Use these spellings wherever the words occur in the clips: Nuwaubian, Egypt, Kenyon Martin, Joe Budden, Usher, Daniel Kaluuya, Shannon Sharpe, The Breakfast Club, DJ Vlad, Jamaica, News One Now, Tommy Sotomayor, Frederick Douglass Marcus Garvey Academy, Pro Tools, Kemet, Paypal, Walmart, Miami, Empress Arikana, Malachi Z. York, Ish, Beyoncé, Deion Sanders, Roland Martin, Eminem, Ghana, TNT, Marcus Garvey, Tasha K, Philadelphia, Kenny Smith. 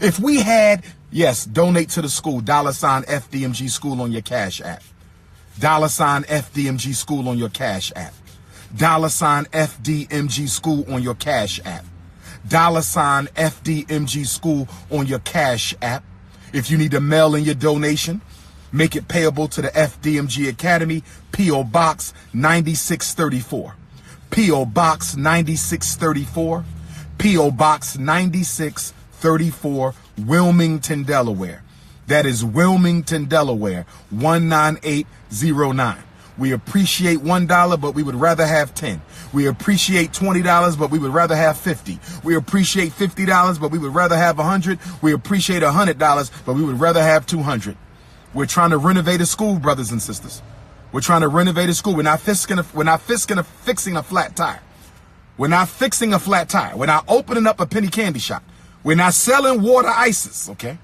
If we had, yes, donate to the school, $FDMG School on your Cash App. $FDMG School on your Cash App. $FDMG School on your Cash App. $FDMG School on your Cash App. If you need to mail in your donation, make it payable to the FDMG Academy, P.O. Box 9634. P.O. Box 9634. P.O. Box 9634, Wilmington, Delaware. That is Wilmington, Delaware, 19809. We appreciate $1, but we would rather have 10. We appreciate $20, but we would rather have 50. We appreciate $50, but we would rather have 100. We appreciate $100, but we would rather have 200. We're trying to renovate a school, brothers and sisters. We're trying to renovate a school. We're not fixing a flat tire. We're not fixing a flat tire. We're not opening up a penny candy shop. We're not selling water ices, okay?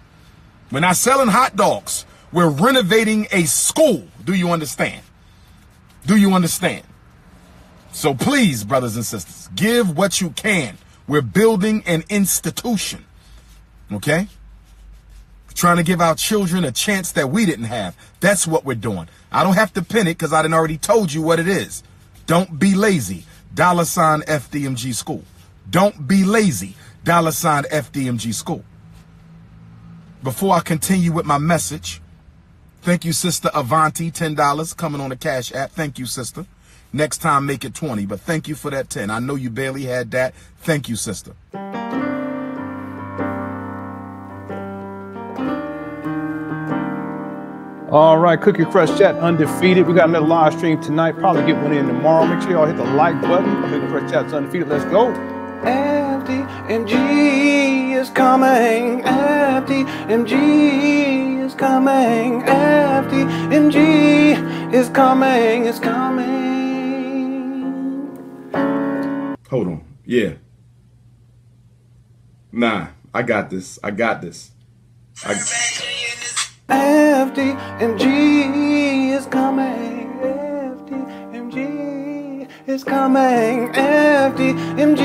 We're not selling hot dogs. We're renovating a school. Do you understand? Do you understand? So please, brothers and sisters, give what you can. We're building an institution, okay? We're trying to give our children a chance that we didn't have. That's what we're doing. I don't have to pin it because I done already told you what it is. Don't be lazy. $FDMG School. Don't be lazy. $FDMG School. Before I continue with my message, thank you, Sister Avanti, $10 coming on the Cash App. Thank you, sister. Next time, make it 20, but thank you for that 10. I know you barely had that. Thank you, sister. All right, Cookie Crush Chat Undefeated. We got another live stream tonight. Probably get one in tomorrow. Make sure y'all hit the like button. Cookie Crush Chat's Undefeated. Let's go. FDMG is coming. FDMG is coming. FDMG is coming. It's coming. Hold on. Yeah. Nah, I got this. FDMG is coming. FDMG is coming. FDMG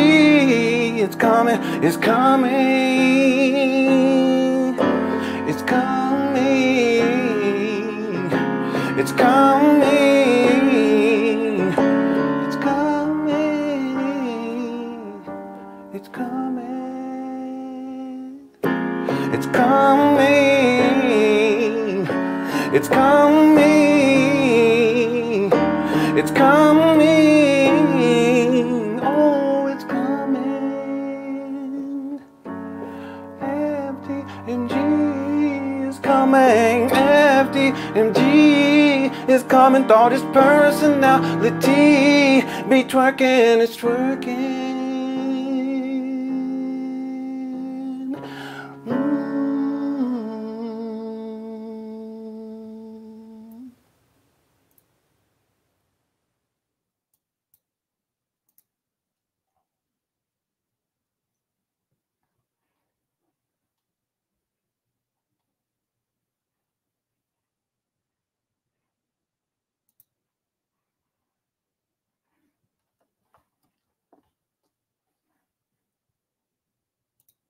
is coming. It's coming. It's coming. It's coming. It's coming. It's coming. It's coming. It's coming. It's coming. Oh, it's coming. FDMG is coming. FDMG is coming. Thought his personality be twerking. It's twerking.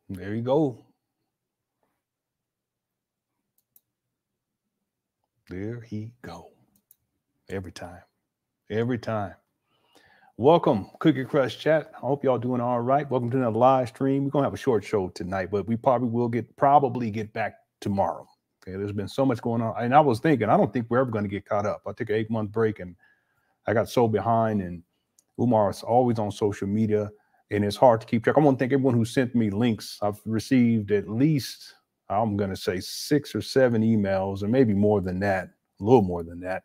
There you go. There he go. Every time. Every time. Welcome, Cookie Crush Chat. I hope y'all doing all right. Welcome to another live stream. We're going to have a short show tonight, but we probably will get back tomorrow. Okay, there's been so much going on. And I was thinking, I don't think we're ever going to get caught up. I took an 8-month break and I got so behind, and Umar is always on social media. And it's hard to keep track. I want to thank everyone who sent me links. I've received at least, I'm going to say 6 or 7 emails, or maybe more than that, a little more than that,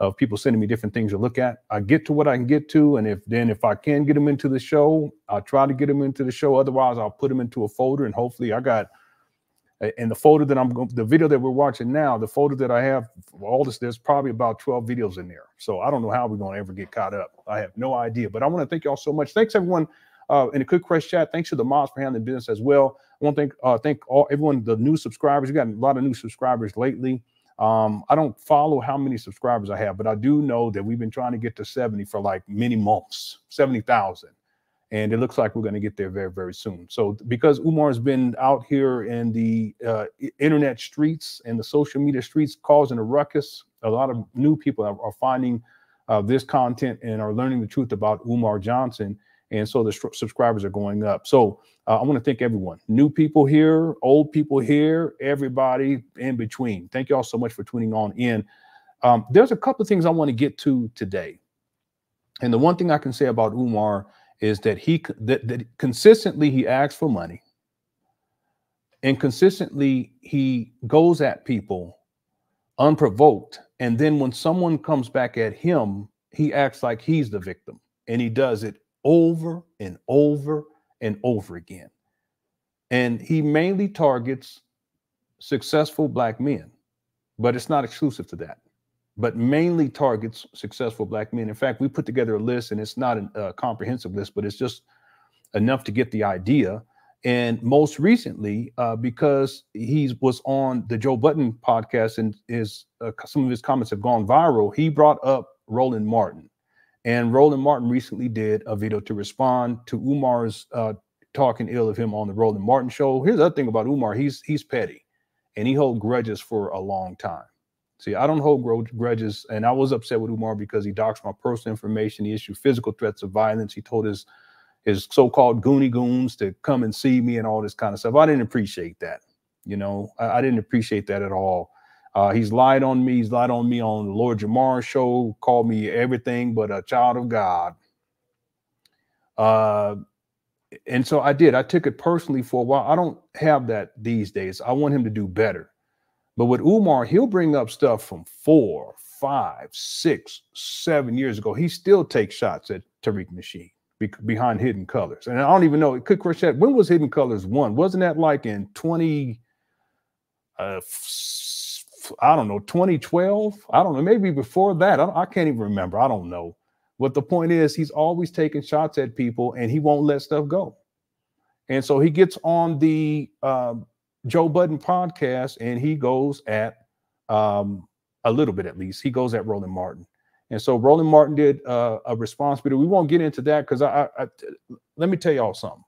of people sending me different things to look at. I get to what I can get to. And if I can get them into the show, I'll try to get them into the show. Otherwise, I'll put them into a folder. And hopefully I got in the folder that the video that we're watching now, the folder that I have, all this, there's probably about 12 videos in there. So I don't know how we're going to ever get caught up. I have no idea. But I want to thank y'all so much. Thanks, everyone. In the Quick Crush Chat, thanks to the mods for handling business as well. I want to thank everyone, the new subscribers. We got a lot of new subscribers lately. I don't follow how many subscribers I have, but I do know that we've been trying to get to 70 for like many months, 70,000. And it looks like we're going to get there very, very soon. So because Umar has been out here in the internet streets and the social media streets causing a ruckus, a lot of new people are finding this content and are learning the truth about Umar Johnson. And so the subscribers are going up. So I want to thank everyone, new people here, old people here, everybody in between. Thank you all so much for tuning on in. There's a couple of things I want to get to today. And the one thing I can say about Umar is that he consistently he asks for money, and consistently he goes at people unprovoked. And then when someone comes back at him, he acts like he's the victim, and he does it over and over and over again. And he mainly targets successful black men, but it's not exclusive to that. But mainly targets successful black men. In fact, we put together a list, and it's not a comprehensive list, but it's just enough to get the idea. And most recently, because he was on the Joe Budden podcast and his some of his comments have gone viral, he brought up Roland Martin. And Roland Martin recently did a video to respond to Umar's talking ill of him on the Roland Martin show. Here's the other thing about Umar. He's petty, and he holds grudges for a long time. See, I don't hold grudges, and I was upset with Umar because he doxed my personal information. He issued physical threats of violence. He told his so-called goonie goons to come and see me and all this kind of stuff. I didn't appreciate that. You know, I didn't appreciate that at all. He's lied on me. He's lied on me on the Lord Jamar show, called me everything but a child of God. And so I did. I took it personally for a while. I don't have that these days. I want him to do better. But with Umar, he'll bring up stuff from 4, 5, 6, 7 years ago. He still takes shots at Tariq Nasheed behind Hidden Colors. And I don't even know. Could Crochet, when was Hidden Colors 1? Wasn't that like in 2012? I don't know. Maybe before that. I can't even remember. I don't know. But the point is, he's always taking shots at people, and he won't let stuff go. And so he gets on the Joe Budden podcast, and he goes at a little bit, at least he goes at Roland Martin. And so Roland Martin did a response video. We won't get into that because I let me tell y'all something,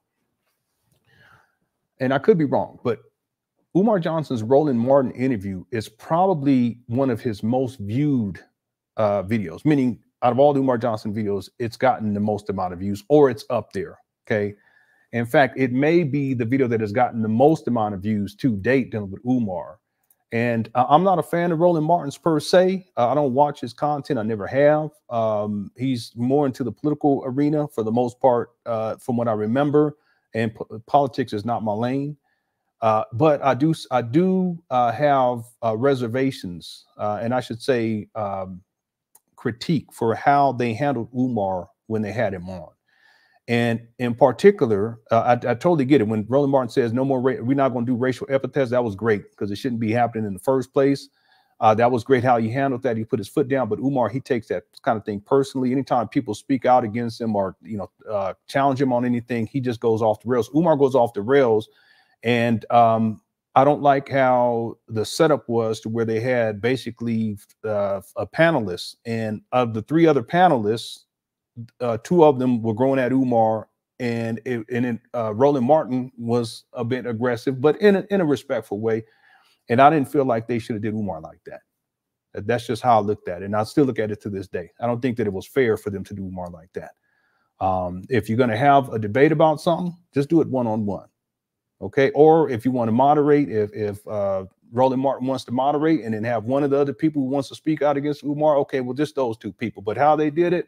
and I could be wrong, but Umar Johnson's Roland Martin interview is probably one of his most viewed videos, meaning out of all the Umar Johnson videos, it's gotten the most amount of views, or it's up there. Okay. In fact, it may be the video that has gotten the most amount of views to date dealing with Umar. And I'm not a fan of Roland Martin's per se. I don't watch his content. I never have. He's more into the political arena for the most part, from what I remember. And politics is not my lane. But I do have reservations, and I should say critique for how they handled Umar when they had him on. And in particular, I totally get it. When Roland Martin says no more, we're not going to do racial epithets. That was great because it shouldn't be happening in the first place. That was great how he handled that. He put his foot down. But Umar, he takes that kind of thing personally. Anytime people speak out against him or, you know, challenge him on anything, he just goes off the rails. Umar goes off the rails. And I don't like how the setup was to where they had basically a panelist, and of the 3 other panelists, 2 of them were growing at Umar, and Roland Martin was a bit aggressive, but in a respectful way. And I didn't feel like they should have did Umar like that. That's just how I looked at it. And I still look at it to this day. I don't think that it was fair for them to do Umar like that. If you're going to have a debate about something, just do it one-on-one. Okay. Or if you want to moderate, if Roland Martin wants to moderate and then have one of the other people who wants to speak out against Umar. Okay. Well, just those 2 people, but how they did it,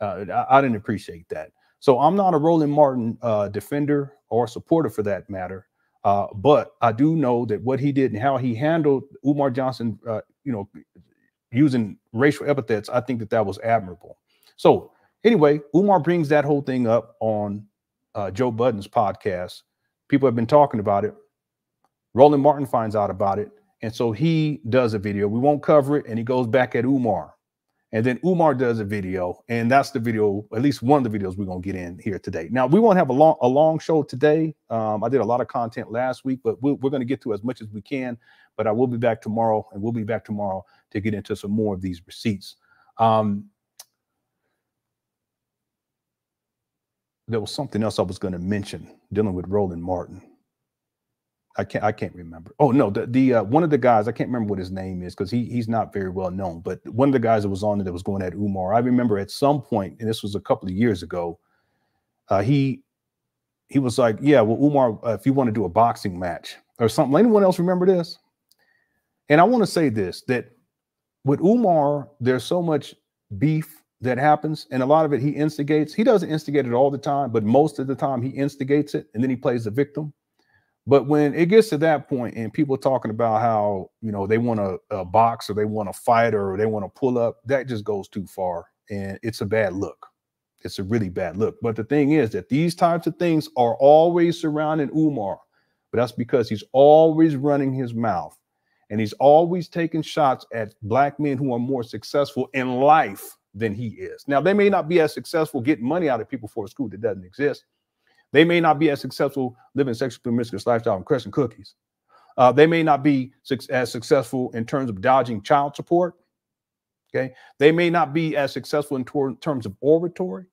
I didn't appreciate that. So I'm not a Roland Martin defender or supporter for that matter. But I do know that what he did and how he handled Umar Johnson, using racial epithets, I think that was admirable. So anyway, Umar brings that whole thing up on Joe Budden's podcast. People have been talking about it. Roland Martin finds out about it. And so he does a video. We won't cover it. And he goes back at Umar. And then Umar does a video, and that's the video, at least one of the videos we're going to get in here today. Now, we won't have a long show today. I did a lot of content last week, but we're going to get to as much as we can. But I will be back tomorrow, and we'll be back tomorrow to get into some more of these receipts. there was something else I was going to mention dealing with Roland Martin. I can't remember. Oh no, the one of the guys, I can't remember what his name is because he's not very well known. But one of the guys that was on it that was going at Umar, I remember at some point, and this was a couple of years ago, he was like, "Yeah, well, Umar, if you want to do a boxing match or something." Anyone else remember this? And I want to say this, that with Umar, there's so much beef that happens, and a lot of it he instigates. He doesn't instigate it all the time, but most of the time he instigates it, and then he plays the victim. But when it gets to that point and people talking about how, you know, they want to box or they want to fight or they want to pull up, that just goes too far. And it's a bad look. It's a really bad look. But the thing is that these types of things are always surrounding Umar. But that's because he's always running his mouth and he's always taking shots at black men who are more successful in life than he is. Now, they may not be as successful getting money out of people for a school that doesn't exist. They may not be as successful living sexually promiscuous lifestyle and crushing cookies. They may not be as successful in terms of dodging child support. Okay, they may not be as successful in terms of oratory,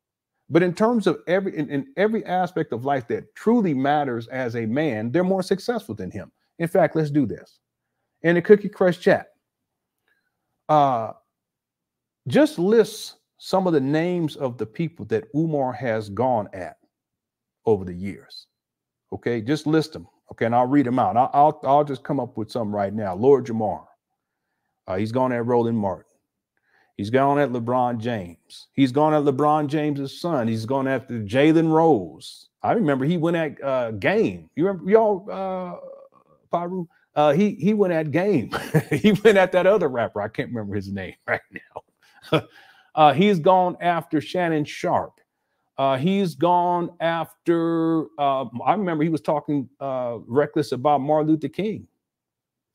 but in terms of every aspect of life that truly matters as a man, they're more successful than him. In fact, let's do this in the Cookie Crush chat. Just list some of the names of the people that Umar has gone at over the years. Okay, just list them. Okay, and I'll read them out. I'll just come up with some right now. Lord Jamar, he's gone at Roland Martin. He's gone at LeBron James. He's gone at LeBron James's son. He's gone after Jalen Rose. I remember he went at Game. You remember y'all, Paru? He went at Game. He went at that other rapper. I can't remember his name right now. He's gone after Shannon Sharp. He's gone after, I remember he was talking reckless about Martin Luther King.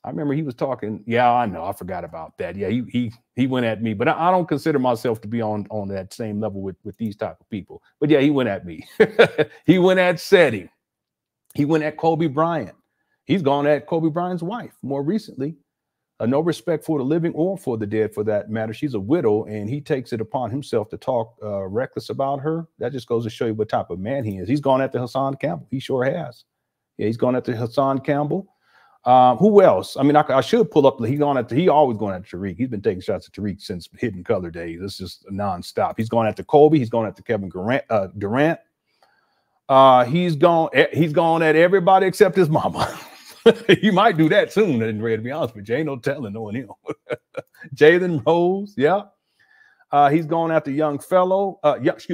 I remember he was talking, yeah, I know, I forgot about that. Yeah, he went at me, but I don't consider myself to be on that same level with these type of people. But yeah, he went at me. He went at Seti. He went at Kobe Bryant. He's gone at Kobe Bryant's wife more recently. No respect for the living or for the dead, for that matter. She's a widow, and he takes it upon himself to talk reckless about her. That just goes to show you what type of man he is. He's gone after Hassan Campbell. He sure has. Yeah, he's gone after Hassan Campbell. Who else? I mean, I should pull up. He always going after Tariq. He's been taking shots at Tariq since Hidden Color days. It's just nonstop. He's gone after Kobe. He's gone after Kevin Durant. He's gone at everybody except his mama. You might do that soon, to be honest with you. Ain't no telling knowing him. Jalen Rose, yeah. He's going after young fellow.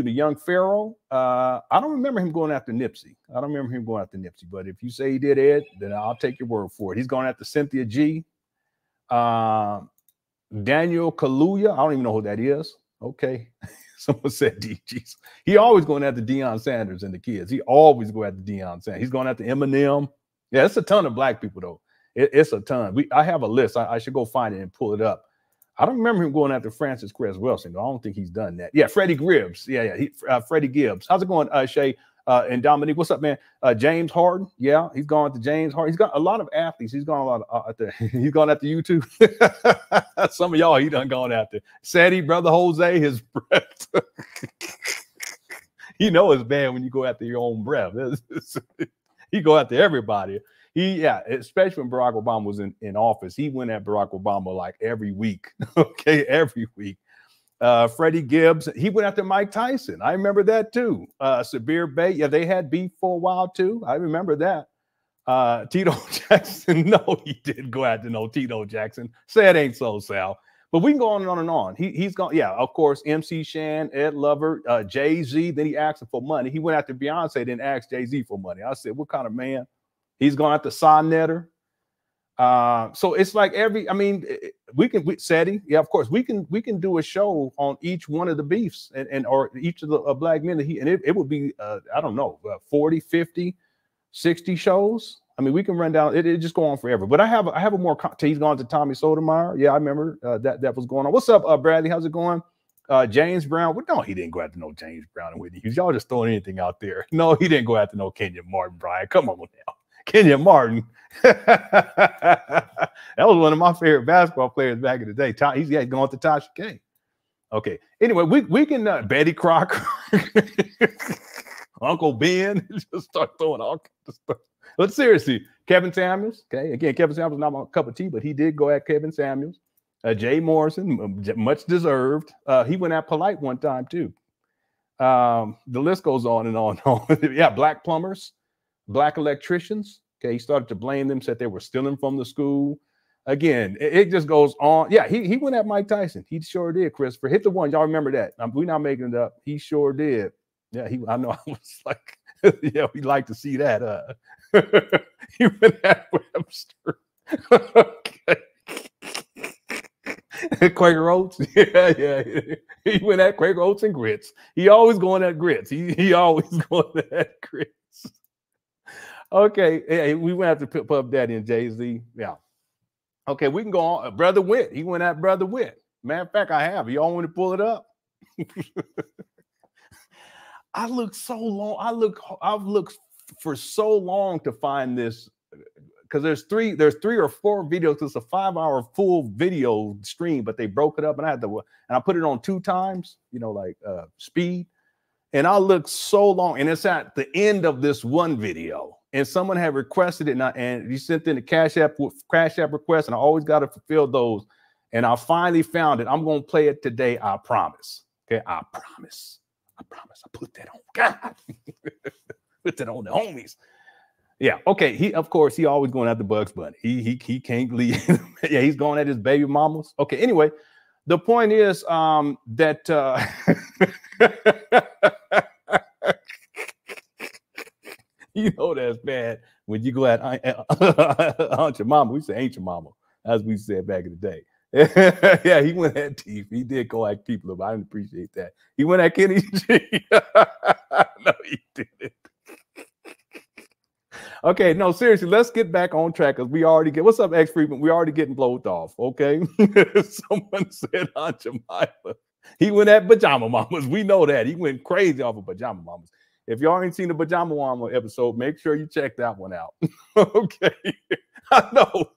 Young Pharaoh. I don't remember him going after Nipsey. I don't remember him going after Nipsey, but if you say he did, Ed, then I'll take your word for it. He's going after Cynthia G. Daniel Kaluuya. I don't even know who that is. Okay. Someone said DGs. He always going after Deion Sanders and the kids. He always go after Deion Sanders. He's going after Eminem. Yeah, it's a ton of black people, though. It's a ton. I have a list. I should go find it and pull it up. I don't remember him going after Francis Cress Wilson. I don't think he's done that. Yeah, Freddie Gibbs. Yeah. Freddie Gibbs. How's it going, Shay and Dominique? What's up, man? James Harden. Yeah, he's gone to James Harden. He's got a lot of athletes. He's gone a lot. He's gone after you, too. Some of y'all he done gone after. Sadie, brother Jose, his breath. You know it's bad when you go after your own breath. He go after everybody. Especially when Barack Obama was in office, he went at Barack Obama like every week. Okay, every week. Freddie Gibbs, he went after Mike Tyson. I remember that too. Sabir Bey, yeah, they had beef for a while too. I remember that. Tito Jackson, no, he did go after no Tito Jackson. Say it ain't so, Sal. But we can go on and on and on. He's gone, yeah, of course, MC Shan, Ed Lover, Jay-Z. Then he asked him for money. He went after Beyonce, then asked Jay-Z for money. I said, what kind of man? He's gone after Sonnetter. So it's like Seti, yeah, of course, we can do a show on each one of the beefs or each of the black men that it would be, I don't know, 40, 50, 60 shows. I mean, we can run down. It just go on forever. But I have a more. He's gone to Tommy Sotomayor. Yeah, I remember that was going on. What's up, Bradley? How's it going? James Brown. Well, no, he didn't go after no James Brown and Whitney Hughes. Y'all just throwing anything out there. No, he didn't go after no Kenyon Martin. Brian, come on now, Kenyon Martin. That was one of my favorite basketball players back in the day. He's going to Tasha K. Okay. Anyway, we can Betty Crocker. Uncle Ben. Just start throwing all kinds of stuff. But seriously, Kevin Samuels. Okay, again, Kevin Samuels not my cup of tea, but he did go at Kevin Samuels. Jay Morrison, much deserved. He went at Polite one time too. The list goes on and on and on. Yeah, black plumbers, black electricians. Okay, he started to blame them, said they were stealing from the school. Again, it just goes on. Yeah, he went at Mike Tyson. He sure did, Christopher. Hit the one. Y'all remember that. We're not making it up. He sure did. Yeah, I know. I was like, yeah, we'd like to see that. He went at Webster. Okay. Quaker Oats. Yeah. He went at Quaker Oats and grits. He always going at grits. He always going at grits. Okay, hey, we went after Pub Daddy and Jay-Z. Yeah. Okay, we can go on. Brother Witt. He went at Brother Witt. Matter of fact, I have. Y'all want to pull it up? I look so long. I've looked for so long to find this. Because there's three or four videos. It's a 5-hour full video stream, but they broke it up, and I put it on 2 times, you know, like speed. And I looked so long, and it's at the end of this one video. And someone had requested it, and you sent in the Cash App request, and I always got to fulfill those. And I finally found it. I'm gonna play it today. I promise. Okay, I promise. I promise. I put that on God. Put that on the homies. Yeah. Okay. He, of course, he always going at the Bugs Bunny. He can't leave. Yeah, he's going at his baby mamas. Okay. Anyway, the point is that you know that's bad when you go at Aunt Your Mama. We say Ain't Your Mama, as we said back in the day. Yeah, he went at Teef. He did go at Teef, but I didn't appreciate that. He went at Kenny G. No, he didn't. Okay, no, seriously, let's get back on track because we already get, what's up, X Freeman? We're already getting blowed off, okay? Someone said Aunt Jemima. He went at Pajama Mamas. We know that. He went crazy off of Pajama Mamas. If y'all ain't seen the Pajama Mama episode, make sure you check that one out. Okay. I know.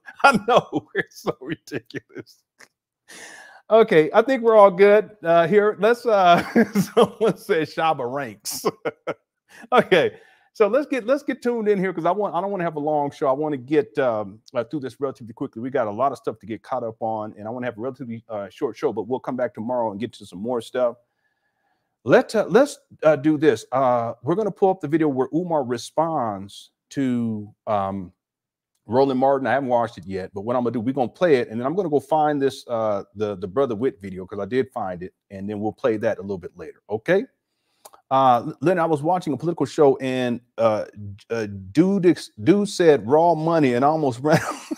It's so ridiculous. Okay, I think we're all good here. Let's, someone said Shaba Ranks. Okay. So let's get tuned in here because I don't want to have a long show. I want to get through this relatively quickly. We got a lot of stuff to get caught up on, and I want to have a relatively short show. But we'll come back tomorrow and get to some more stuff. Let's do this. We're going to pull up the video where Umar responds to Roland Martin. I haven't watched it yet, but what I'm going to do, we're going to play it, and then I'm going to go find this the Brother Witt video because I did find it, and then we'll play that a little bit later. Okay. Lynn, I was watching a political show and dude said raw money and I almost ran.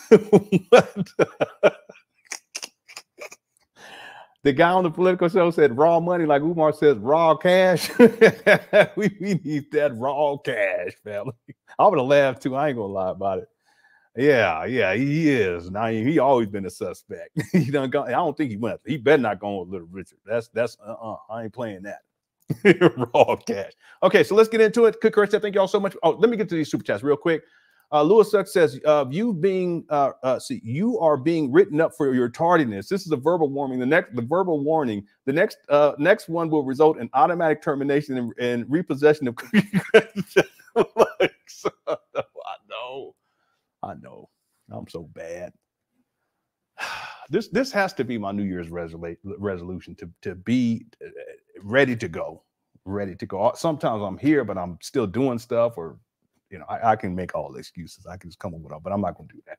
The guy on the political show said raw money, like Umar says raw cash. we need that raw cash, family. I would have laughed too. I ain't gonna lie about it. Yeah, he is. Now he always been a suspect. He done gone. I don't think he went. He better not go with Little Richard. That's I ain't playing that. Raw cash. Okay, so let's get into it. Good question. Thank you all so much. Oh, let me get to these super chats real quick. Lewis Suck says, you are being written up for your tardiness. This is a verbal warning. The next one will result in automatic termination and repossession of I know. I'm so bad. This has to be my New Year's resolution to be ready to go. Sometimes I'm here, but I'm still doing stuff, or you know, I can make all the excuses. I can just come up with all, but I'm not going to do that.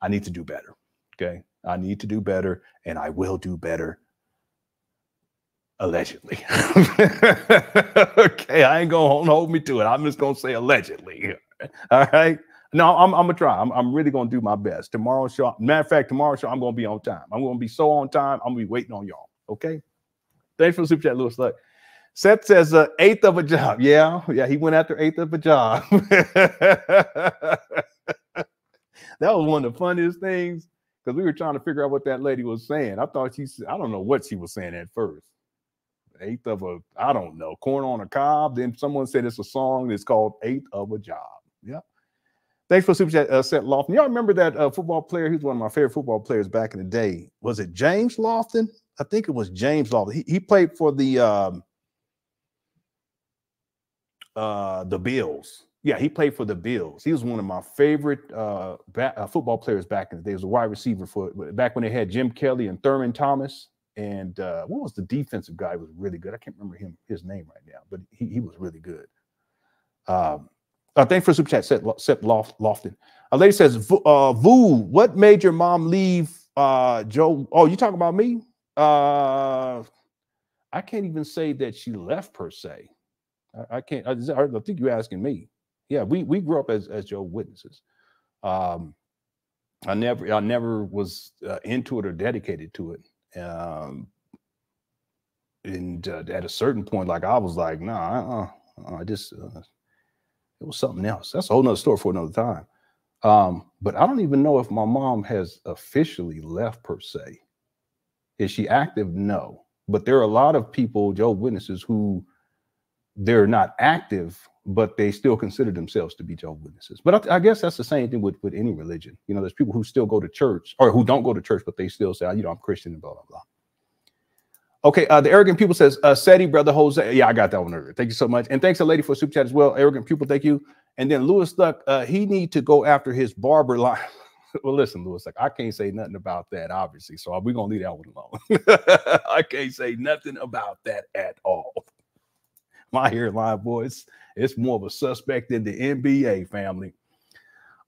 I need to do better. Okay, I need to do better, and I will do better. Allegedly. Okay, I ain't gonna hold me to it. I'm just gonna say allegedly. All right. No, I'm gonna try. I'm really gonna do my best. Tomorrow's show, matter of fact, tomorrow's show, I'm gonna be on time. I'm gonna be so on time. I'm gonna be waiting on y'all. Okay. Thanks for the super chat, Lewis Luck. Seth says eighth of a job. Yeah, he went after eighth of a job. That was one of the funniest things because we were trying to figure out what that lady was saying. I thought I don't know what she was saying at first. Eighth of a, I don't know, corn on a cob. Then someone said it's a song that's called Eighth of a Job. Yeah. Thanks for the super chat, Seth Lofton. Y'all remember that football player? He was one of my favorite football players back in the day. Was it James Lofton? I think it was James Lofton. He played for the the Bills. Yeah, he played for the Bills. He was one of my favorite football players back in the day. He was a wide receiver for back when they had Jim Kelly and Thurman Thomas. And what was the defensive guy? He was really good. I can't remember his name right now, but he was really good. Thanks for the super chat, Seth Lofton. A lady says, Vu, what made your mom leave Joe? Oh, you talking about me? I can't even say that she left per se. I can't. I think you're asking me. Yeah, we grew up as Jehovah's Witnesses. I never was into it or dedicated to it. And at a certain point, like I was like, nah, it was something else. That's a whole nother story for another time. But I don't even know if my mom has officially left per se. Is she active? No. But there are a lot of people, Jehovah's Witnesses, who they're not active, but they still consider themselves to be Jehovah's Witnesses. But I guess that's the same thing with any religion. You know, there's people who still go to church or who don't go to church, but they still say, oh, you know, I'm Christian and blah, blah, blah. Okay, the Arrogant Pupil says, Seti, Brother Jose. Yeah, I got that one earlier. Thank you so much. And thanks a lady for a super chat as well. Arrogant Pupil, thank you. And then Lewis Duck, he need to go after his barber line. Well, listen, Lewis, like I can't say nothing about that, obviously. So we're going to leave that one alone. I can't say nothing about that at all. My hairline, boys, it's more of a suspect than the NBA, family.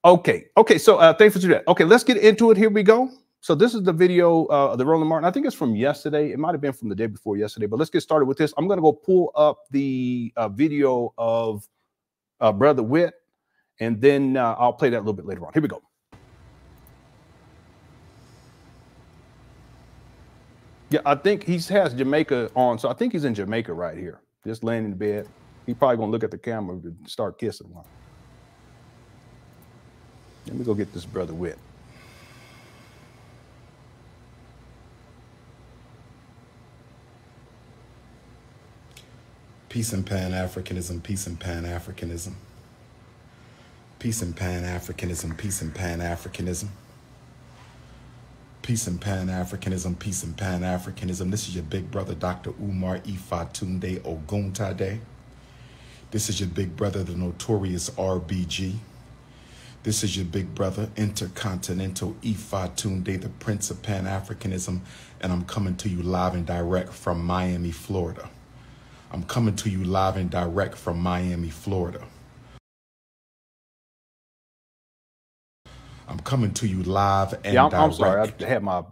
Okay. So thanks for doing that. Okay, let's get into it. Here we go. So this is the video of the Roland Martin. I think it's from yesterday. It might have been from the day before yesterday, but let's get started with this. I'm going to go pull up the video of Brother Witt, and then I'll play that a little bit later on. Here we go. Yeah, I think he has Jamaica on, so I think he's in Jamaica right here. Just laying in bed. He probably gonna look at the camera and start kissing one. Let me go get this Brother Witt. Peace and Pan-Africanism, peace and Pan-Africanism. Peace and Pan-Africanism, peace and Pan-Africanism. Peace and Pan-Africanism, peace and Pan-Africanism. This is your big brother, Dr. Umar Ifatunde Oguntade. This is your big brother, the notorious RBG. This is your big brother, Intercontinental Ifatunde, the Prince of Pan-Africanism. And I'm coming to you live and direct from Miami, Florida. I'm coming to you live and direct from Miami, Florida. I'm coming to you live and direct. I'm sorry, I had my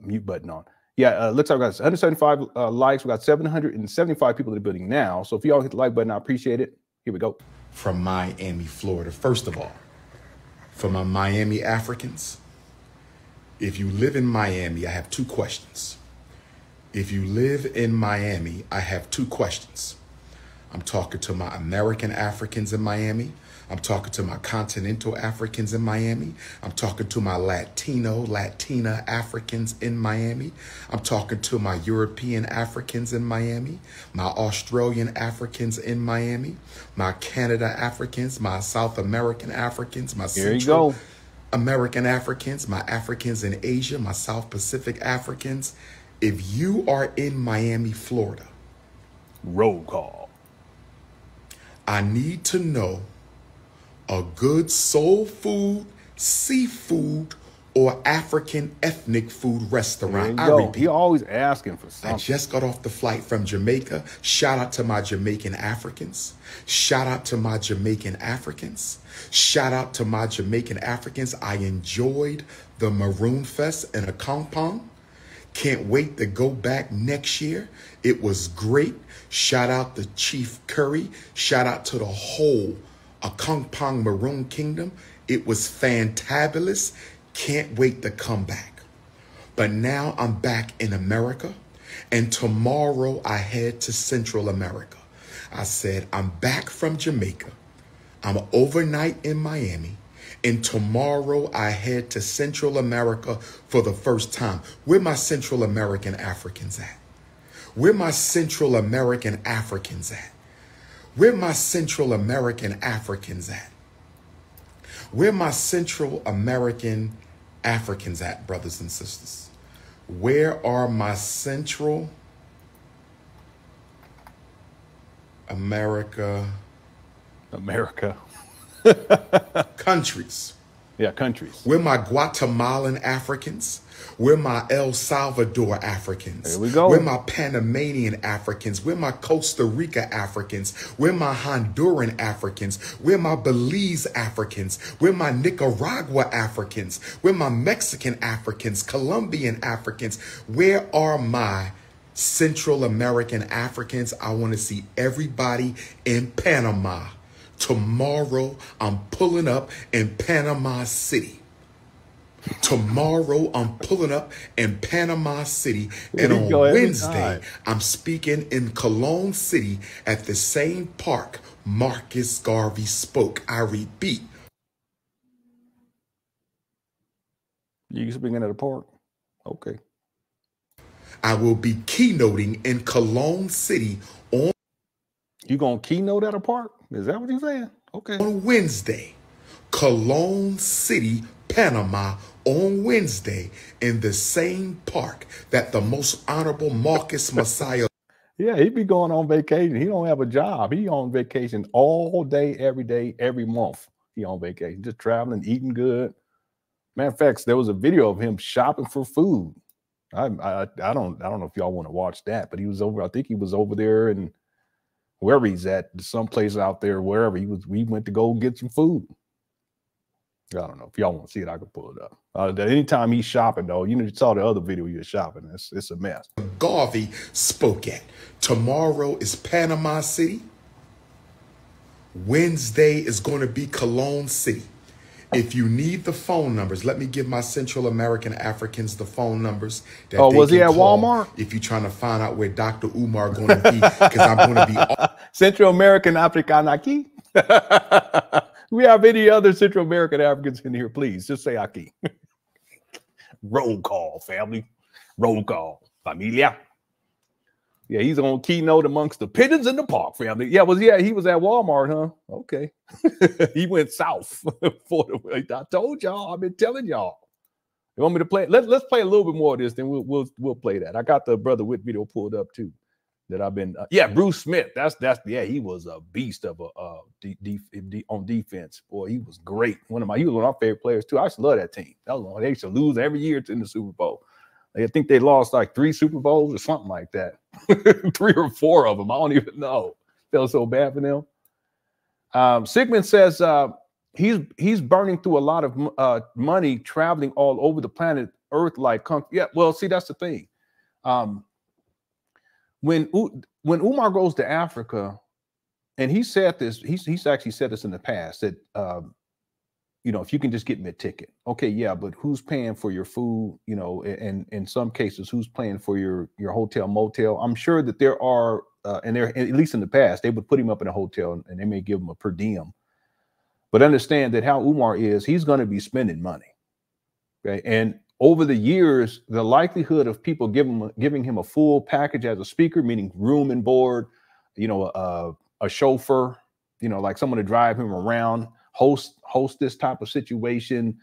mute button on. Yeah, looks like we got 175 likes. We got 775 people in the building now. So if y'all hit the like button, I appreciate it. Here we go. From Miami, Florida. First of all, for my Miami Africans, if you live in Miami, I have two questions. If you live in Miami, I have two questions. I'm talking to my American Africans in Miami. I'm talking to my continental Africans in Miami. I'm talking to my Latina Africans in Miami. I'm talking to my European Africans in Miami, my Australian Africans in Miami, my Canada Africans, my South American Africans, my Central American Africans, my Africans in Asia, my South Pacific Africans. If you are in Miami, Florida, roll call. I need to know a good soul food, seafood, or African ethnic food restaurant. I repeat, you're always asking for something. I just got off the flight from Jamaica. Shout out to my Jamaican Africans. Shout out to my Jamaican Africans. Shout out to my Jamaican Africans. I enjoyed the Maroon Fest in a compound. Can't wait to go back next year. It was great. Shout out to Chief Curry. Shout out to the whole Akonkpong Maroon Kingdom. It was fantabulous. Can't wait to come back. But now I'm back in America, and tomorrow I head to Central America. I said, I'm back from Jamaica. I'm overnight in Miami, and tomorrow I head to Central America for the first time. Where my Central American Africans at? Where my Central American Africans at? Where my Central American Africans at? Where my Central American Africans at, brothers and sisters? Where are my Central America America. Countries. Yeah, countries. We're my Guatemalan Africans. We're my El Salvador Africans. There we go. We're my Panamanian Africans. We're my Costa Rica Africans. We're my Honduran Africans. We're my Belize Africans. We're my Nicaragua Africans. We're my Mexican Africans, Colombian Africans. Where are my Central American Africans? I want to see everybody in Panama. Tomorrow, I'm pulling up in Panama City. Tomorrow, I'm pulling up in Panama City. And on Wednesday, I'm speaking in Cologne City at the same park Marcus Garvey spoke. I repeat. You speaking at a park? Okay. I will be keynoting in Cologne City on... You going to keynote at a park? Is that what you're saying? Okay. On Wednesday, Cologne City, Panama, on Wednesday, in the same park that the Most Honorable Marcus Messiah. Yeah, he be going on vacation. He don't have a job. He on vacation all day, every month. He on vacation, just traveling, eating good. Matter of fact, there was a video of him shopping for food. I don't know if y'all want to watch that, but he was over. I think he was over there and wherever he's at, someplace out there, wherever he was, we went to go get some food. I don't know if y'all want to see it. I can pull it up. Anytime he's shopping, though, you know, you saw the other video. You're shopping. It's a mess. Garvey spoke at. Tomorrow is Panama City. Wednesday is going to be Cologne City. If you need the phone numbers, let me give my Central American Africans the phone numbers. That oh, was he at Walmart? If you're trying to find out where Dr. Umar going to be, because I'm going to be Central American Africanaki. We have any other Central American Africans in here? Please just say Aki. Roll call, family. Roll call, familia. Yeah, he's on keynote amongst the pigeons in the park, family. Yeah, he was at Walmart, huh? Okay. He went south. I told y'all. I've been telling y'all. You want me to play? Let's play a little bit more of this, then we'll play that. I got the Brother Witt video pulled up too. That I've been yeah, Bruce Smith. That's he was a beast of a on defense. Boy, he was great. He was one of my favorite players too. I used to love that team. That was one they used to lose every year in the Super Bowl. I think they lost like 3 Super Bowls or something like that. 3 or 4 of them. I don't even know. Felt so bad for them. Sigmund says he's burning through a lot of money traveling all over the planet Earth like country. Yeah, well, see, that's the thing. When Umar goes to Africa, and he said this, he's actually said this in the past, that you know, if you can just get me a ticket. Okay, yeah, but who's paying for your food? You know, and in some cases, who's paying for your hotel, motel? I'm sure that there are, and there, at least in the past, they would put him up in a hotel and they may give him a per diem. But understand that how Umar is, he's going to be spending money. Okay, and over the years, the likelihood of people giving him a full package as a speaker, meaning room and board, you know, a chauffeur, you know, like someone to drive him around, host this type of situation,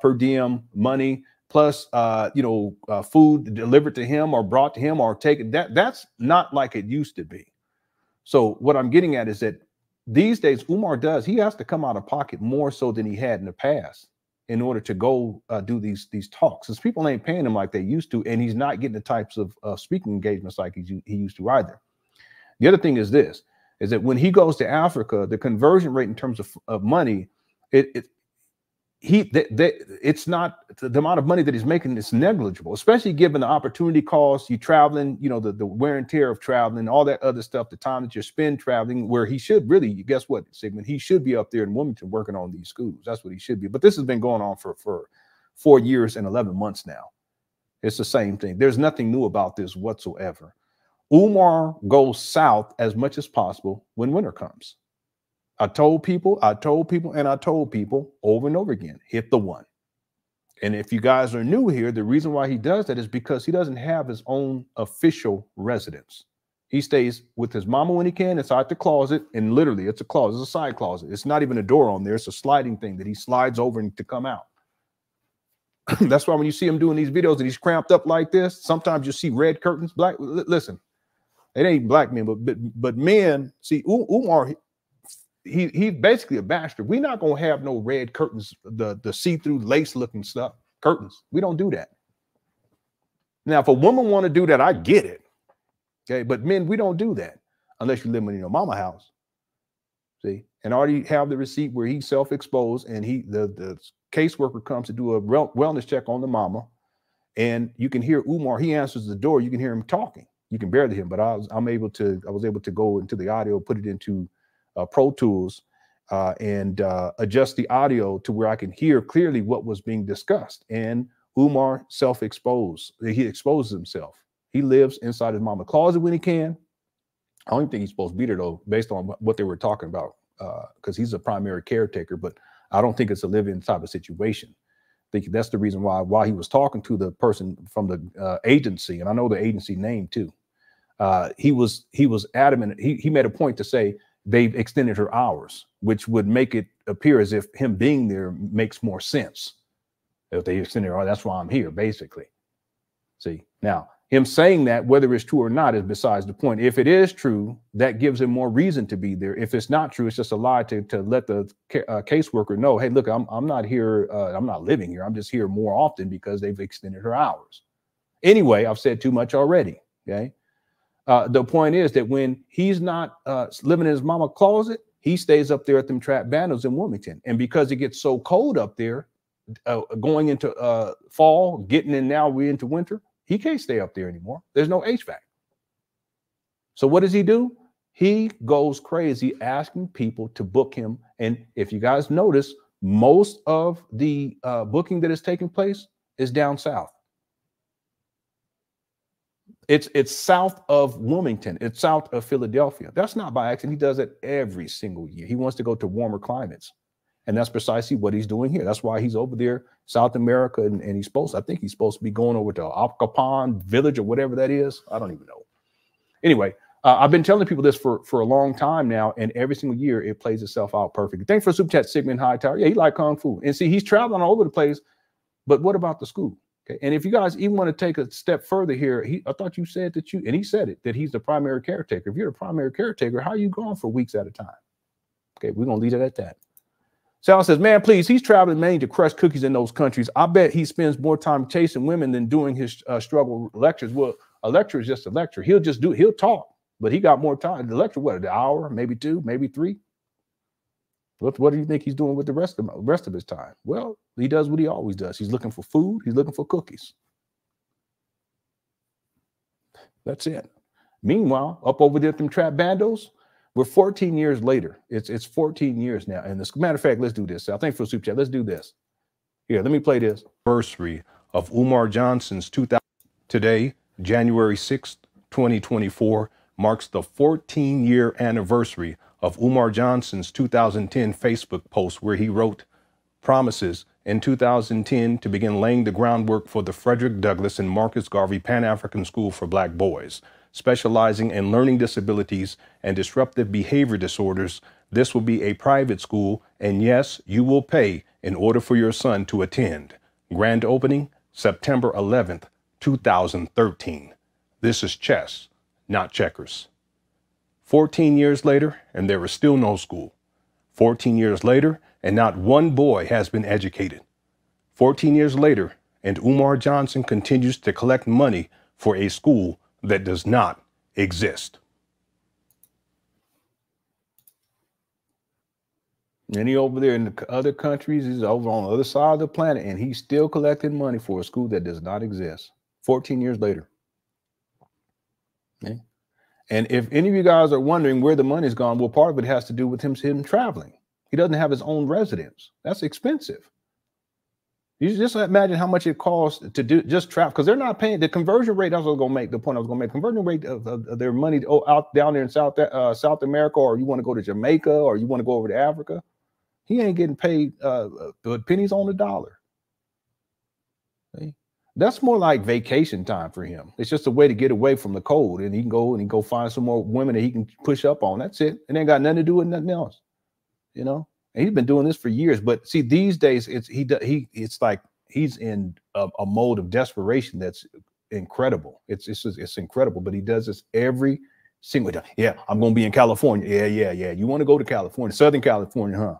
per diem money, plus you know, food delivered to him or brought to him or taken, that's not like it used to be. So what I'm getting at is that these days Umar he has to come out of pocket more so than he had in the past in order to go do these talks, since people ain't paying him like they used to, and he's not getting the types of speaking engagements like he used to either. The other thing is this, is that when he goes to Africa, the conversion rate in terms of money, it's not the amount of money that he's making is negligible, especially given the opportunity cost, you traveling, you know, the wear and tear of traveling, all that other stuff, the time that you spend traveling, where he should really, guess what, Sigmund, he should be up there in Wilmington working on these schools. That's what he should be. But this has been going on for 4 years and 11 months now. It's the same thing. There's nothing new about this whatsoever. Umar goes south as much as possible when winter comes. I told people over and over again, hit the one. And if you guys are new here, the reason why he does that is because he doesn't have his own official residence. He stays with his mama when he can, inside the closet, and literally it's a closet, it's a side closet. It's not even a door on there. It's a sliding thing that he slides over to come out. That's why when you see him doing these videos and he's cramped up like this, sometimes you see red curtains, black, listen. It ain't black men, but men, see, Umar he's basically a bastard. We're not gonna have no red curtains, the see-through lace looking stuff curtains. We don't do that. Now, if a woman want to do that, I get it. Okay, but men, we don't do that unless you live in your mama house. See, and already have the receipt where he self-exposed, and he the caseworker comes to do a wellness check on the mama, and you can hear Umar. He answers the door. You can hear him talking. You can barely hear him, but I was able to go into the audio, put it into Pro Tools, and adjust the audio to where I can hear clearly what was being discussed. And Umar self-exposed. He exposes himself. He lives inside his mama's closet when he can. I don't even think he's supposed to be there, though, based on what they were talking about, because he's a primary caretaker. But I don't think it's a live-in type of situation. I think that's the reason why he was talking to the person from the agency, and I know the agency name too. He was adamant. He made a point to say they've extended her hours, which would make it appear as if him being there makes more sense. If they extended her hours, that's why I'm here, basically. See, now him saying that, whether it's true or not, is besides the point. If it is true, that gives him more reason to be there. If it's not true, it's just a lie to let the caseworker know, hey, look, I'm not here. I'm not living here. I'm just here more often because they've extended her hours. Anyway, I've said too much already. Okay. The point is that when he's not living in his mama closet, he stays up there at them trap vandals in Wilmington. And because it gets so cold up there, going into fall, getting in now, we're into winter. He can't stay up there anymore. There's no HVAC. So what does he do? He goes crazy asking people to book him. And if you guys notice, most of the booking that is taking place is down south. It's south of Wilmington. It's south of Philadelphia. That's not by accident. He does it every single year. He wants to go to warmer climates. And that's precisely what he's doing here. That's why he's over there, South America, and he's supposed, I think he's supposed to be going over to Acapulco village or whatever that is. I don't even know. Anyway, I've been telling people this for a long time now, and every single year it plays itself out perfectly. Thanks for Super Chat, Sigmund Hightower. Yeah, he like Kung Fu. And see, he's traveling all over the place, but what about the school? Okay. And if you guys even want to take a step further here, I thought you said that you, and he said it, that he's the primary caretaker. If you're the primary caretaker, how are you gone for weeks at a time? Okay, we're going to leave it at that. Sal says, man, please, he's traveling mainly to crush cookies in those countries. I bet he spends more time chasing women than doing his struggle lectures. Well, a lecture is just a lecture. He'll just do, he'll talk, but he got more time. The lecture, what, an hour, maybe two, maybe three? What do you think he's doing with the rest of his time? Well, he does what he always does. He's looking for food. He's looking for cookies. That's it. Meanwhile, up over there at them trap bandos, we're 14 years later. It's 14 years now. And as a matter of fact, let's do this. I think for Super Chat, let's do this. Here, let me play this. Anniversary of Umar Johnson's 2000. Today, January 6th, 2024, marks the 14-year anniversary of Umar Johnson's 2010 Facebook post where he wrote promises in 2010 to begin laying the groundwork for the Frederick Douglass and Marcus Garvey Pan-African School for Black Boys. Specializing in learning disabilities and disruptive behavior disorders, this will be a private school, and yes, you will pay in order for your son to attend. Grand opening, September 11th, 2013. This is chess, not checkers. 14 years later, and there is still no school. 14 years later, and not one boy has been educated. 14 years later, and Umar Johnson continues to collect money for a school that does not exist. And he over there in the other countries, he's over on the other side of the planet, and he's still collecting money for a school that does not exist 14 years later. Okay. And if any of you guys are wondering where the money's gone, well, part of it has to do with him traveling. He doesn't have his own residence. That's expensive. You just imagine how much it costs to do just travel, because they're not paying the conversion rate. That's what I was going to make. The point I was going to make, conversion rate of their money out down there in South America, or you want to go to Jamaica, or you want to go over to Africa. He ain't getting paid pennies on the dollar. See? That's more like vacation time for him. It's just a way to get away from the cold, and he can go and find some more women that he can push up on. That's it. And ain't got nothing to do with nothing else, you know. And he's been doing this for years, but see, these days it's like he's in a mode of desperation that's incredible. It's incredible, but he does this every single job. Yeah, I'm going to be in California. Yeah. You want to go to California, Southern California, huh?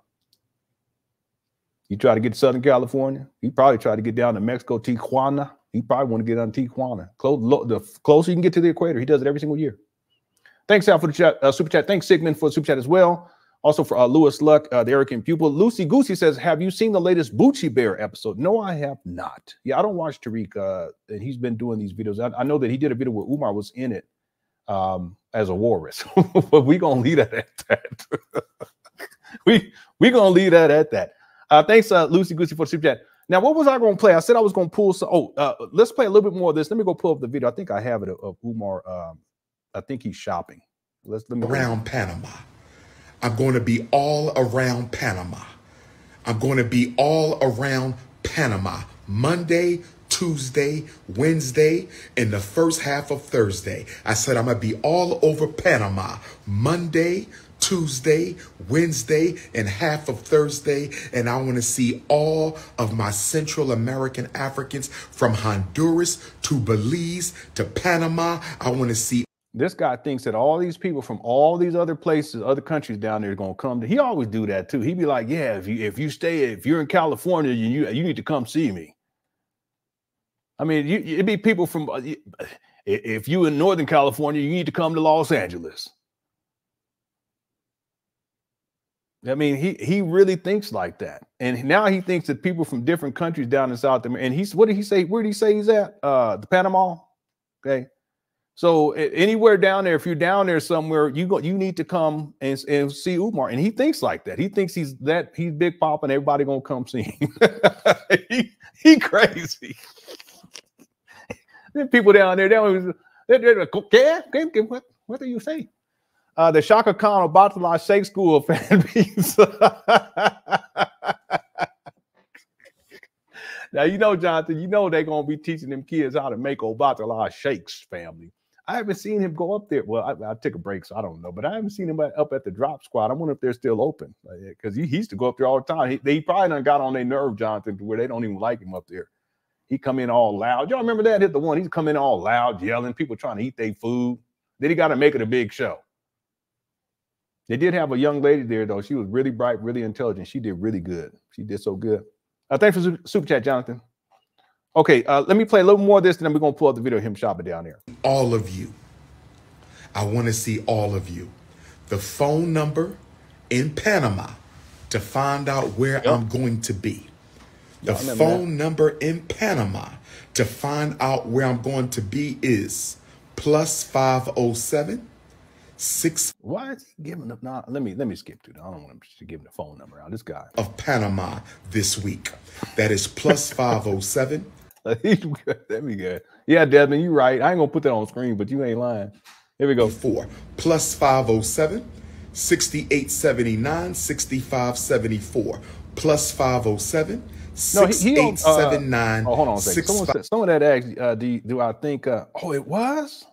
You try to get to Southern California, you probably try to get down to Mexico, Tijuana. You probably want to get on Tijuana. The closer you can get to the equator, he does it every single year. Thanks, Al, for the chat, super chat. Thanks, Sigmund, for the super chat as well. Also for Lewis Luck, the Erican pupil. Lucy Goosey says, have you seen the latest Bucci Bear episode? No, I have not. Yeah, I don't watch Tariq, and he's been doing these videos. I know that he did a video where Umar was in it as a walrus, but we're going to leave that at that. We're going to leave that at that. Thanks, Lucy Goosey, for the super chat. Now, what was I going to play? I said I was going to pull some. Oh, let's play a little bit more of this. Let me go pull up the video. I think I have it of Umar. I think he's shopping. Let me around Panama. I'm going to be all around Panama. I'm going to be all around Panama. Monday, Tuesday, Wednesday, and the first half of Thursday. I said I'm going to be all over Panama. Monday, Tuesday, Wednesday, and half of Thursday. And I want to see all of my Central American Africans from Honduras to Belize to Panama. I want to see. This guy thinks that all these people from all these other places, other countries down there are going to come. He always do that, too. He'd be like, yeah, if you're in California, you need to come see me. I mean, it'd be people from if you in Northern California, you need to come to Los Angeles. I mean, he really thinks like that. And now he thinks that people from different countries down in South America. And he's, what did he say? Where did he say he's at? The Panama. Okay. So anywhere down there, if you're down there somewhere, you need to come and see Umar. And he thinks like that. He thinks he's Big Pop and everybody gonna come see him. he crazy. Then people down there, they're like, okay, what do you say? The Shaka Khan of Batala Sheikh School of fan beats. Now you know, Jonathan, you know they're gonna be teaching them kids how to make Obatala Sheikh's family. I haven't seen him go up there. Well, I took a break, so I don't know. But I haven't seen him up at the drop squad. I wonder if they're still open. Because he used to go up there all the time. They probably done got on their nerve, Jonathan, to where they don't even like him up there. He come in all loud. Y'all remember that? Hit the one. He's come in all loud, yelling. People trying to eat their food. Then he got to make it a big show. They did have a young lady there, though. She was really bright, really intelligent. She did really good. She did so good. Thanks for super chat, Jonathan. Okay, let me play a little more of this, and then we're going to pull up the video of him shopping down there. All of you. I want to see all of you. The phone number in Panama to find out where I'm going to be. The phone number in Panama to find out where I'm going to be is +507 6. Why is he giving up? Nah, let me skip to that. I don't want him to give him the phone number out. This guy of Panama this week. That is +507. That'd be good. Yeah, Desmond, you're right. I ain't gonna put that on screen, but you ain't lying. Here we go. 4 +507 6879 6574 +507 6879. Hold on a second. Someone that asked, do I think? Oh, it was.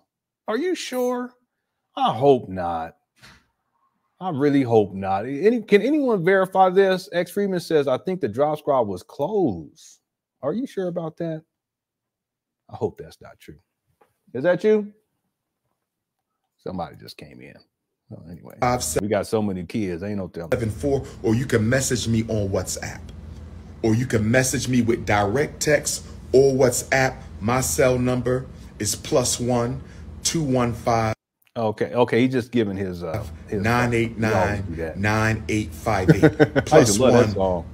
Are you sure? I hope not. I really hope not. Can anyone verify this? X Freeman says, I think the drop squad was closed. Are you sure about that? I hope that's not true. Is that you? Somebody just came in. Well, anyway, we got so many kids. Ain't no telling. 74, or you can message me on WhatsApp. Or you can message me with direct text or WhatsApp. My cell number is +1 215. Okay, he's just giving his 989-9858 +1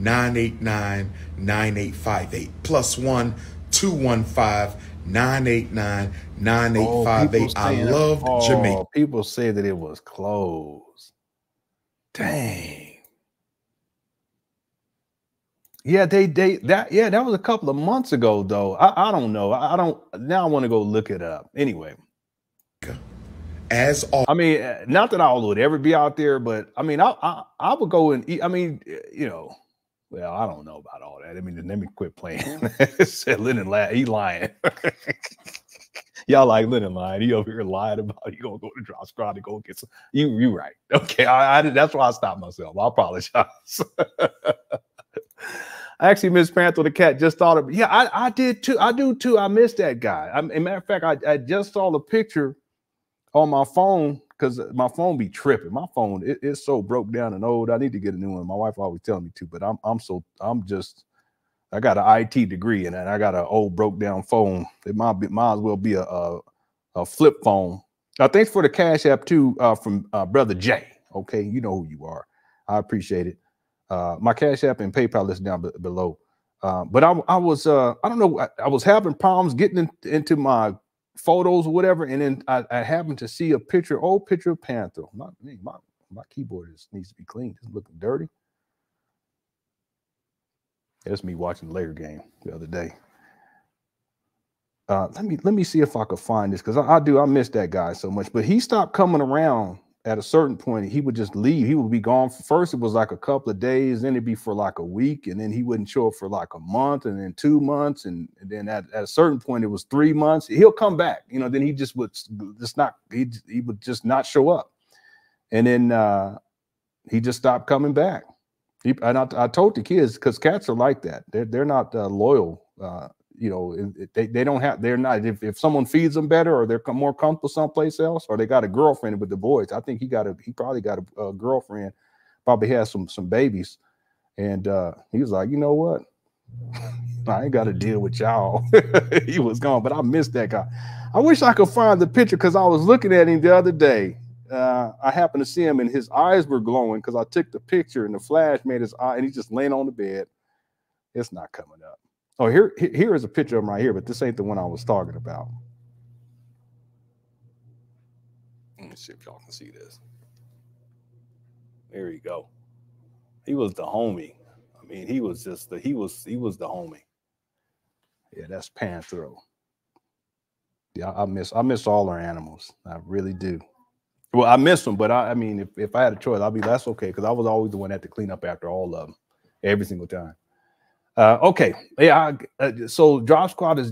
215-989-9858 +1 215-989-9858. I love Jamaica. People say that it was closed. Dang. Yeah, that was a couple of months ago though. I don't know. I don't now. I want to go look it up anyway. As all, I mean, not that I would ever be out there, but I mean, I would go and eat. I mean, you know, well, I don't know about all that. I mean, let me quit playing. Said Lennon, he lying. Y'all like Lennon lying. He over here lying about you gonna go to drop squad to go get some. You right? Okay, I that's why I stopped myself. I apologize. I actually missed Panther the Cat. Just thought of, yeah, I did too. I do too. I missed that guy. I, as a matter of fact, I just saw the picture on my phone, because my phone be tripping. My phone, it's so broke down and old. I need to get a new one. My wife always telling me to, but I got an IT degree and I got an old broke down phone. It might as well be a flip phone. Now, thanks for the Cash App too, from Brother Jay. Okay, you know who you are. I appreciate it. My Cash App and PayPal is down below. But I was, I don't know, I was having problems getting into my photos or whatever, and then I happened to see a picture, old picture of Panther. My keyboard needs to be cleaned. It's looking dirty. That's me watching Layer Game the other day. Let me see if I could find this, because I miss that guy so much. But he stopped coming around at a certain point. He would just leave. He would be gone. First, it was like a couple of days, then it'd be for like a week, and then he wouldn't show up for like a month, and then 2 months, and then at a certain point, it was 3 months. He'll come back, you know. Then he just would just not. He would just not show up, and then he just stopped coming back. And I told the kids, because cats are like that. They're not loyal. You know, they don't have, they're not, if someone feeds them better or they're more comfortable someplace else, or they got a girlfriend with the boys. I think he probably got a girlfriend, probably has some babies. And he was like, you know what? I ain't got to deal with y'all. He was gone, but I missed that guy. I wish I could find the picture, because I was looking at him the other day. I happened to see him and his eyes were glowing, because I took the picture and the flash made his eye, and he's just laying on the bed. It's not coming up. Oh, here is a picture of him right here, but this ain't the one I was talking about. Let me see if y'all can see this. There you go. He was the homie. I mean, he was just he was the homie. Yeah, that's Panthro. Yeah, I miss all our animals. I really do. Well, I miss them, but I mean, if I had a choice, I'd be that's okay, because I was always the one that had to clean up after all of them, every single time. Okay, yeah. So Drop Squad is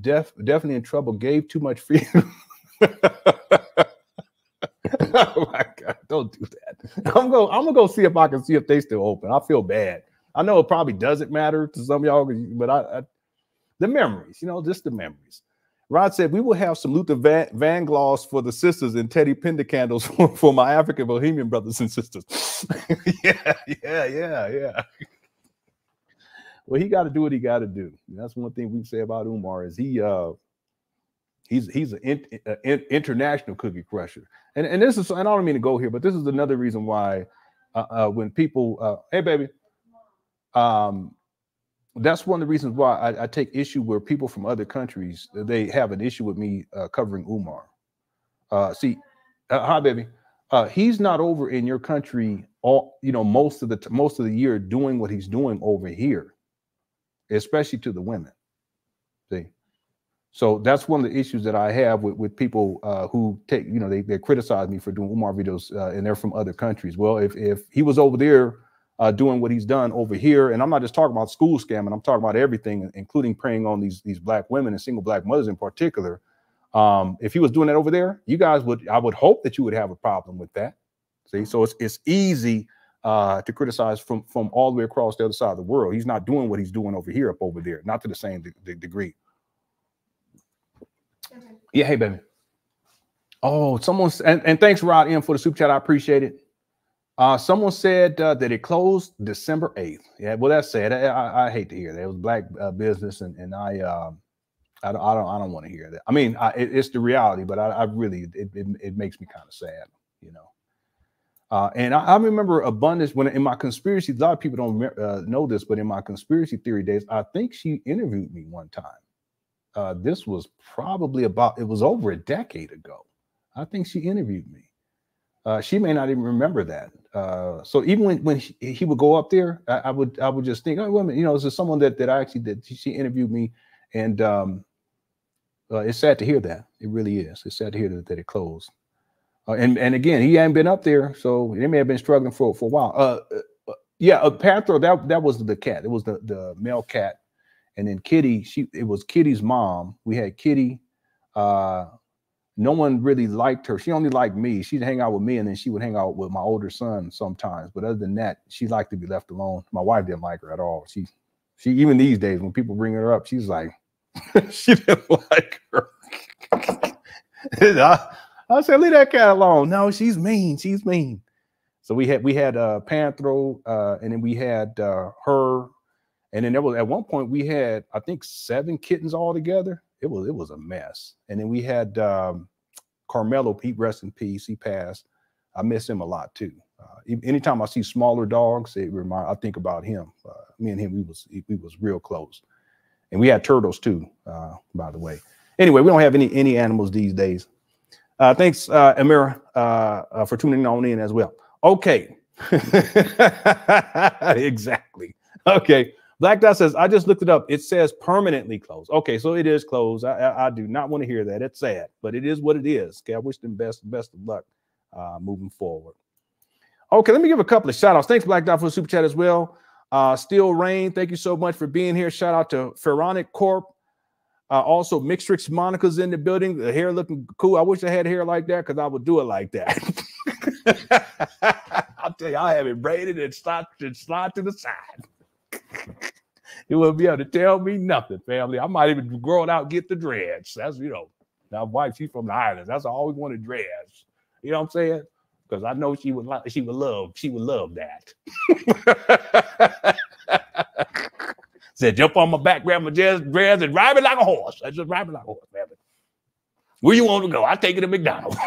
definitely in trouble. Gave too much freedom. Oh my God! Don't do that. I'm gonna go see if I can see if they still open. I feel bad. I know it probably doesn't matter to some of y'all, but the memories, you know, just the memories. Rod said, we will have some Luther Vandross for the sisters and Teddy Pendercandles for my African Bohemian brothers and sisters. Yeah. Well, he got to do what he got to do. And that's one thing we say about Umar is he's an international cookie crusher. And this is, and I don't mean to go here, but this is another reason why when people, hey, baby, that's one of the reasons why I take issue where people from other countries, they have an issue with me covering Umar. Hi, baby. He's not over in your country all, you know, most of the year doing what he's doing over here, especially to the women. See, so that's one of the issues that I have with people who take, you know, they criticize me for doing Umar videos and they're from other countries. Well, if he was over there doing what he's done over here. And I'm not just talking about school scamming. I'm talking about everything, including preying on these black women and single black mothers in particular. If he was doing that over there, you guys would, I would hope that you would have a problem with that. See, so it's easy to criticize from all the way across the other side of the world. He's not doing what he's doing over here up over there, not to the same degree. Okay. Yeah, hey, baby. Oh, someone's, and thanks, Rod M, for the super chat. I appreciate it. Someone said that it closed December 8th. Yeah, well, that's sad. I hate to hear that. It was black business, and I don't want to hear that. I mean, it's the reality, but I really it makes me kind of sad, you know. And I remember Abundance when in my conspiracy. A lot of people don't know this, but in my conspiracy theory days, I think she interviewed me one time. This was probably it was over a decade ago. I think she interviewed me. She may not even remember that. So even when he would go up there, I would just think, oh, wait a minute, you know, this is someone that I actually did. She interviewed me, and it's sad to hear that. It really is. It's sad to hear that it closed. And again, he hadn't been up there, so they may have been struggling for a while. Panthro, that was the cat. It was the male cat, and then Kitty. It was Kitty's mom. We had Kitty. No one really liked her. She only liked me. She'd hang out with me, and then she would hang out with my older son sometimes. But other than that, she liked to be left alone. My wife didn't like her at all. She even these days, when people bring her up, she's like, she didn't like her. I said, leave that cat alone. No, she's mean. She's mean. So we had Panthro, and then we had her, and then there was at one point we had I think 7 kittens all together. It was a mess. And then we had Carmelo, Pete, rest in peace. He passed. I miss him a lot too. Anytime I see smaller dogs, I think about him. Me and him, we was real close. And we had turtles too, by the way. Anyway, we don't have any animals these days. Thanks, Amira, for tuning on in as well. Okay. Exactly. Okay. Black Dot says, I just looked it up. It says permanently closed. Okay, so it is closed. I do not want to hear that. It's sad, but it is what it is. Okay, I wish them best of luck moving forward. Okay, let me give a couple of shout outs. Thanks, Black Dot, for the super chat as well. Still Rain, thank you so much for being here. Shout out to Feronic Corp. Also, Mixtrix Monica's in the building. The hair looking cool. I wish I had hair like that because I would do it like that. I'll tell you, I have it braided and slide to the side. You wouldn't be able to tell me nothing, family. I might even grow it out, get the dreads. That's, you know, my wife, she's from the islands. That's all we wanted, dreads. You know what I'm saying? Because I know she would like, she would love that. Said, jump on my back, grab my dreads, and ride me like a horse. I just ride me like a horse, man. Where you want to go? I take it to McDonald's.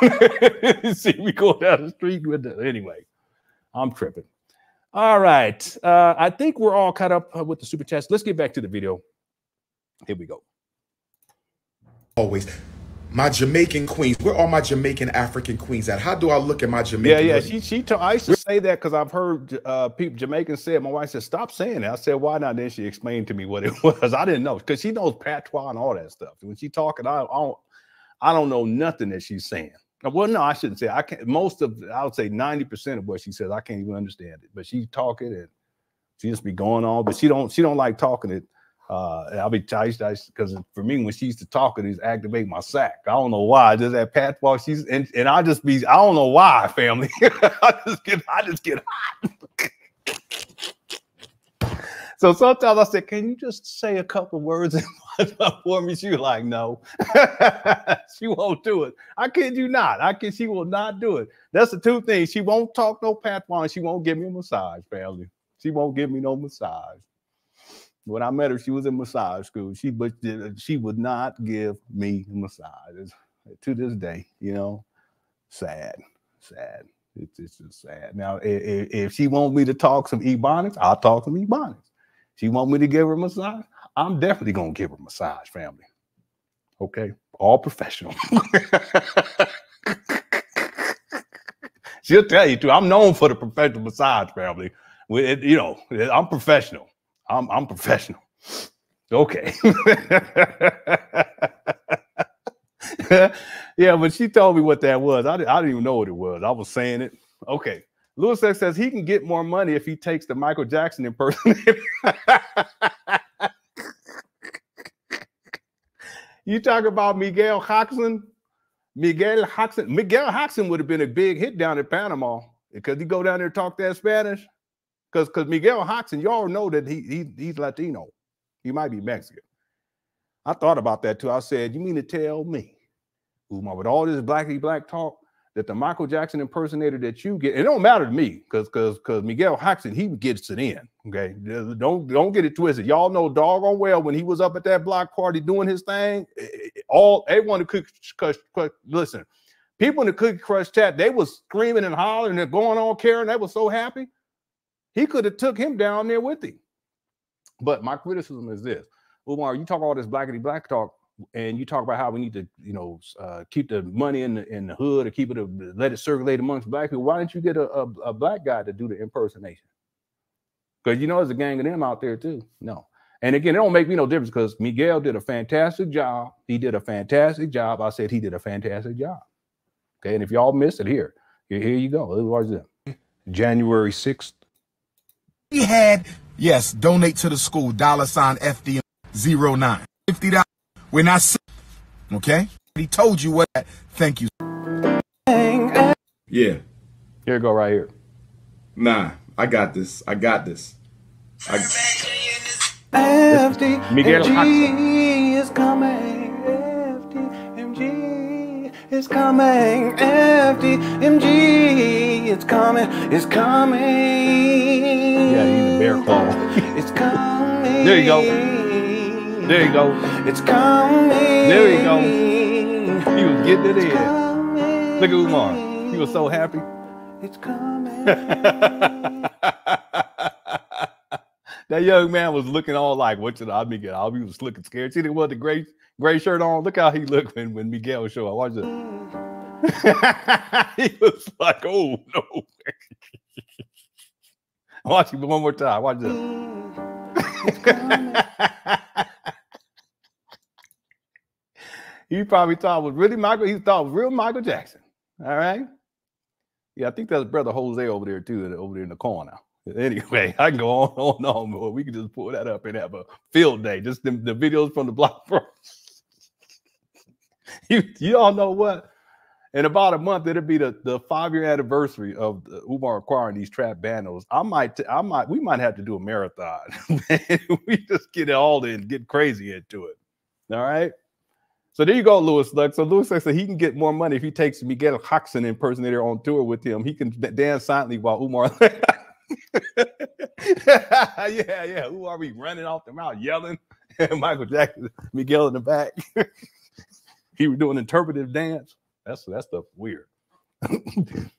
See, we go down the street with the anyway. I'm tripping. All right. I think we're all caught up with the super chats. Let's get back to the video. Here we go. Always. My Jamaican queens. Where are my Jamaican African queens at? How do I look at my Jamaican? Yeah, yeah. I used to say that because I've heard people Jamaican say it. My wife said, "Stop saying that." I said, "Why not?" Then she explained to me what it was. I didn't know because she knows patois and all that stuff. When she talking, I don't know nothing that she's saying. Well, no, I shouldn't say. I can't. Most of, I would say 90% of what she says, I can't even understand it. But she's talking and she just be going on. But she don't like talking it. I'll be tight because for me, when she used to talk, it is activate my sack. I don't know why. Just that patois. She's and I just be. I don't know why, family. I just get hot. So sometimes I say, "Can you just say a couple words for me?" She's like, "No." She won't do it. I kid you not. She will not do it. That's the two things. She won't talk no patois. And she won't give me a massage, family. She won't give me no massage. When I met her, she was in massage school. She would not give me massages to this day. You know, sad. It's just sad. Now, if she wants me to talk some Ebonics, I'll talk some Ebonics. She wants me to give her a massage, I'm definitely gonna give her a massage, family. Okay, all professional. She'll tell you too. I'm known for the professional massage, family. You know, I'm professional. I'm professional. Okay. Yeah, but she told me what that was. I didn't even know what it was. I was saying it. Okay. Lewis X says he can get more money if he takes the Michael Jackson impersonator. You talk about Miguel Jackson. Miguel Jackson would have been a big hit down in Panama because he go down there and talk that Spanish. Because Miguel Jackson, y'all know that he's Latino. He might be Mexican. I thought about that too. I said, you mean to tell me, Umar, with all this black talk, that the Michael Jackson impersonator that you get, it don't matter to me, because Miguel Jackson, he gets it in. Okay. Don't get it twisted. Y'all know doggone well when he was up at that block party doing his thing, everyone who could listen, people in the Cookie Crush chat, they was screaming and hollering and going on Karen. They were so happy. He could have took him down there with him. But my criticism is this. Umar, you talk all this blackity-black talk, and you talk about how we need to, you know, keep the money in the hood or keep it, let it circulate amongst black people. Why didn't you get a black guy to do the impersonation? Because, you know, there's a gang of them out there, too. No. And again, it don't make me no difference because Miguel did a fantastic job. He did a fantastic job. I said he did a fantastic job. Okay, and if y'all missed it, here you go. Otherwise, January 6th. He had, yes, donate to the school, $FDM09. $50. We're not sick, okay? He told you what, thank you. Yeah. Here you go right here. Nah, I got this. Miguel Jackson. FDMG is coming. FDMG It's coming, FDMG. It's coming, it's coming. Yeah, you need a bear claw. It's coming. There you go. There you go. It's coming. There you go. He was getting it in. Look at Umar. He was so happy. It's coming. That young man was looking all like, what should I be getting? I'll be looking scared. See, they wore the gray shirt on. Look how he looked when Miguel showed up. Watch this. He was like, oh no. Watch it one more time. Watch this. He probably thought it was really Michael. He thought it was real Michael Jackson. All right. Yeah, I think that's brother Jose over there too, over there in the corner. Anyway, I can go on, but we can just pull that up and have a field day. Just the videos from the block. You all know what? In about a month, it'll be the 5-year anniversary of Umar acquiring these trap bandos. We might have to do a marathon. We just get it all in, get crazy into it. All right. So there you go, Lewis Lux. So Lewis Lux said he can get more money if he takes Miguel Jackson impersonator on tour with him. He can dance silently while Umar. yeah. Who are we running off the mouth yelling? Michael Jackson, Miguel in the back. He was doing interpretive dance. That's stuff weird.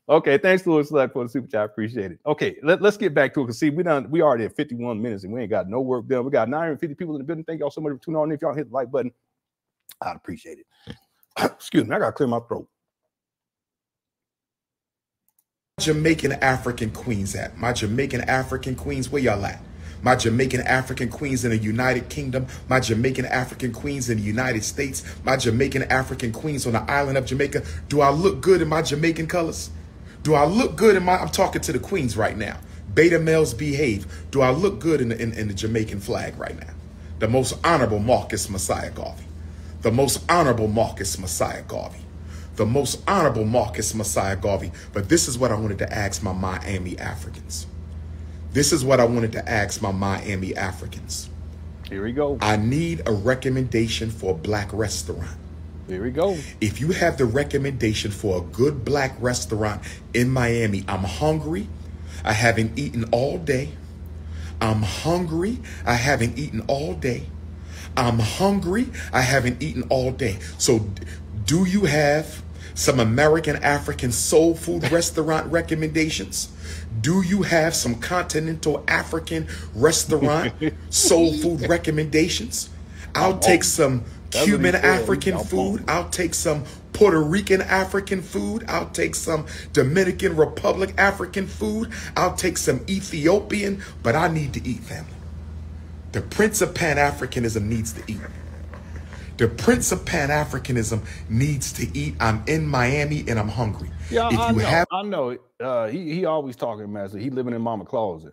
Okay, thanks, Lewis Lux, for the super chat. I appreciate it. Okay, let's get back to it. Because see, we already at 51 minutes and we ain't got no work done. We got 950 people in the building. Thank y'all so much for tuning on. If y'all hit the like button, I'd appreciate it. Excuse me, I gotta clear my throat. Jamaican African Queens at? My Jamaican African Queens, where y'all at? My Jamaican African Queens in the United Kingdom, my Jamaican African Queens in the United States, my Jamaican African Queens on the island of Jamaica. Do I look good in my Jamaican colors? Do I look good in my, I'm talking to the Queens right now. Beta males behave. Do I look good in the Jamaican flag right now? The most honorable Marcus Messiah Garvey. The most honorable Marcus Messiah Garvey. The most honorable Marcus Messiah Garvey. But this is what I wanted to ask my Miami Africans. This is what I wanted to ask my Miami Africans. Here we go. I need a recommendation for a black restaurant. Here we go. If you have the recommendation for a good black restaurant in Miami, I'm hungry. I haven't eaten all day. I'm hungry. I haven't eaten all day. I'm hungry. I haven't eaten all day. So do you have some American African soul food restaurant recommendations? Do you have some continental African restaurant soul food recommendations? I'll take some Cuban African food. I'll take some Puerto Rican African food. I'll take some Dominican Republic African food. I'll take some Ethiopian, but I need to eat, family. The Prince of Pan-Africanism needs to eat. The Prince of Pan-Africanism needs to eat. I'm in Miami and I'm hungry. Yeah, I know. He always talking, man. So he living in Mama closet.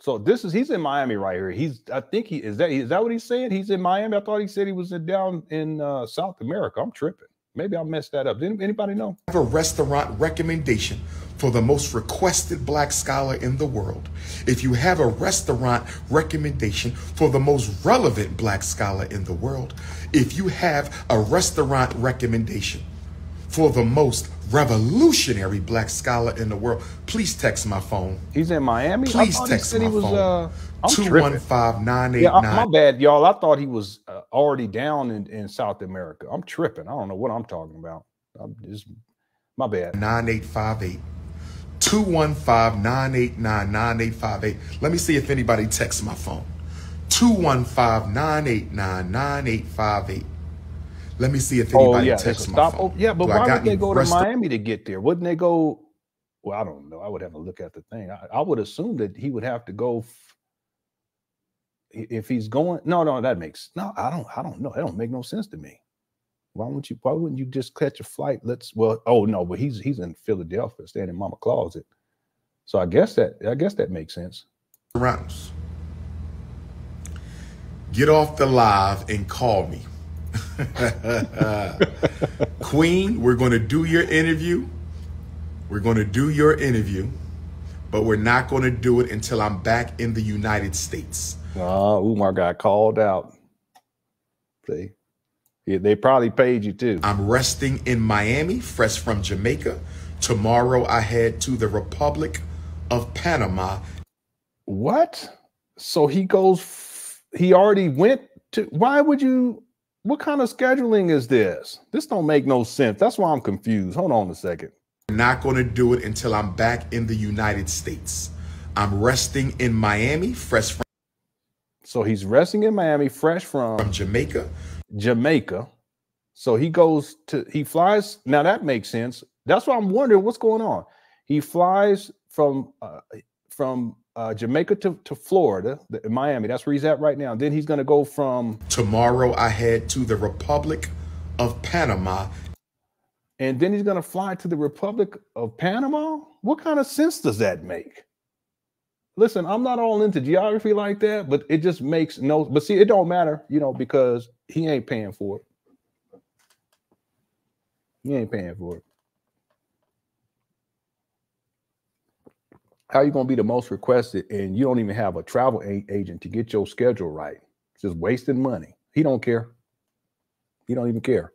So this is, he's in Miami right here. I think, is that what he said? He's in Miami. I thought he said he was down in South America. I'm tripping. Maybe I messed that up. Did anybody know? I have a restaurant recommendation for the most requested black scholar in the world. If you have a restaurant recommendation for the most relevant black scholar in the world, if you have a restaurant recommendation for the most revolutionary black scholar in the world, please text my phone. He's in Miami? Please text my phone. 215-989. My bad, y'all. I thought he was already down in South America. I'm tripping. I don't know what I'm talking about. I'm just, my bad. 9858. 215-989-9858. Let me see if anybody texts my phone. 215-989-9858. Let me see if anybody texts my phone. Yeah, but why would they go to Miami to get there? Wouldn't they go? Well, I don't know. I would have a look at the thing. I would assume that he would have to go if he's going. No, that makes no. I don't know. That don't make no sense to me. Why wouldn't you just catch a flight? But he's in Philadelphia, staying in Mama Closet. So I guess that makes sense. Rounds. Get off the live and call me. Queen, we're going to do your interview. We're going to do your interview, but we're not going to do it until I'm back in the United States. Umar got called out. See? Yeah, they probably paid you too. I'm resting in Miami, fresh from Jamaica. Tomorrow I head to the Republic of Panama. What? So he goes, he already went to, why would you, what kind of scheduling is this? This don't make no sense. That's why I'm confused. Hold on a second. I'm not going to do it until I'm back in the United States. I'm resting in Miami, fresh from. So he's resting in Miami, fresh from Jamaica. Jamaica. So he goes to, he flies. Now that makes sense. That's why I'm wondering what's going on. He flies from Jamaica to Florida, Miami. That's where he's at right now. Then he's going to go from. Tomorrow I head to the Republic of Panama. And then he's going to fly to the Republic of Panama? What kind of sense does that make? Listen, I'm not all into geography like that, but it just makes no, but see, it don't matter, you know, because he ain't paying for it. He ain't paying for it. How are you going to be the most requested and you don't even have a travel agent to get your schedule right? It's just wasting money. He don't care. He don't even care.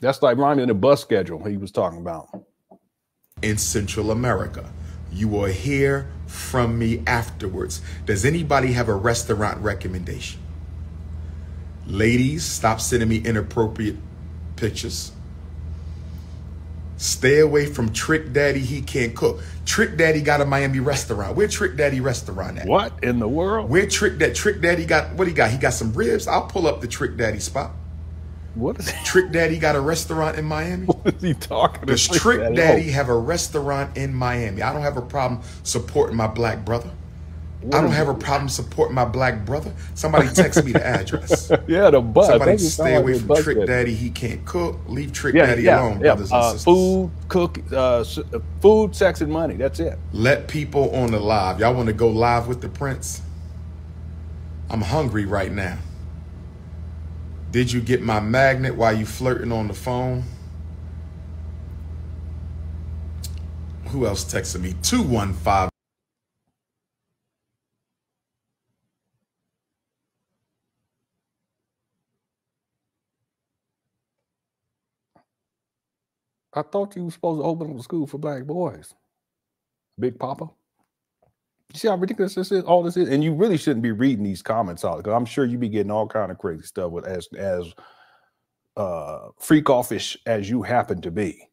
That's like rhyming in the bus schedule he was talking about. In Central America, you will hear from me afterwards. Does anybody have a restaurant recommendation? Ladies, stop sending me inappropriate pictures. Stay away from Trick Daddy. He can't cook. Trick Daddy got a Miami restaurant. Where Trick Daddy restaurant at? What in the world? Where Trick Daddy got, what he got? He got some ribs. I'll pull up the Trick Daddy spot. What is Trick Daddy got a restaurant in Miami? What is he talking about? Does Trick Daddy have a restaurant in Miami? I don't have a problem supporting my black brother. I don't have a problem supporting my black brother. Somebody text me the address. Yeah, the bus. Somebody stay away from Trick Daddy. He can't cook. Leave Trick Daddy alone, brothers and sisters. Food, cook, food, sex, and money. That's it. Let people on the live. Y'all want to go live with the prince? I'm hungry right now. Did you get my magnet while you flirting on the phone? Who else texted me? 215. I thought you were supposed to open up a school for black boys, Big Papa. You see how ridiculous this is? All this is, and you really shouldn't be reading these comments out because I'm sure you be getting all kind of crazy stuff with as freak offish as you happen to be.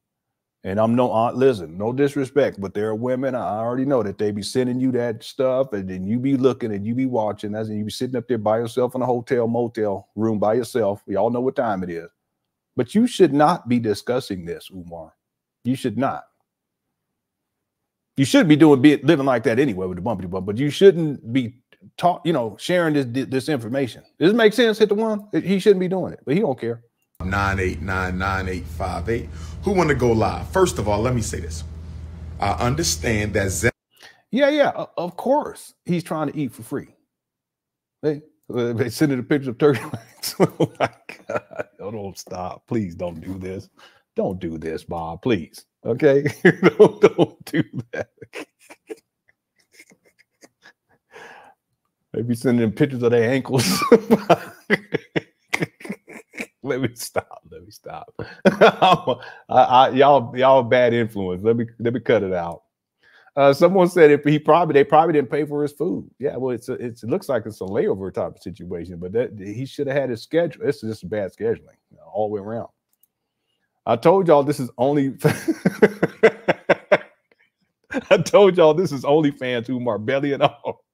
And I'm no aunt. Listen, no disrespect, but there are women I already know that they be sending you that stuff, and then you be looking and you be watching. That's and you be sitting up there by yourself in a hotel motel room by yourself. We all know what time it is. But you should not be discussing this, Umar. You should not. You should be living like that anyway with the bumpity bump, but you shouldn't be sharing this information. Does it make sense? Hit the one. He shouldn't be doing it, but he don't care. 9899858. Who want to go live? First of all, let me say this. I understand that. Yeah, of course. He's trying to eat for free. They sent her the picture of turkey legs. Oh my God. Don't stop. Please don't do this. Don't do this, Bob. Please. Okay. don't do that. Maybe sending them pictures of their ankles. Let me stop. Y'all bad influence. Let me cut it out. Someone said they probably didn't pay for his food. Yeah, well, it looks like it's a layover type of situation, but he should have had his schedule. It's just bad scheduling all the way around. I told y'all this is only. I told y'all this is OnlyFans who Marbelli and all.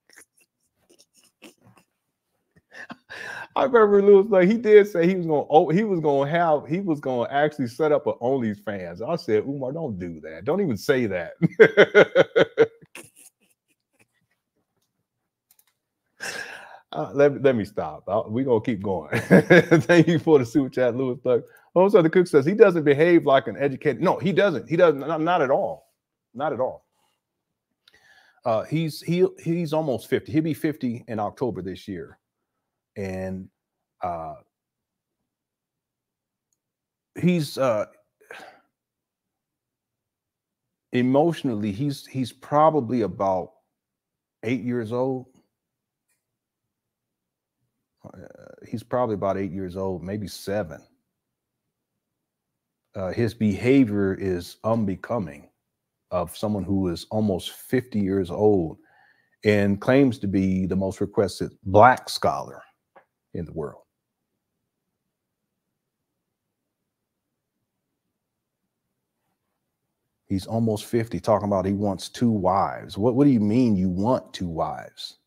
I remember Lewis like he did say he was gonna actually set up an OnlyFans. I said, Umar, don't do that. Don't even say that. let me stop. We're gonna keep going. Thank you for the super chat, Lewis Luck. Also, the cook says he doesn't behave like an educated. No, he doesn't. He doesn't. Not at all. Not at all. He's almost 50. He'll be 50 in October this year. And he's emotionally, he's probably about 8 years old. he's probably about 8 years old, maybe seven. His behavior is unbecoming of someone who is almost 50 years old and claims to be the most requested black scholar in the world. He's almost 50, talking about he wants two wives. What do you mean you want two wives?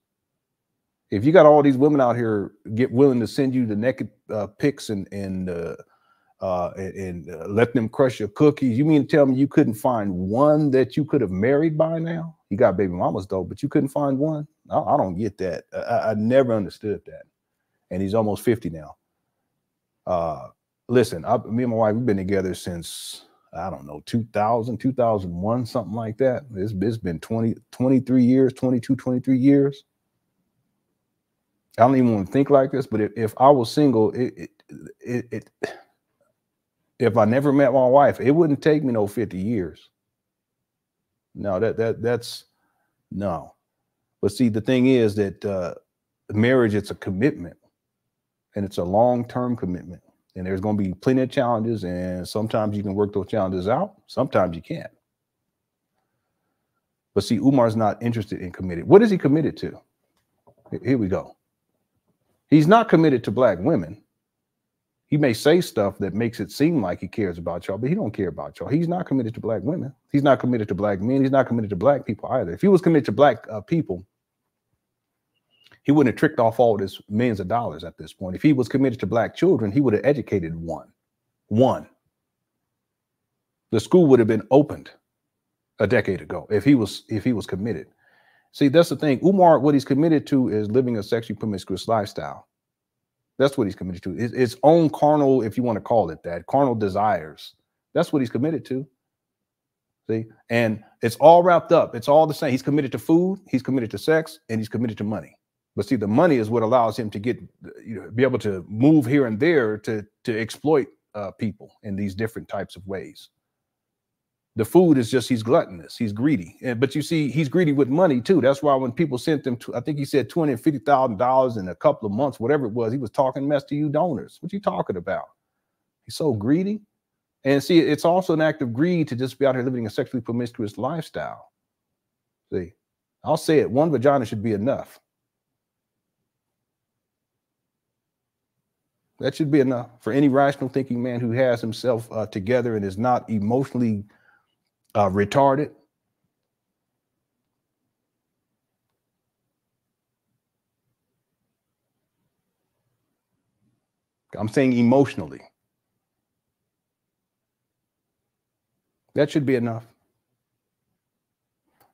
If you got all these women out here willing to send you the naked pics and let them crush your cookies, you mean to tell me you couldn't find one that you could have married by now? You got baby mamas though, but you couldn't find one? I don't get that. I never understood that. And he's almost 50 now. Listen, me and my wife, we've been together since, I don't know, 2000, 2001, something like that. It's been 22, 23 years. I don't even want to think like this, but if I was single, if I never met my wife, it wouldn't take me no 50 years. No, that's no. But see, the thing is that marriage, it's a commitment, and it's a long-term commitment. And there's going to be plenty of challenges, and sometimes you can work those challenges out. Sometimes you can't. But see, Umar's not interested in committed. What is he committed to? Here we go. He's not committed to black women. He may say stuff that makes it seem like he cares about y'all, but he don't care about y'all. He's not committed to black women. He's not committed to black men. He's not committed to black people either. If he was committed to black people, he wouldn't have tricked off all this millions of dollars at this point. If he was committed to black children, he would have educated one. The school would have been opened a decade ago if he was committed. See, that's the thing. Umar, what he's committed to is living a sexually promiscuous lifestyle. That's what he's committed to. It's own carnal, if you want to call it that, carnal desires. That's what he's committed to. See, and it's all wrapped up. It's all the same. He's committed to food. He's committed to sex, and he's committed to money. But see, the money is what allows him to get, be able to move here and there to exploit people in these different types of ways. The food is just, he's gluttonous, he's greedy. But you see, he's greedy with money too. That's why when people sent him to, I think he said $250,000 in a couple of months, whatever it was, he was talking mess to you donors. What you talking about? He's so greedy. And see, it's also an act of greed to just be out here living a sexually promiscuous lifestyle. See, I'll say it, one vagina should be enough. That should be enough for any rational thinking man who has himself together and is not emotionally retarded. I'm saying emotionally. That should be enough.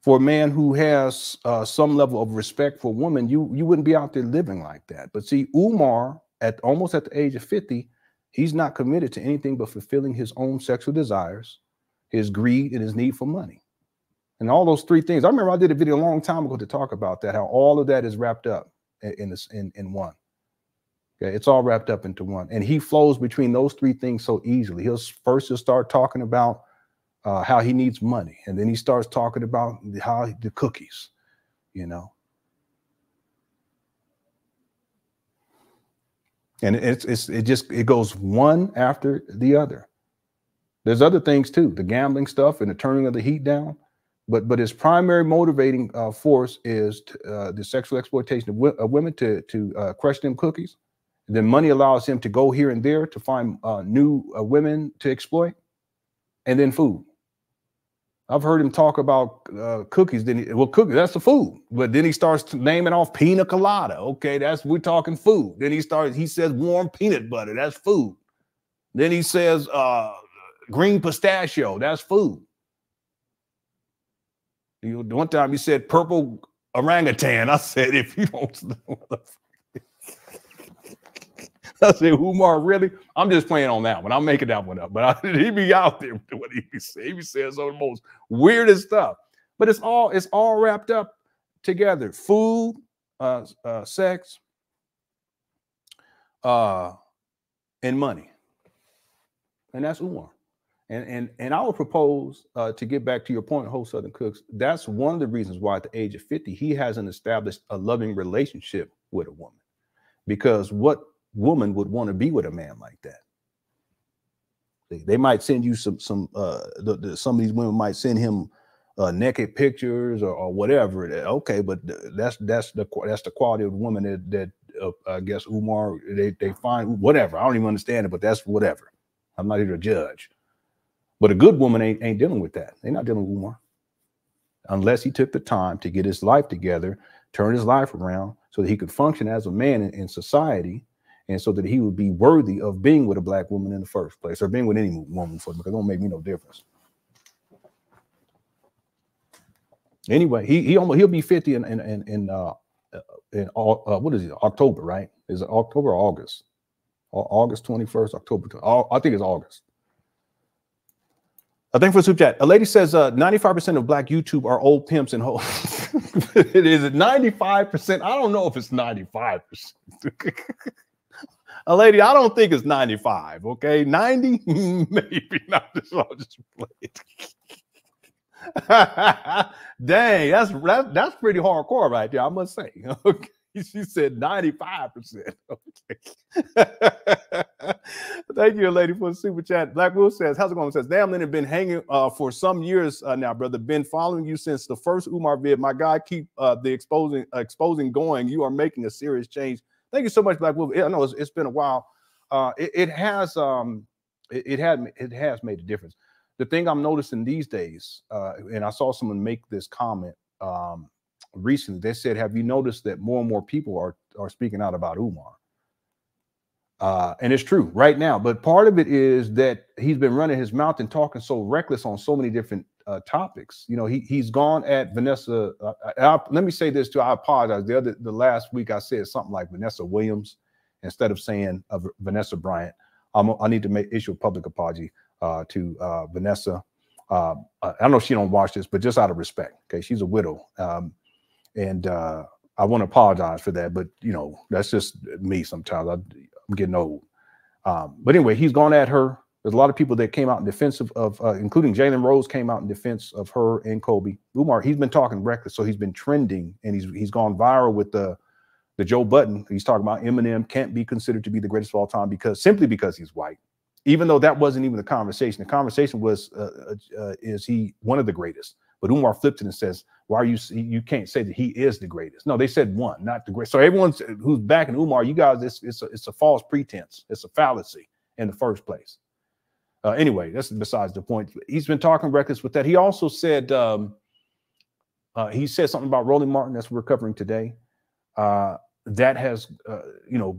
For a man who has some level of respect for women, you wouldn't be out there living like that. But see, Umar, at almost at the age of 50, he's not committed to anything but fulfilling his own sexual desires, his greed, and his need for money. And all those three things. I remember I did a video a long time ago to talk about that, how all of that is wrapped up in one. Okay, it's all wrapped up into one. And he flows between those three things so easily. He'll start talking about how he needs money. And then he starts talking about how the cookies, you know. And it goes one after the other. There's other things too, the gambling stuff and the turning of the heat down, but his primary motivating force is the sexual exploitation of women to crush them cookies. And then money allows him to go here and there to find new women to exploit, and then food. I've heard him talk about cookies. Then cookies, that's the food. But then he starts naming off pina colada. Okay, we're talking food. Then he says warm peanut butter, that's food. Then he says green pistachio, that's food. One time he said purple orangutan. I said, if you don't know what the I said, Umar, really? I'm just playing on that one. I'm making that one up. But he be out there with what he say. He says some of the most weirdest stuff. But it's all wrapped up together. Food, sex, and money. And that's Umar. And I would propose to get back to your point, whole Southern Cooks. That's one of the reasons why at the age of 50, he hasn't established a loving relationship with a woman. Because what woman would want to be with a man like that? They might send you some of these women might send him naked pictures or whatever. Okay, but that's the quality of the woman that I guess Umar they find, whatever. I don't even understand it, but that's whatever. I'm not here to judge. But a good woman ain't dealing with that. They're not dealing with Umar, unless he took the time to get his life together, turn his life around so that he could function as a man in society, and so that he would be worthy of being with a black woman in the first place, or being with any woman, for because it don't make me no difference. Anyway, he'll be 50 in what is it? October, right? Is it October or August? August 21st, October. I think it's August. I think for super chat, a lady says 95% of black YouTube are old pimps and hoes. It is 95%. I don't know if it's 95%. A lady, I don't think it's 95. Okay, 90, maybe not. I'll just play. Dang, that's pretty hardcore right there, I must say. Okay. She said 95%. Thank you, lady, for the super chat. Black Wolf says, how's it going? Says, damn, Leonard, been hanging for some years now, brother. Been following you since the first Umar vid. My God, keep the exposing going. You are making a serious change. Thank you so much, Black Wolf. I know it's been a while. It has made a difference. The thing I'm noticing these days, and I saw someone make this comment, recently, they said, have you noticed that more and more people are speaking out about Umar? And it's true right now. But part of it is that he's been running his mouth and talking so reckless on so many different topics. You know, he's gone at Vanessa. Let me say this too. I apologize. The last week I said something like Vanessa Williams instead of saying Vanessa Bryant. I need to issue a public apology to Vanessa. I know she don't watch this, but just out of respect, okay, she's a widow. And I want to apologize for that, but you know, that's just me sometimes. I'm getting old. But anyway, he's gone at her. There's a lot of people that came out in defense of including Jalen Rose came out in defense of her and Kobe. Umar, he's been talking reckless, so he's been trending, and he's gone viral with the Joe Budden. He's talking about Eminem can't be considered to be the greatest of all time simply because he's white, even though that wasn't even the conversation. The conversation was, is he one of the greatest? But Umar flipped it and says, "Why are you can't say that he is the greatest?" No, they said one, not the greatest. So everyone who's backing Umar, you guys, it's a false pretense. It's a fallacy in the first place. Anyway, that's besides the point. He's been talking reckless with that. He also said he said something about Roland Martin. That's what we're covering today. That has you know,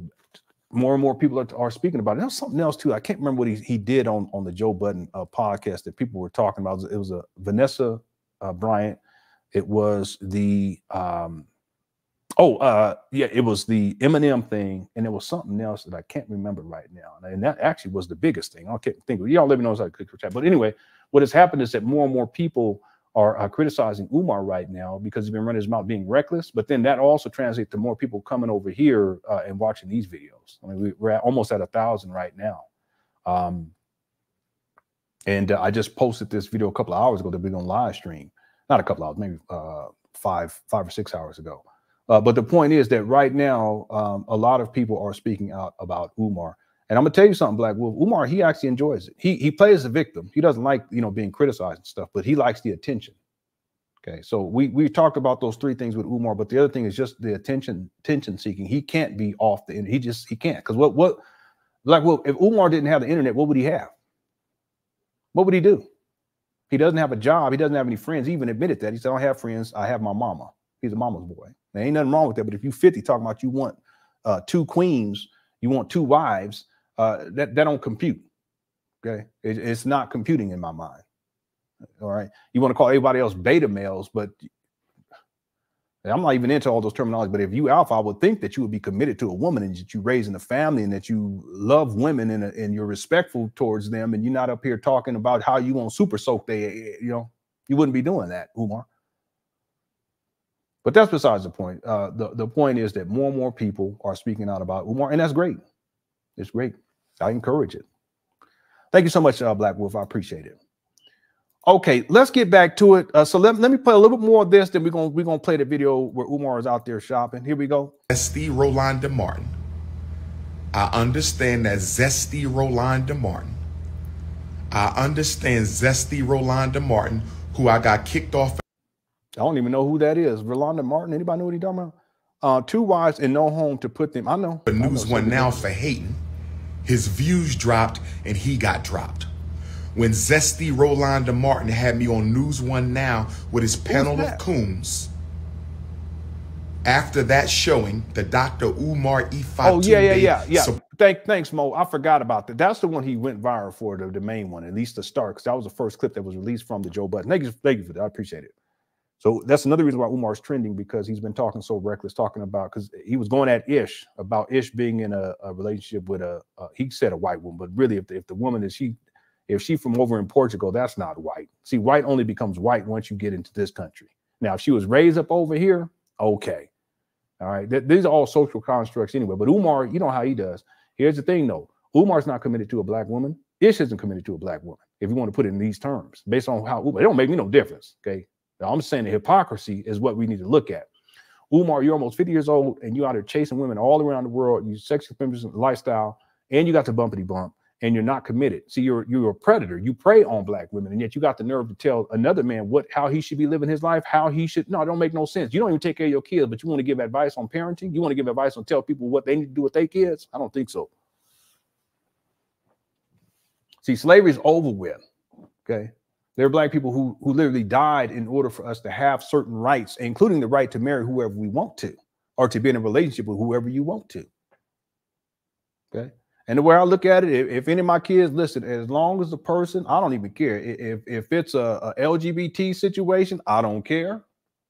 more and more people are speaking about it. There was something else too. I can't remember what he did on the Joe Budden podcast that people were talking about. It was a Vanessa Bryant. It was the it was the Eminem thing, and it was something else that I can't remember right now, and that actually was the biggest thing. I can't think of it. Y'all let me know as I click for chat. But anyway, what has happened is that more and more people are criticizing Umar right now because he's been running his mouth, being reckless. But then that also translates to more people coming over here and watching these videos. I mean, we're almost at 1,000 right now. And I just posted this video a couple of hours ago that we're going to live stream. Not a couple hours, maybe five or 6 hours ago. But the point is that right now, a lot of people are speaking out about Umar. And I'm going to tell you something, Black Wolf. Umar, he actually enjoys it. He plays the victim. He doesn't like, you know, being criticized and stuff, but he likes the attention. Okay, so we talked about those three things with Umar, but the other thing is just the attention seeking. He can't be off the internet. He can't. Because what Black Wolf, if Umar didn't have the internet, what would he have? What would he do? He doesn't have a job. He doesn't have any friends. He even admitted that. He said, I don't have friends. I have my mama. He's a mama's boy. There ain't nothing wrong with that. But if you're 50 talking about you want two queens, you want two wives, that don't compute. Okay. It's not computing in my mind. All right. You want to call everybody else beta males, but I'm not even into all those terminology. But if you alpha, I would think that you would be committed to a woman and that you raise in a family and that you love women and you're respectful towards them, and you're not up here talking about how you want super soak they, you know, you wouldn't be doing that, Umar. But that's besides the point. The point is that more and more people are speaking out about Umar, and that's great. It's great. I encourage it. Thank you so much, Black Wolf. I appreciate it. Okay, let's get back to it. So let me play a little bit more of this, then we're gonna play the video where Umar is out there shopping. Here we go. That's the Roland Martin. I understand that zesty Roland Martin. I understand zesty Roland Martin, who I got kicked off. I don't even know who that is. Roland Martin. Anybody know what he talking about? Two wives and no home to put them. I know. But News One Now for hating. His views dropped and he got dropped. When zesty Roland Martin had me on News One Now with his panel of coons. After that showing, the Dr. Umar Ifatu. Oh, yeah. Thanks, Mo. I forgot about that. That's the one he went viral for, the main one, at least the start, because that was the first clip that was released from the Joe Budden. Thank you for that. I appreciate it. So that's another reason why Umar's trending, because he's been talking so reckless, because he was going at Ish about Ish being in a relationship with he said a white woman, but really if the woman is if she from over in Portugal, that's not white. See, white only becomes white once you get into this country. Now, if she was raised up over here, okay. All right. These are all social constructs anyway. But Umar, you know how he does. Here's the thing, though. Umar's not committed to a black woman. Ish isn't committed to a black woman, if you want to put it in these terms, based on how Umar. It don't make me no difference, okay? Now, I'm saying the hypocrisy is what we need to look at. Umar, you're almost 50 years old, and you out here chasing women all around the world. You sexual feminist lifestyle, and you got the bumpity bump, and you're not committed. See, you're a predator. You prey on black women, and yet you got the nerve to tell another man how he should be living his life, how he should. No, it don't make no sense. You don't even take care of your kids, but you want to give advice on parenting? You want to give advice on tell people what they need to do with their kids? I don't think so. See, slavery is over with, okay? There are black people who literally died in order for us to have certain rights, including the right to marry whoever we want to, or to be in a relationship with whoever you want to. Okay. And the way I look at it, if any of my kids, listen, as long as the person, I don't even care. If it's a LGBT situation, I don't care.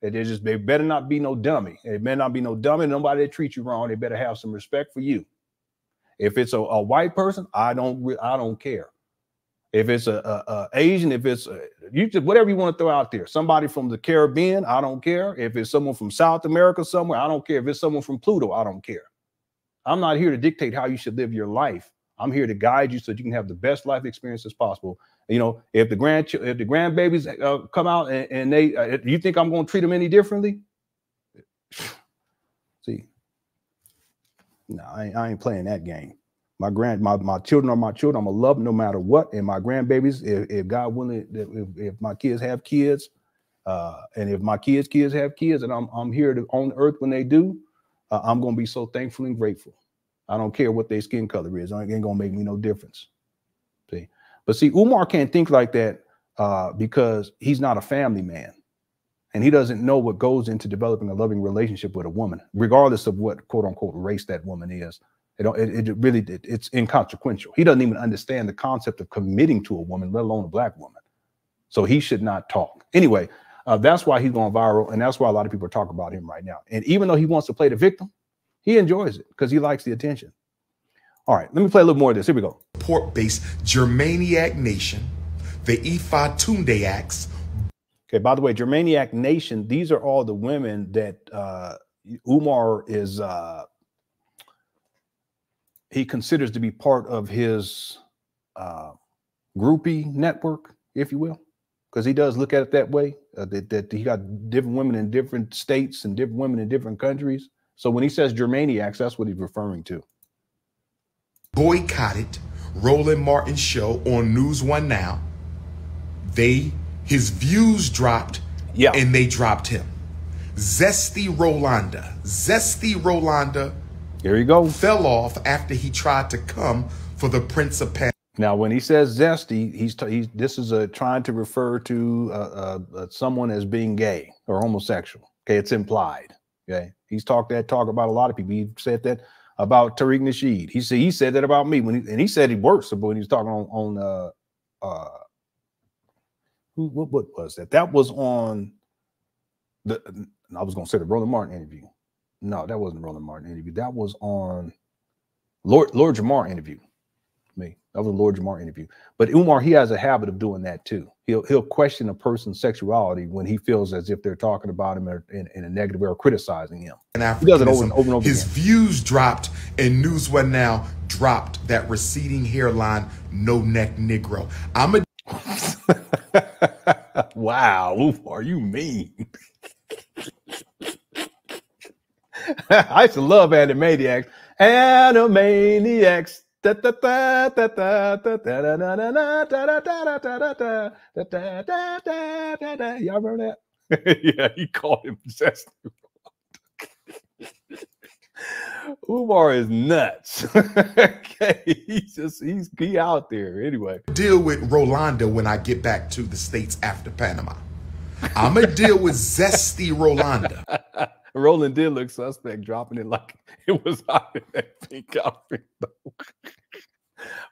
They better not be no dummy. It better not be no dummy. Nobody that treats you wrong, they better have some respect for you. If it's a white person, I don't care. If it's a Asian, if it's whatever you want to throw out there, somebody from the Caribbean, I don't care. If it's someone from South America somewhere, I don't care. If it's someone from Pluto, I don't care. I'm not here to dictate how you should live your life. I'm here to guide you so that you can have the best life experience as possible. You know, if the grandbabies come out and they, you think I'm going to treat them any differently? See, no, I ain't playing that game. My children are my children. I'm gonna love them no matter what. And my grandbabies, if God willing, if my kids have kids, and if my kids have kids, and I'm here to on earth when they do, I'm gonna be so thankful and grateful. I don't care what their skin color is. It ain't gonna make me no difference. See, but see, Umar can't think like that because he's not a family man, and he doesn't know what goes into developing a loving relationship with a woman, regardless of what quote unquote race that woman is. It's inconsequential. He doesn't even understand the concept of committing to a woman, let alone a black woman. So he should not talk. Anyway, that's why he's going viral, and that's why a lot of people are talking about him right now. And even though he wants to play the victim, he enjoys it because he likes the attention. All right, let me play a little more of this. Here we go. Port-based Germaniac Nation, the Ifatunde Acts. Okay, by the way, Germaniac Nation, these are all the women that Umar is... he considers to be part of his groupie network, if you will, because he does look at it that way, that he got different women in different states and different women in different countries. So when he says Germaniacs, that's what he's referring to. Boycotted Roland Martin's show on News One Now. His views dropped, yeah, and they dropped him. Zesty Rolanda. Here you go. Fell off after he tried to come for the Prince of Pan. Now, when he says zesty, this is trying to refer to someone as being gay or homosexual. Okay, it's implied. Okay, he's talked that talk about a lot of people. He said that about Tariq Nasheed. He said that about me when he said he works. But when he was talking on what was that? That was on the. I was gonna say the Roland Martin interview. No, that wasn't Roland Martin interview. That was on Lord Jamar interview. That was a Lord Jamar interview. But Umar, he has a habit of doing that too. He'll question a person's sexuality when he feels as if they're talking about him in a negative way or criticizing him. He does it over and over again. His views dropped, and News One Now dropped that receding hairline, no neck Negro. Wow, Umar, you mean? I used to love Animaniacs, Animaniacs. Y'all remember that? Yeah, he called him Zesty. Umar is nuts. Okay, he's out there anyway. Deal with Rolanda when I get back to the States after Panama. I'm gonna deal with Zesty Rolanda. Roland did look suspect, dropping it like it was out in that pink outfit.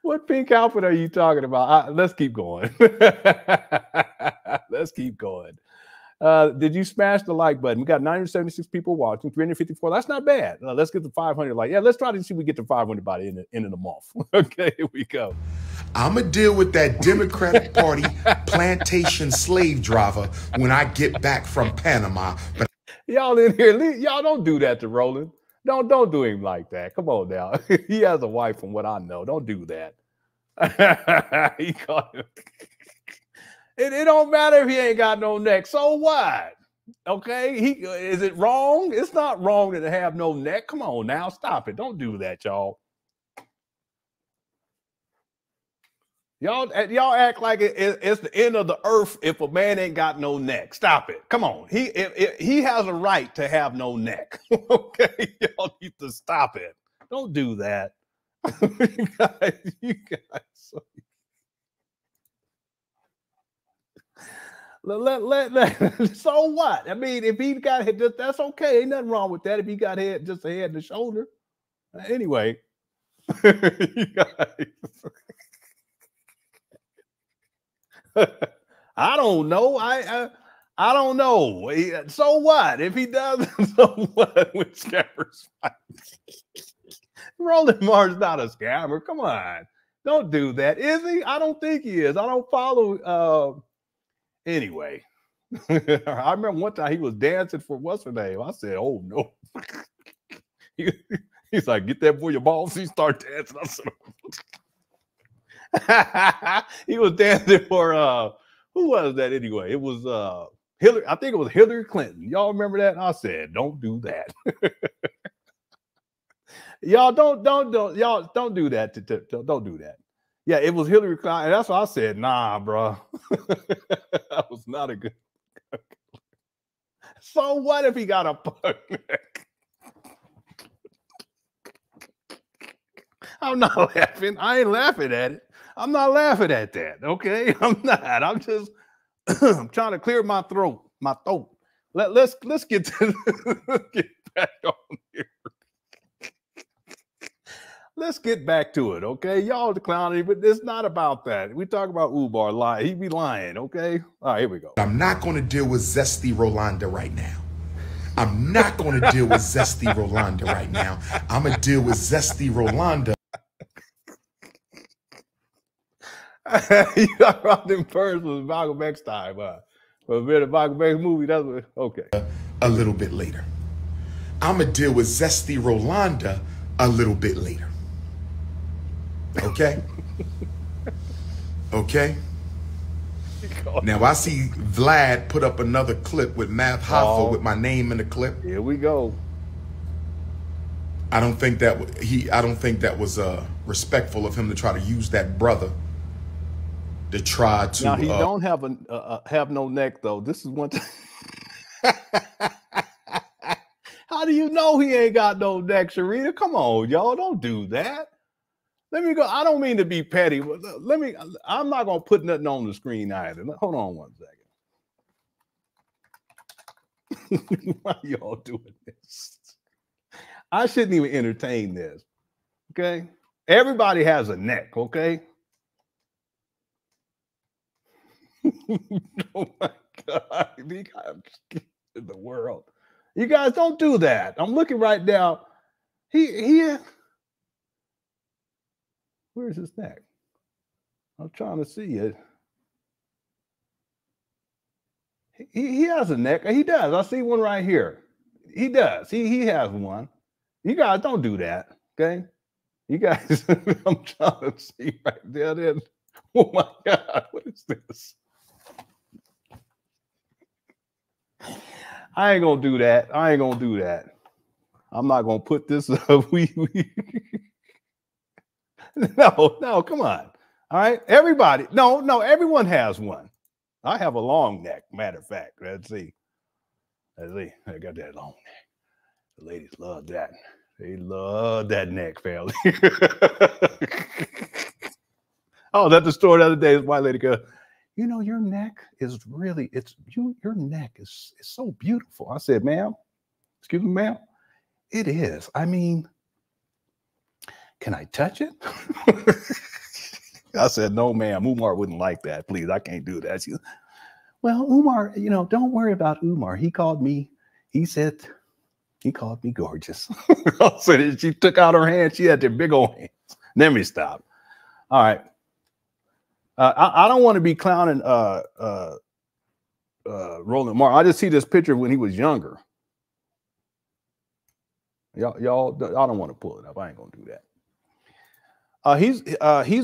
What pink outfit are you talking about? Let's keep going. Let's keep going. Did you smash the like button? We got 976 people watching, 354. That's not bad. No, let's get to 500. Like, yeah, let's try to see if we get to 500 by the end of the month. Okay, here we go. I'm going to deal with that Democratic Party plantation slave driver when I get back from Panama. But y'all in here, y'all don't do that to Roland. Don't do him like that. Come on now. He has a wife from what I know. Don't do that. He called him. It don't matter if he ain't got no neck. So what? Okay? Is it wrong? It's not wrong to have no neck. Come on now. Stop it. Don't do that, y'all. Y'all act like it's the end of the earth if a man ain't got no neck. Stop it. Come on. He has a right to have no neck. Okay? Y'all need to stop it. Don't do that. You guys. So what? I mean, if he got hit, that's okay. Ain't nothing wrong with that. If he got hit, just a head and a shoulder. Anyway. I don't know. I don't know. So what? If he doesn't, so what? With scammers. Roland Martin's not a scammer. Come on. Don't do that. Is he? I don't think he is. I don't follow... Anyway, I remember one time he was dancing for what's her name. I said, "Oh no!" He's like, "Get that boy your balls." He started dancing. I said, he was dancing for who was that anyway? It was Hillary. I think it was Hillary Clinton. Y'all remember that? I said, "Don't do that." Y'all don't y'all don't do that. Don't do that. Yeah, it was Hillary Clinton. That's why I said, nah, bro. That was not a good. So what if he got a punk neck? I'm not laughing. I ain't laughing at it. I'm not laughing at that. Okay, I'm not. I'm just I'm trying to clear my throat. My throat. Let's get to let's get back on here. Let's get back to it, okay? Y'all the clowning, but it's not about that. We talk about Umar lying. He be lying, okay? All right, here we go. I'm not going to deal with Zesty Rolanda right now. I'm not going to deal with Zesty Rolanda right now. I'm going to deal with Zesty Rolanda. You got Robin first with Malcolm X time. But we're the Malcolm X movie, that's what, okay. A little bit later. I'm going to deal with Zesty Rolanda a little bit later. Okay. Okay. Now I see Vlad put up another clip with Math Hoffa with my name in the clip. Here we go. I don't think that was respectful of him to try to use that brother to try to. Now he don't have a have no neck though. This is one thing. How do you know he ain't got no neck, Sharita? Come on, y'all, don't do that. Let me go. I don't mean to be petty, but let me. I'm not gonna put nothing on the screen either. Hold on one second. Why y'all doing this? I shouldn't even entertain this. Okay, everybody has a neck. Okay. Oh my God! You guys in the world, you guys don't do that. I'm looking right now. He. Where's his neck? I'm trying to see it. He has a neck. He does. I see one right here. He does. He has one. You guys don't do that. Okay. You guys, I'm trying to see right there. Then. Oh my God. What is this? I ain't gonna do that. I ain't gonna do that. I'm not gonna put this up. No, come on. All right, everybody. No, everyone has one. I have a long neck. Matter of fact, let's see. I got that long neck. The ladies love that. They love that neck, family. I was at the store the other day. This white lady goes, "You know, your neck is really, your neck is so beautiful." I said, "Ma'am, excuse me, ma'am, it is. I mean, can I touch it?" I said, "No, ma'am, Umar wouldn't like that. Please, I can't do that." She said, "Well, Umar, you know, don't worry about Umar. He called me. He said he called me gorgeous." So she took out her hand. She had the big old hands. Let me stop. All right. I don't want to be clowning Roland Martin. I just see this picture when he was younger. Y'all, I don't want to pull it up. I ain't gonna do that. He's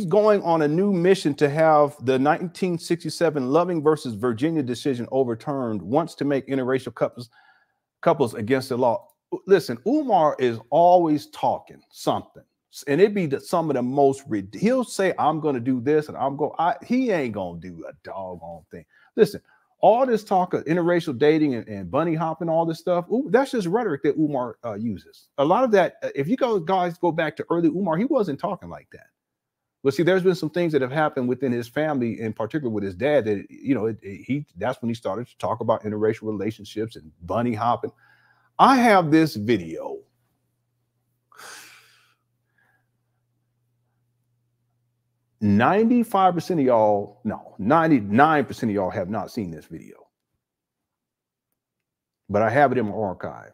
going on a new mission to have the 1967 Loving versus Virginia decision overturned, wants to make interracial couples against the law. Listen, Umar is always talking something, and it'd be some of the most ridiculous. He'll say, "I'm going to do this," and he ain't going to do a doggone thing. Listen, all this talk of interracial dating and bunny hopping, all this stuff, that's just rhetoric that Umar uses. A lot of that, if you guys go back to early Umar, he wasn't talking like that. But see, there's been some things that have happened within his family, in particular with his dad, that, you know, that's when he started to talk about interracial relationships and bunny hopping. I have this video. No, 99% of y'all have not seen this video, but I have it in my archive,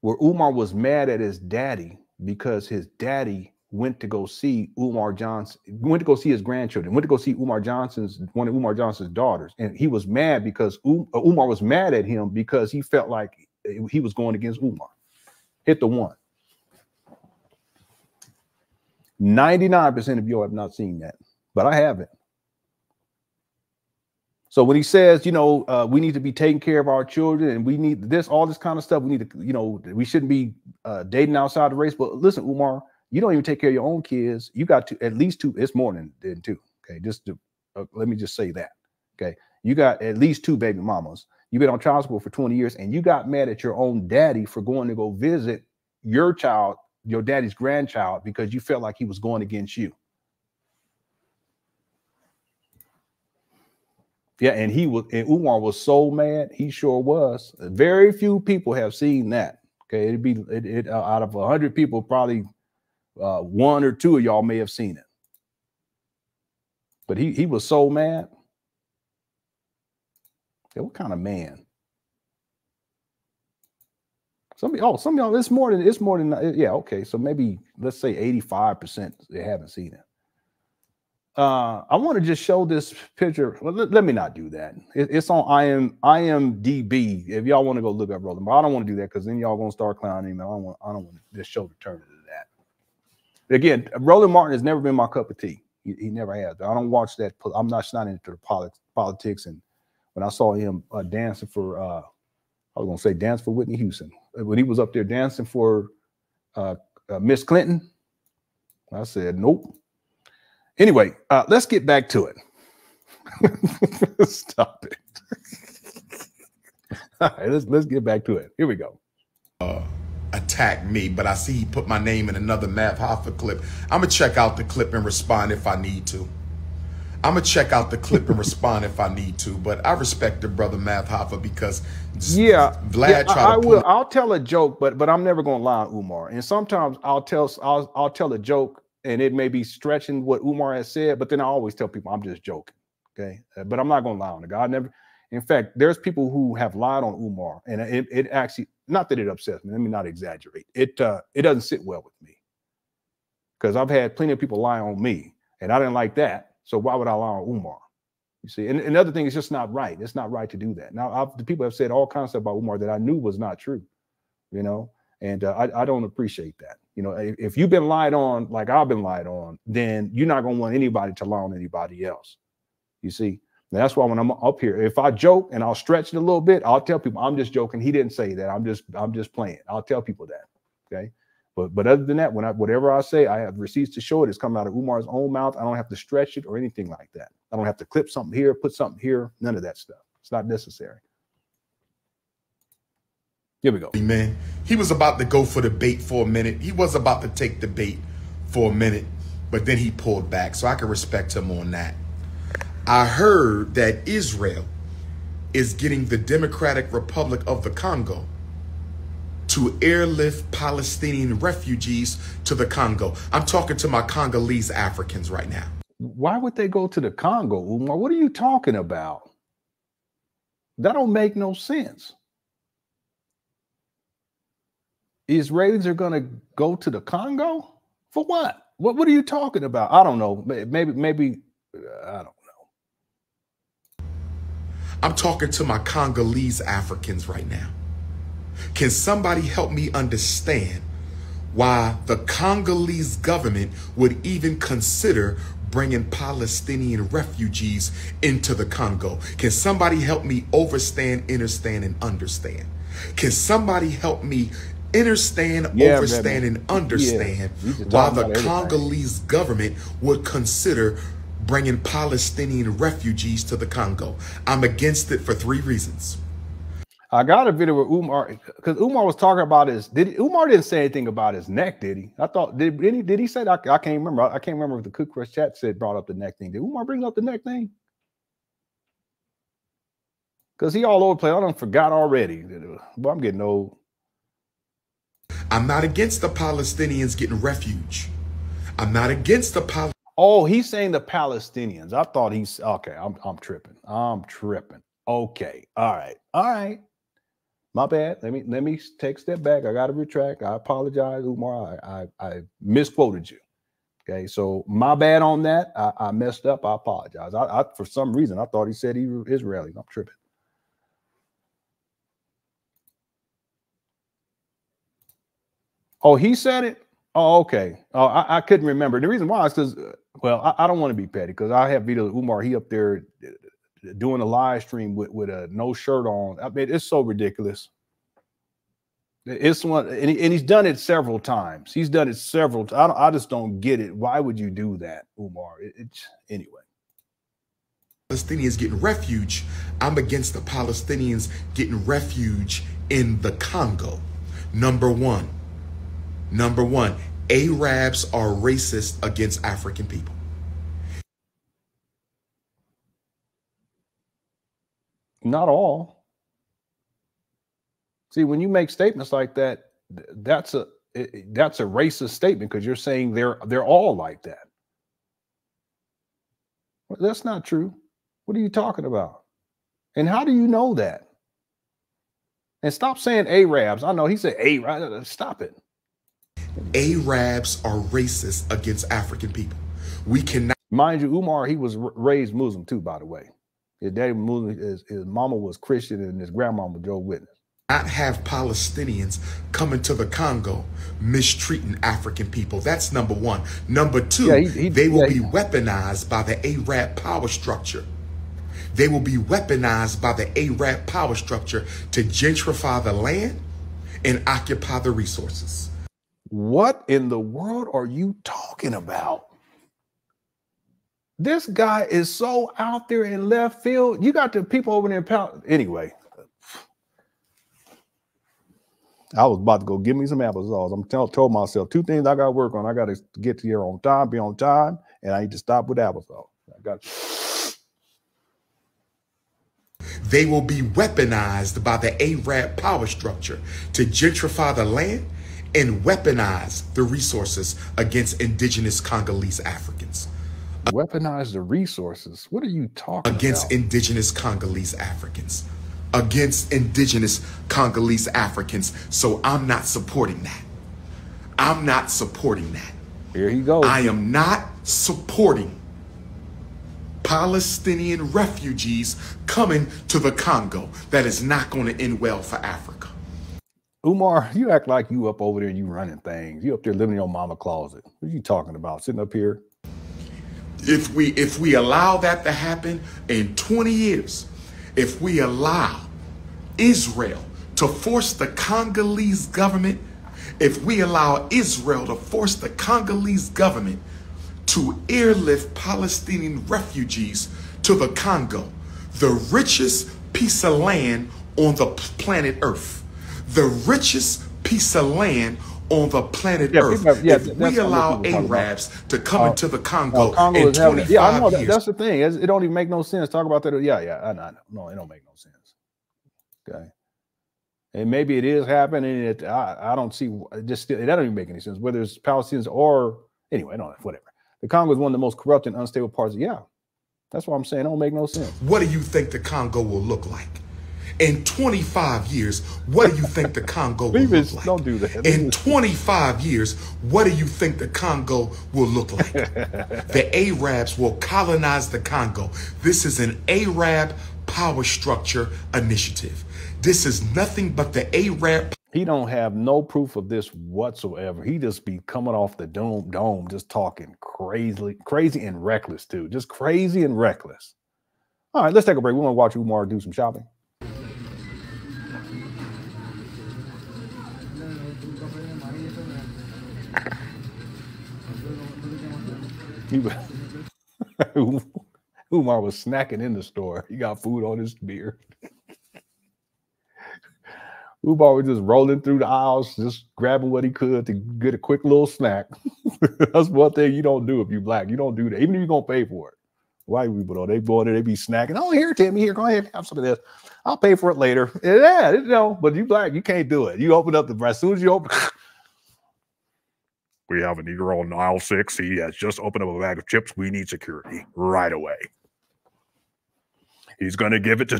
where Umar was mad at his daddy because his daddy went to go see Umar Johnson, went to go see his grandchildren, went to go see one of Umar Johnson's daughters, and he was mad because Umar was mad at him because he felt like he was going against Umar. Hit the one. 99% of you have not seen that, but I haven't. So when he says, you know, we need to be taking care of our children and we need this, all this kind of stuff. We need to, you know, we shouldn't be dating outside the race. But listen, Umar, you don't even take care of your own kids. You got to at least two. It's more than two. Okay. Let me just say that. Okay. You got at least two baby mamas. You've been on child support for 20 years and you got mad at your own daddy for going to go visit your child, your daddy's grandchild, because you felt like he was going against you. Yeah, and Umar was so mad. He sure was. Very few people have seen that. Okay, it'd be out of 100 people, probably one or two of y'all may have seen it. But he was so mad. Yeah, what kind of man? Some of y'all, it's more than, yeah, okay. So maybe let's say 85% they haven't seen it. I want to just show this picture. Well, let me not do that. It's on IMDb. If y'all want to go look up Roland, but I don't want to do that because then y'all gonna start clowning him. I don't want this show to turn into that. Again, Roland Martin has never been my cup of tea. He never has. I don't watch that. I'm not into the politics. And when I saw him dancing for, I was going to say dance for Whitney Houston. When he was up there dancing for Miss Clinton, I said, nope. Anyway, let's get back to it. Stop it. All right, let's get back to it. Here we go. Attack me, but I see he put my name in another Mav Hoffa clip. I'm going to check out the clip and respond if I need to. But I respect the brother Math Hoffa because I'll tell a joke, but I'm never gonna lie on Umar. And sometimes I'll tell a joke and it may be stretching what Umar has said, but then I always tell people I'm just joking. Okay, but I'm not gonna lie on the guy. In fact, there's people who have lied on Umar, and it actually, not that it upsets me, let me not exaggerate. It doesn't sit well with me because I've had plenty of people lie on me, and I didn't like that. So why would I allow Umar? You see, and another thing, it's just not right. It's not right to do that. Now, the people have said all kinds of stuff about Umar that I knew was not true, you know, and I don't appreciate that. You know, if you've been lied on like I've been lied on, then you're not going to want anybody to lie on anybody else. You see, And that's why when I'm up here, if I joke and I'll stretch it a little bit, I'll tell people I'm just joking. He didn't say that. I'm just playing. I'll tell people that. Okay. But other than that, when whatever I say, I have receipts to show it. It's coming out of Umar's own mouth. I don't have to stretch it or anything like that. I don't have to clip something here, put something here. None of that stuff. It's not necessary. Here we go. Man, he was about to go for the bait for a minute. He was about to take the bait for a minute, but then he pulled back. So I can respect him on that. I heard that Israel is getting the Democratic Republic of the Congo to airlift Palestinian refugees to the Congo. I'm talking to my Congolese Africans right now. Why would they go to the Congo, Umar? What are you talking about? That don't make no sense. Israelis are going to go to the Congo? For what? What are you talking about? I don't know. Maybe, I don't know. I'm talking to my Congolese Africans right now. Can somebody help me understand why the Congolese government would even consider bringing Palestinian refugees into the Congo? Can somebody help me understand? Can somebody help me understand why the Congolese government would consider bringing Palestinian refugees to the Congo? I'm against it for three reasons. I got a video with Umar because Umar was talking about his. Umar didn't say anything about his neck, did he? I thought did he say that? I can't remember. I can't remember if the Cook Crush chat brought up the neck thing. Did Umar bring up the neck thing? Because he all over the place. I done forgot already. But I'm getting old. I'm not against the Palestinians getting refuge. I'm not against the Palestinians. Oh, he's saying the Palestinians. I thought he's okay. I'm tripping. I'm tripping. Okay. All right. All right. My bad. Let me take a step back. I got to retract. I apologize, Umar. I misquoted you. Okay. So my bad on that. I messed up. I apologize. I for some reason I thought he said he was Israeli. I'm tripping. Oh, he said it. Oh, okay. Oh, I couldn't remember. The reason why is because, well, I don't want to be petty because I have videos of Umar. He up there doing a live stream with a no shirt on. I mean, it's so ridiculous. It's one, and he's done it several times. He's done it several times. I just don't get it. Why would you do that, Umar? Anyway. Palestinians getting refuge. I'm against the Palestinians getting refuge in the Congo. Number one, Arabs are racist against African people. Not all. See, when you make statements like that, that's a racist statement because you're saying they're all like that. Well, that's not true. What are you talking about? And how do you know that? And stop saying Arabs. I know he said Arabs. Stop it. Arabs are racist against African people. We cannot. Mind you, Umar, he was raised Muslim too, by the way. His daddy was Muslim, his mama was Christian, and his grandmama was Joe Budden. Not have Palestinians coming to the Congo mistreating African people. That's number one. Number two, they will be weaponized by the Arab power structure. They will be weaponized by the Arab power structure to gentrify the land and occupy the resources. What in the world are you talking about? This guy is so out there in left field. You got the people over there. Anyway, I was about to go give me some applesauce. I'm told myself two things I got to work on. I got to get here on time, be on time, and I need to stop with applesauce. They will be weaponized by the Arab power structure to gentrify the land and weaponize the resources against indigenous Congolese Africans. Weaponize the resources? What are you talking about? Against indigenous Congolese Africans. Against indigenous Congolese Africans. So I'm not supporting that. I'm not supporting that. Here he goes. I am not supporting Palestinian refugees coming to the Congo. That is not going to end well for Africa. Umar, you act like you up over there and you running things. You up there living in your mama closet. What are you talking about? Sitting up here. If we allow that to happen in 20 years, if we allow Israel to force the Congolese government, if we allow Israel to force the Congolese government to airlift Palestinian refugees to the Congo, the richest piece of land on the planet Earth, the richest piece of land on the planet Earth. If we allow Arabs to come into the Congo, Congo in 25 years. That's the thing. It don't even make no sense. Talk about that. No, it don't make no sense. Okay. And maybe it is happening. I don't see, that don't even make any sense, whether it's Palestinians or, anyway, whatever. The Congo is one of the most corrupt and unstable parts. Yeah, that's what I'm saying. It don't make no sense. What do you think the Congo will look like? In 25 years, what do you think the Congo will look like? Don't do that. In 25 years, what do you think the Congo will look like? The Arabs will colonize the Congo. This is an Arab power structure initiative. This is nothing but the Arab. He don't have no proof of this whatsoever. He just be coming off the dome, just talking crazy and reckless, dude. Just crazy and reckless. All right, let's take a break. We want to watch Umar do some shopping. Umar was snacking in the store. He got food on his beard. Umar was just rolling through the aisles, just grabbing what he could to get a quick little snack. That's one thing you don't do if you're black. You don't do that, even if you're gonna pay for it. White people though, they go in there, they be snacking. Oh, here, Timmy, here, go ahead, have some of this. I'll pay for it later. Yeah, you know, but you black, you can't do it. You open up the as soon as you open. We have a Negro on aisle 6. He has just opened up a bag of chips. We need security right away. He's going to give it to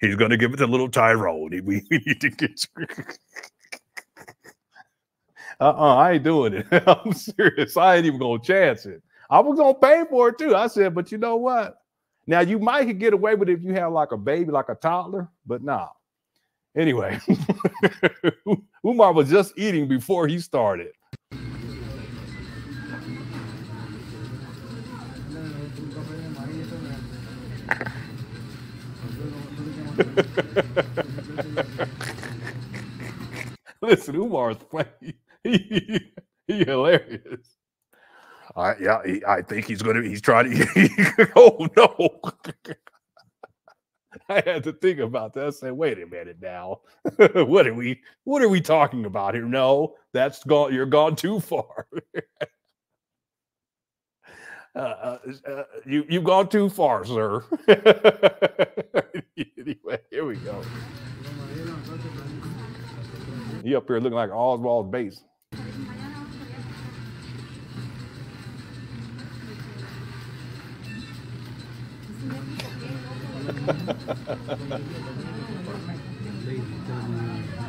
he's going to give it to little Tyrone. We need to get security. I ain't doing it. I'm serious. I ain't even going to chance it. I was going to pay for it too. I said, but you know what? Now you might get away with it if you have like a baby, like a toddler, but nah. Anyway, Umar was just eating before he started. Listen, Umar's funny. He hilarious. I think he's gonna. He's trying to. Oh no. I had to think about that. I said, wait a minute now. What are we talking about here? No, that's gone. You're gone too far. You've gone too far, sir. Anyway, here we go. He up here looking like Oswald Bates.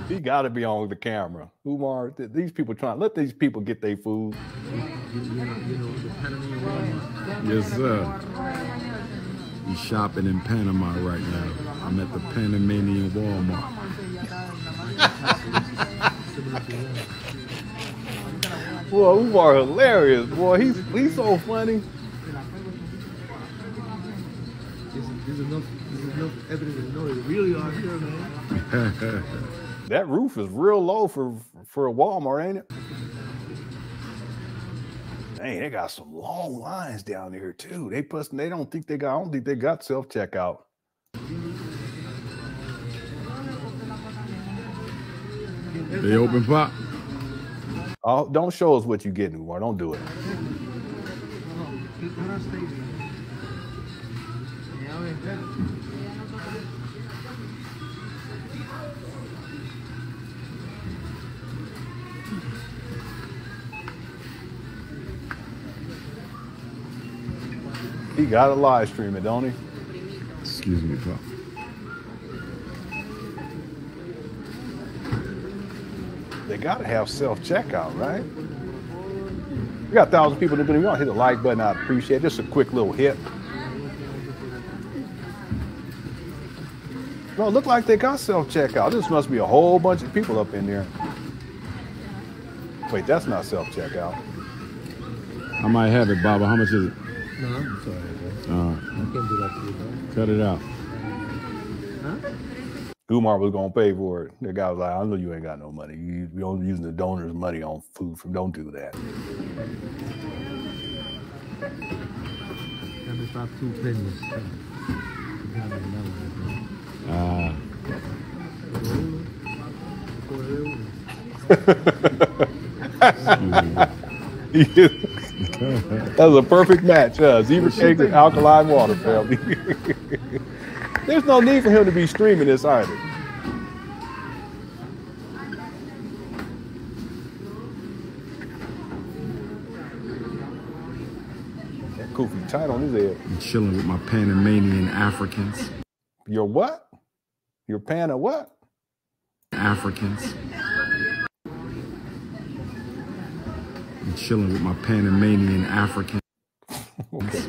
He got to be on the camera. Umar, these people trying to let these people get their food. Yes, sir. He's shopping in Panama right now. I'm at the Panamanian Walmart. Boy, Umar hilarious. Boy, he's so funny. There's enough evidence to know they really are here, man. That roof is real low for a Walmart, ain't it? Dang, they got some long lines down there too. They don't think they got. I don't think they got self-checkout. They open pop. Oh, don't show us what you get anymore. Don't do it. He got to live stream it, don't he? Excuse me, Pop. They got to have self-checkout, right? We got 1,000 people that have been here. Hit the like button. I appreciate it. Just a quick little hit. No, look like they got self-checkout. This must be a whole bunch of people up in there. Wait, that's not self-checkout. I might have it, Baba. How much is it? No, I'm sorry, bro. I can't do that to you, bro. Cut it out. Umar was gonna pay for it. The guy was like, "I know you ain't got no money. You only using the donor's money on food. From don't do that." That was a perfect match. Zebra cake and alkaline water, family. There's no need for him to be streaming this either. That koofy tight on his head. I'm chilling with my Panamanian Africans. Your what? Your Pana what? Africans. I'm chilling with my Panamanian Africans. Okay.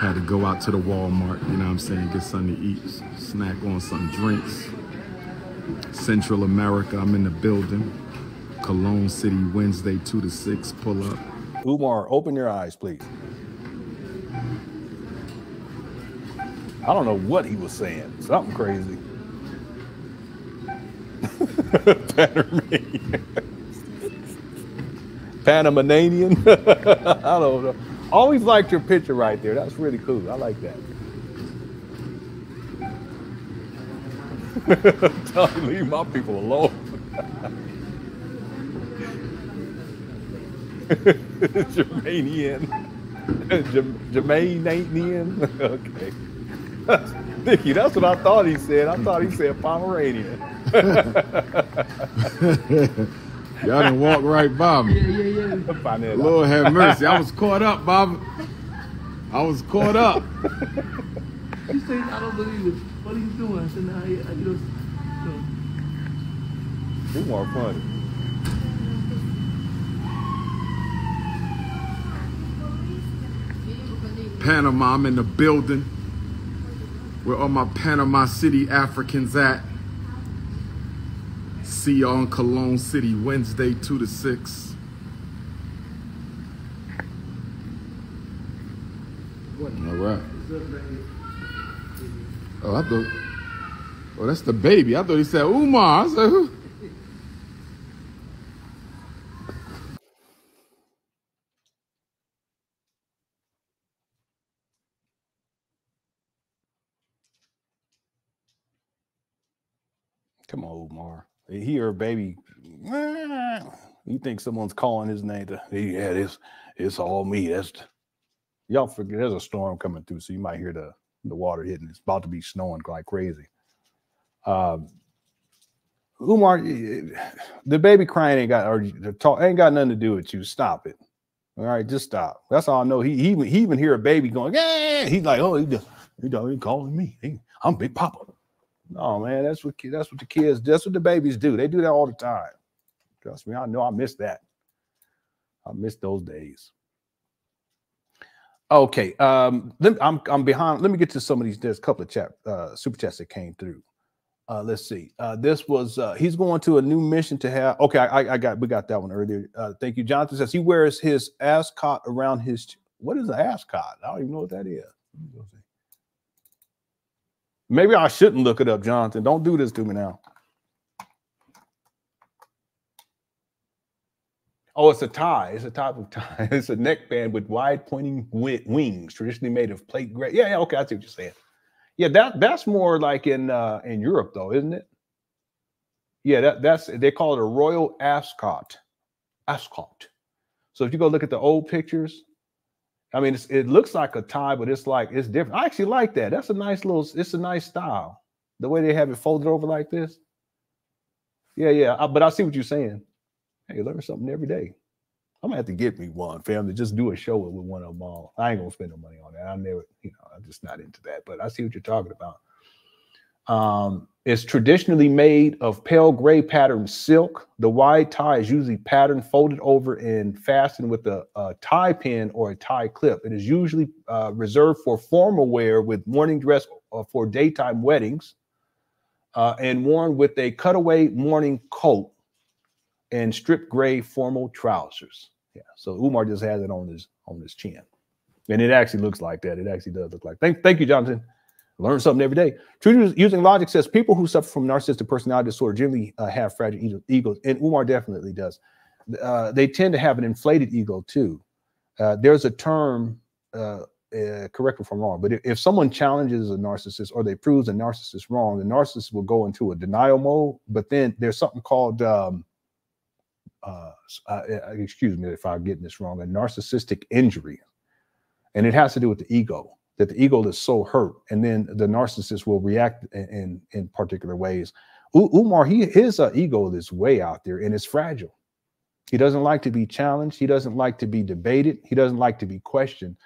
Had to go out to the Walmart, you know what I'm saying, get something to eat, snack on some drinks. Central America, I'm in the building. Cologne City, Wednesday, 2 to 6, pull up. Umar, open your eyes, please. I don't know what he was saying, something crazy. Panamanian, I don't know. Always liked your picture right there. That's really cool. I like that. Tell me, leave my people alone. Germanian. Okay. Nicky, that's what I thought he said. I thought he said Pomeranian. Y'all done walked right by me. Yeah. Lord have mercy. I was caught up, Bob. I was caught up. He said, I don't believe it. What are you doing? I said, nah, I just. It's more funny. Panama, I'm in the building. Where all my Panama City Africans at? See y'all in Cologne City, Wednesday, 2 to 6. What? All right. Oh, I thought... Oh, that's the baby. I thought he said, Umar. I said, who? Come on, Umar. They hear a baby. You think someone's calling his name? Yeah, it's all me. That's y'all forget. There's a storm coming through, so you might hear the water hitting. It's about to be snowing like crazy. Umar, the baby crying ain't got or the talk ain't got nothing to do with you. Stop it. All right, just stop. That's all I know. He even hear a baby going. Yeah, he's like, oh, he calling me. I'm Big Papa. No, man, that's what the kids, that's what the babies do. They do that all the time. Trust me, I know I miss that. I miss those days. Okay, I'm behind. Let me get to some of these. There's a couple of super chats that came through. Let's see. This was he's going to a new mission to have. Okay, we got that one earlier. Thank you. Jonathan says he wears his ascot around his. What is an ascot? I don't even know what that is. Maybe I shouldn't look it up, Jonathan. Don't do this to me now. Oh, it's a tie. It's a type of tie. It's a neckband with wide pointing wings, traditionally made of plate gray. Yeah, okay, I see what you're saying. Yeah, that's more like in Europe, though, isn't it? Yeah, they call it a royal ascot. So if you go look at the old pictures, I mean, it looks like a tie, but it's different. I actually like that. That's a nice little, it's a nice style. The way they have it folded over like this. Yeah. But I see what you're saying. Hey, you learn something every day. I'm gonna have to get me one, family. Just do a show with one of them all. I ain't gonna spend no money on that. I'm never, I'm just not into that. But I see what you're talking about. It's traditionally made of pale gray patterned silk. The wide tie is usually patterned, folded over, and fastened with a tie pin or a tie clip. It is usually reserved for formal wear with morning dress for daytime weddings and worn with a cutaway morning coat and strip gray formal trousers. Yeah. So Umar just has it on his chin. And it actually looks like that. It actually does look like. Thank you, Jonathan. Learn something every day. Truth Using Logic says people who suffer from narcissistic personality disorder generally have fragile egos, and Umar definitely does. They tend to have an inflated ego too. There's a term, correct me if I'm wrong, but if someone challenges a narcissist or they proves a narcissist wrong, the narcissist will go into a denial mode. But then there's something called, excuse me if I'm getting this wrong, a narcissistic injury, and it has to do with the ego. That the ego is so hurt, and then the narcissist will react in particular ways. Umar, his ego is way out there, and it's fragile. He doesn't like to be challenged. He doesn't like to be debated. He doesn't like to be questioned,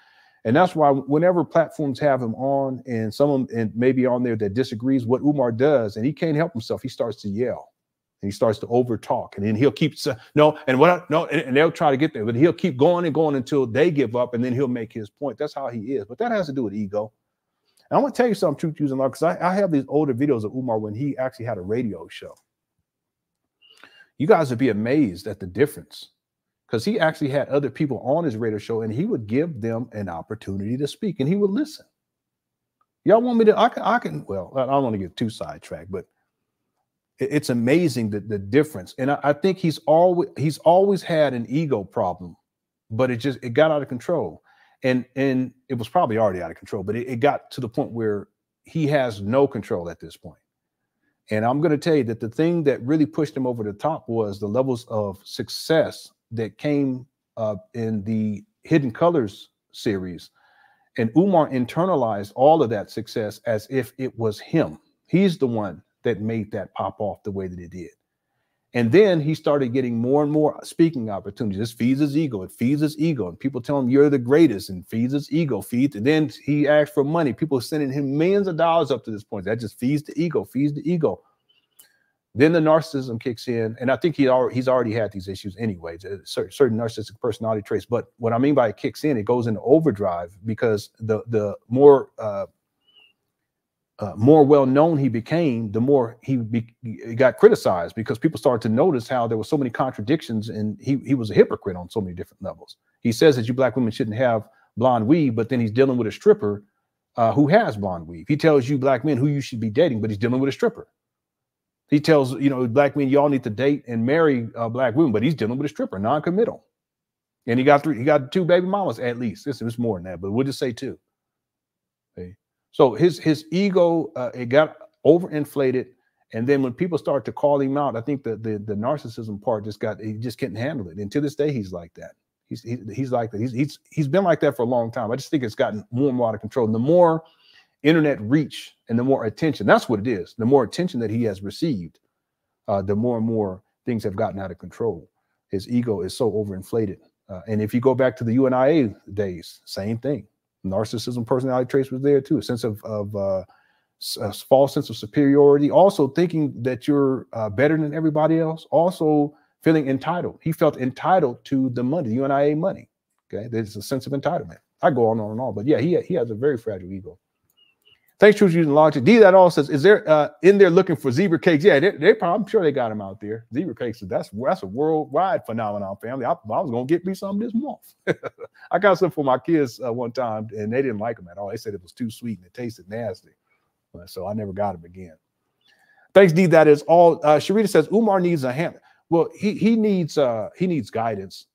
and that's why whenever platforms have him on, and someone and maybe on there that disagrees what Umar does, and he can't help himself, he starts to yell, and he starts to over talk, and then he'll keep and they'll try to get there, but he'll keep going and going until they give up, and then he'll make his point. That's how he is, but that has to do with ego. And I want to tell you something, Truth Using Law, because I have these older videos of Umar when he actually had a radio show. You guys would be amazed at the difference, because he actually had other people on his radio show, and he would give them an opportunity to speak, and he would listen. Y'all want me to? I can. Well, I don't want to get too sidetracked, but it's amazing the difference. And I think he's always had an ego problem, but it got out of control, and it was probably already out of control, but it got to the point where he has no control at this point. And I'm going to tell you that the thing that really pushed him over the top was the levels of success that came up in the Hidden Colors series. And Umar internalized all of that success as if it was him. He's the one that made that pop off the way that it did. And then he started getting more and more speaking opportunities. This feeds his ego. It feeds his ego. And people tell him, you're the greatest, and feeds his ego. And then he asked for money. People sending him millions of dollars up to this point. That just feeds the ego, feeds the ego. Then the narcissism kicks in. And I think he's already had these issues anyway, certain narcissistic personality traits. But what I mean by it kicks in, it goes into overdrive, because the more well-known he became, the more he got criticized, because people started to notice how there were so many contradictions, and he was a hypocrite on so many different levels. He says that you black women shouldn't have blonde weave, but then he's dealing with a stripper who has blonde weave. He tells you black men who you should be dating, but he's dealing with a stripper. He tells, you know, black men, y'all need to date and marry black women, but he's dealing with a stripper, non-committal. And he got two baby mamas at least. It's more than that, but we'll just say two. Okay. So his ego, it got overinflated, and then when people start to call him out, I think the narcissism part he just couldn't handle it. And to this day, he's like that. He's like that. He's been like that for a long time. I just think it's gotten more and more out of control. And the more internet reach and the more attention, that's what it is. The more attention that he has received, the more and more things have gotten out of control. His ego is so overinflated. And if you go back to the UNIA days, same thing. Narcissism, personality traits was there too. A sense of false sense of superiority. Also thinking that you're better than everybody else. Also feeling entitled. He felt entitled to the money, the UNIA money. Okay, there's a sense of entitlement. I go on and on, but yeah, he has a very fragile ego. Thanks, Truth Using Logic. D That All says, is there in there looking for zebra cakes? Yeah, they probably, I'm sure they got them out there. Zebra cakes, that's a worldwide phenomenon, family. I was gonna get me some this month. I got some for my kids one time, and they didn't like them at all. They said it was too sweet and it tasted nasty, so I never got them again. Thanks, D That Is All. Sharita says Umar needs a hand. Well, he needs guidance.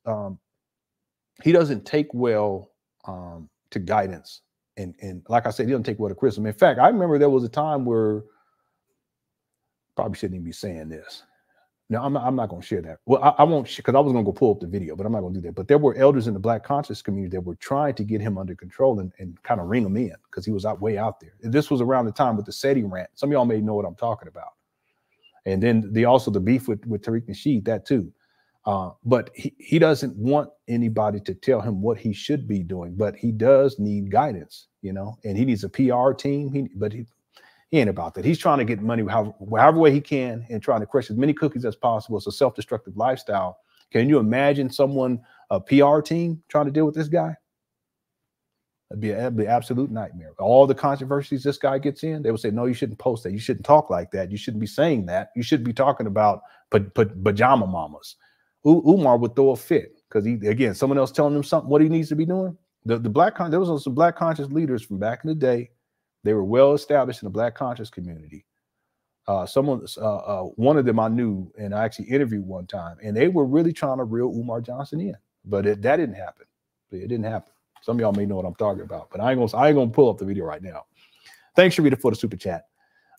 He doesn't take well to guidance. And like I said, he doesn't take well to criticism. In fact, I remember there was a time where, probably shouldn't even be saying this. No, I'm not going to share that. Well, I won't, because I was going to go pull up the video, but I'm not going to do that. But there were elders in the black conscious community that were trying to get him under control and kind of ring him in, because he was way out there. And this was around the time with the SETI rant. Some of y'all may know what I'm talking about. And then also the beef with Tariq Nasheed, that too. But he doesn't want anybody to tell him what he should be doing, but he does need guidance, you know, and he needs a PR team. But he ain't about that. He's trying to get money however way he can, and trying to crush as many cookies as possible. It's a self-destructive lifestyle. Can you imagine someone, a PR team, trying to deal with this guy? It'd be an absolute nightmare. All the controversies this guy gets in, they would say, no, you shouldn't post that. You shouldn't talk like that. You shouldn't be saying that. You should be talking about pajama mamas. Umar would throw a fit. because he, again, someone else telling him something, what he needs to be doing. The there was some black conscious leaders from back in the day. They were well established in the black conscious community. One of them I knew, and I actually interviewed one time, and they were really trying to reel Umar Johnson in, but that didn't happen. It didn't happen. Some of y'all may know what I'm talking about, but I ain't gonna pull up the video right now. Thanks, Sharita, for the super chat.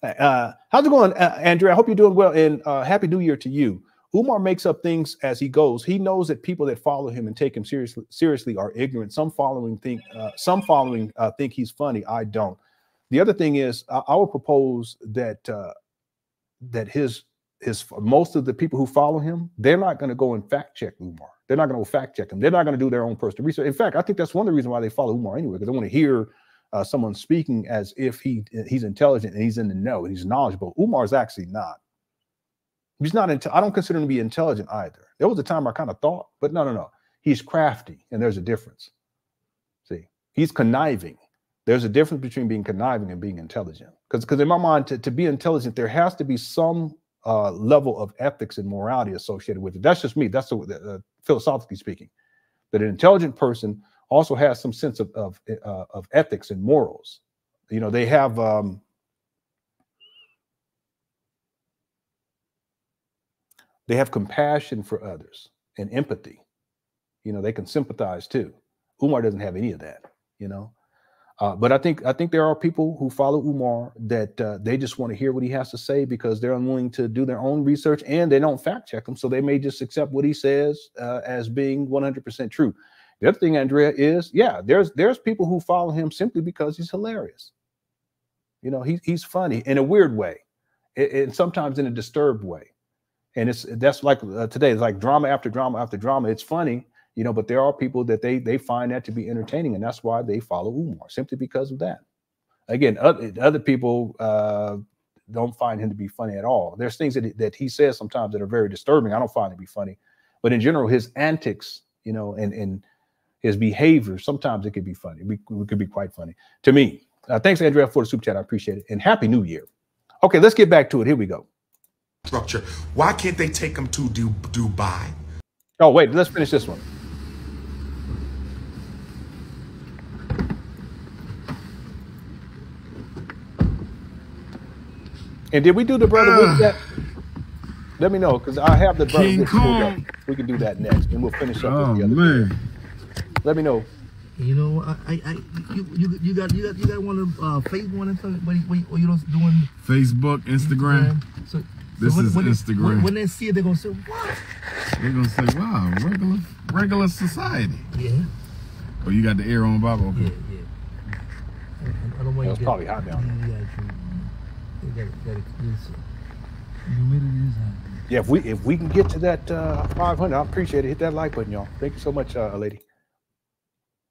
How's it going, Andrea? I hope you're doing well, and happy New Year to you. Umar makes up things as he goes. He knows that people that follow him and take him seriously are ignorant. Some following think he's funny. I don't. The other thing is, I would propose that his most of the people who follow him, they're not going to go and fact check Umar. They're not going to fact check him. They're not going to do their own personal research. In fact, I think that's one of the reasons why they follow Umar anyway, because they want to hear someone speaking as if he's intelligent and he's in the know and he's knowledgeable. Umar's actually not. He's not. I don't consider him to be intelligent either. There was a time I kind of thought, but no. He's crafty, and there's a difference. See, he's conniving. There's a difference between being conniving and being intelligent. Because in my mind, to be intelligent, there has to be some level of ethics and morality associated with it. That's just me. That's philosophically speaking. But an intelligent person also has some sense of ethics and morals. You know, they have. They have compassion for others and empathy. You know, they can sympathize too. Umar doesn't have any of that, you know. But I think there are people who follow Umar that they just want to hear what he has to say because they're unwilling to do their own research and they don't fact check him. So they may just accept what he says as being 100% true. The other thing, Andrea, is, yeah, there's people who follow him simply because he's hilarious. You know, he's funny in a weird way and sometimes in a disturbed way. And that's like today, it's like drama after drama after drama. It's funny, you know, but there are people that they find that to be entertaining, and that's why they follow Umar, simply because of that. Again, other people don't find him to be funny at all. There's things that he says sometimes that are very disturbing. I don't find it to be funny, but in general, his antics, you know, and his behavior, sometimes it could be funny. It could be quite funny to me. Thanks, Andrea, for the super chat. I appreciate it, and Happy New Year. Okay, let's get back to it. Here we go. Structure. Why can't they take them to Dubai? Oh, wait, let's finish this one. And did we do the brother with that? Let me know, because I have the brother with that. We can do that next, and we'll finish up with the other. Man. Let me know. You know, you got one of fake one and something, but you don't doing Facebook, Instagram. So. This is Instagram. When they see it, they're going to say, what? They're going to say, wow, regular society. Yeah. Oh, you got the air on, Bob? Okay. Yeah. I don't want you to get it. It's probably hot down there. Yeah, if we can get to that 500, I appreciate it. Hit that like button, y'all. Thank you so much, lady.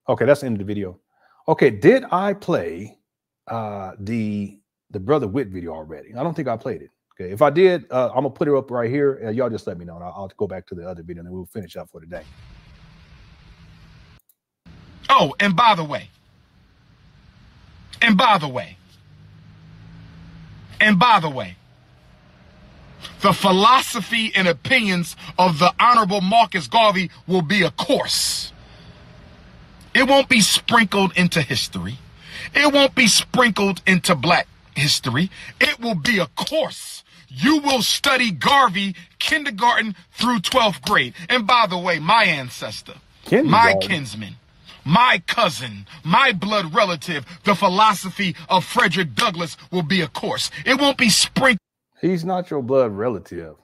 Okay, that's the end of the video. Okay, did I play the Brother Witt video already? I don't think I played it. Okay, if I did, I'm gonna put it up right here. Y'all just let me know, and I'll go back to the other video, and then we'll finish up for today. Oh, and by the way, the philosophy and opinions of the Honorable Marcus Garvey will be a course. It won't be sprinkled into history. It won't be sprinkled into black history. It will be a course. You will study Garvey kindergarten through 12th grade. And by the way, my ancestor, my kinsman, my cousin, my blood relative, the philosophy of Frederick Douglass will be a course. It won't be sprinkled. He's not your blood relative.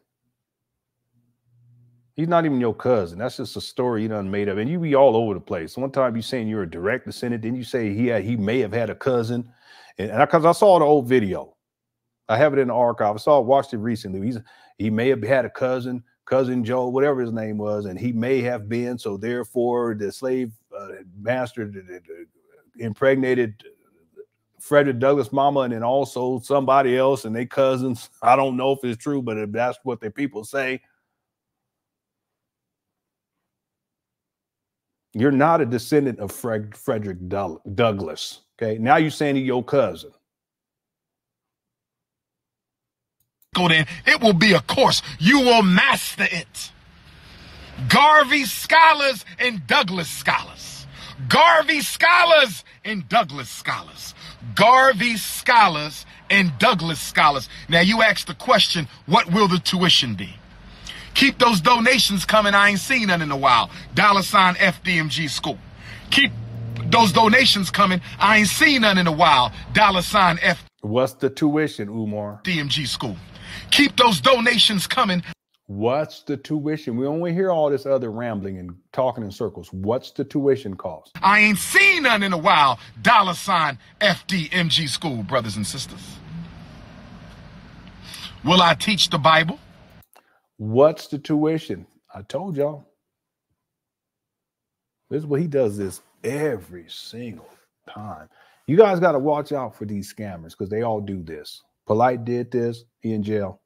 He's not even your cousin. That's just a story you done made up. And you be all over the place. One time you saying you're a direct descendant, then you say he may have had a cousin. And because I saw the old video, I have it in the archive. I watched it recently. He may have had a cousin Joe, whatever his name was, and he may have been. So therefore, the slave master impregnated Frederick Douglass' mama, and then also somebody else, and they cousins. I don't know if it's true, but if that's what their people say. You're not a descendant of Frederick Douglass. Okay, now you're saying he's your cousin. Go then. It will be a course. You will master it. Garvey scholars and Douglass scholars. Garvey scholars and Douglass scholars. Garvey scholars and Douglass scholars. Now you ask the question, what will the tuition be? Keep those donations coming. I ain't seen none in a while. $ FDMG school. Keep those donations coming. I ain't seen none in a while. $ FDMG. What's the tuition, Umar? DMG school. Keep those donations coming. What's the tuition? We only hear all this other rambling and talking in circles. What's the tuition cost? I ain't seen none in a while. $ FDMG school, brothers and sisters. Will I teach the Bible? What's the tuition? I told y'all. This is what he does, this every single time. You guys got to watch out for these scammers because they all do this. Polite did this. He in jail.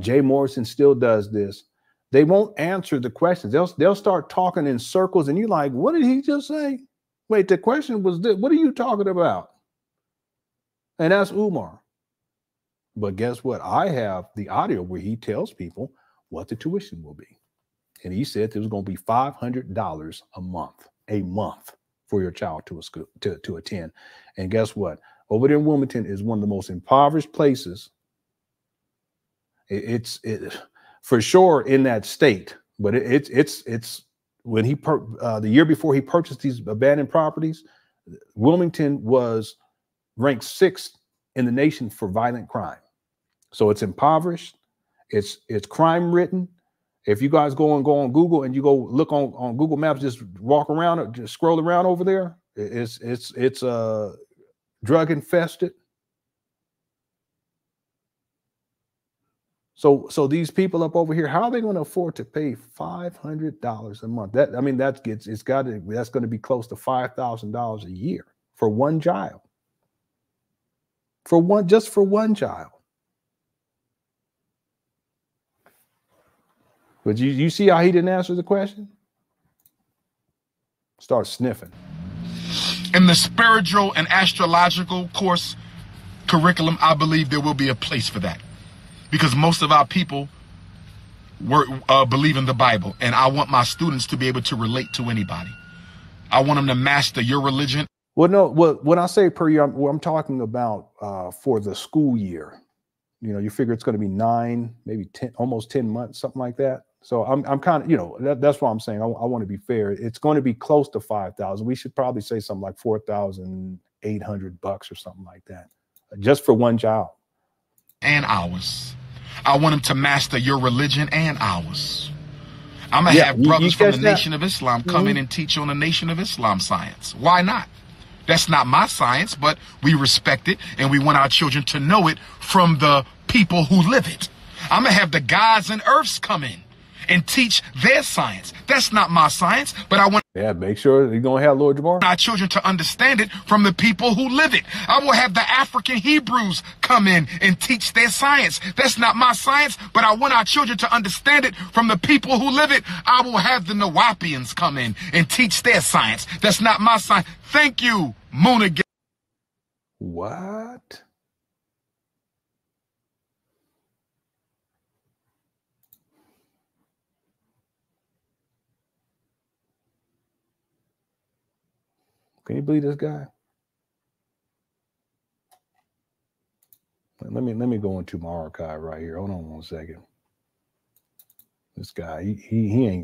Jay Morrison still does this. They won't answer the questions. They'll start talking in circles and you're like, what did he just say? Wait, the question was this. What are you talking about? And that's Umar. But guess what? I have the audio where he tells people what the tuition will be. And he said it was going to be $500 a month. For your child to a school to attend. And guess what? Over there in Wilmington is one of the most impoverished places. It's for sure in that state, but it's when he the year before he purchased these abandoned properties, Wilmington was ranked 6th in the nation for violent crime. So it's impoverished. It's crime ridden. If you guys go on Google and you go look on Google Maps, just walk around or just scroll around over there. It's drug infested. So these people up over here, how are they going to afford to pay $500 a month? That, I mean, that gets, it's got to, that's going to be close to $5,000 a year for one child. Just for one child. But you see how he didn't answer the question? Start sniffing. In the spiritual and astrological course curriculum, I believe there will be a place for that. Because most of our people believe in the Bible. And I want my students to be able to relate to anybody. I want them to master your religion. Well, no, well, when I say per year, I'm talking about for the school year. You know, you figure it's going to be 9, maybe 10, almost 10 months, something like that. So I'm kind of, you know, that's why I'm saying I want to be fair. It's going to be close to 5,000. We should probably say something like $4,800 or something like that, just for one child. And ours. I want them to master your religion and ours. I'm going to have brothers from the Nation of Islam come in and teach on the Nation of Islam science. Why not? That's not my science, but we respect it, and we want our children to know it from the people who live it. I'm going to have the gods and earths come in and teach their science. That's not my science, but I want... Yeah, make sure you're going to have Lord Jamar. ...our children to understand it from the people who live it. I will have the African Hebrews come in and teach their science. That's not my science, but I want our children to understand it from the people who live it. I will have the Nuwaubians come in and teach their science. That's not my science. Thank you, Moonagay. What? Can you believe this guy? Let me go into my archive right here. Hold on one second. This guy, he ain't.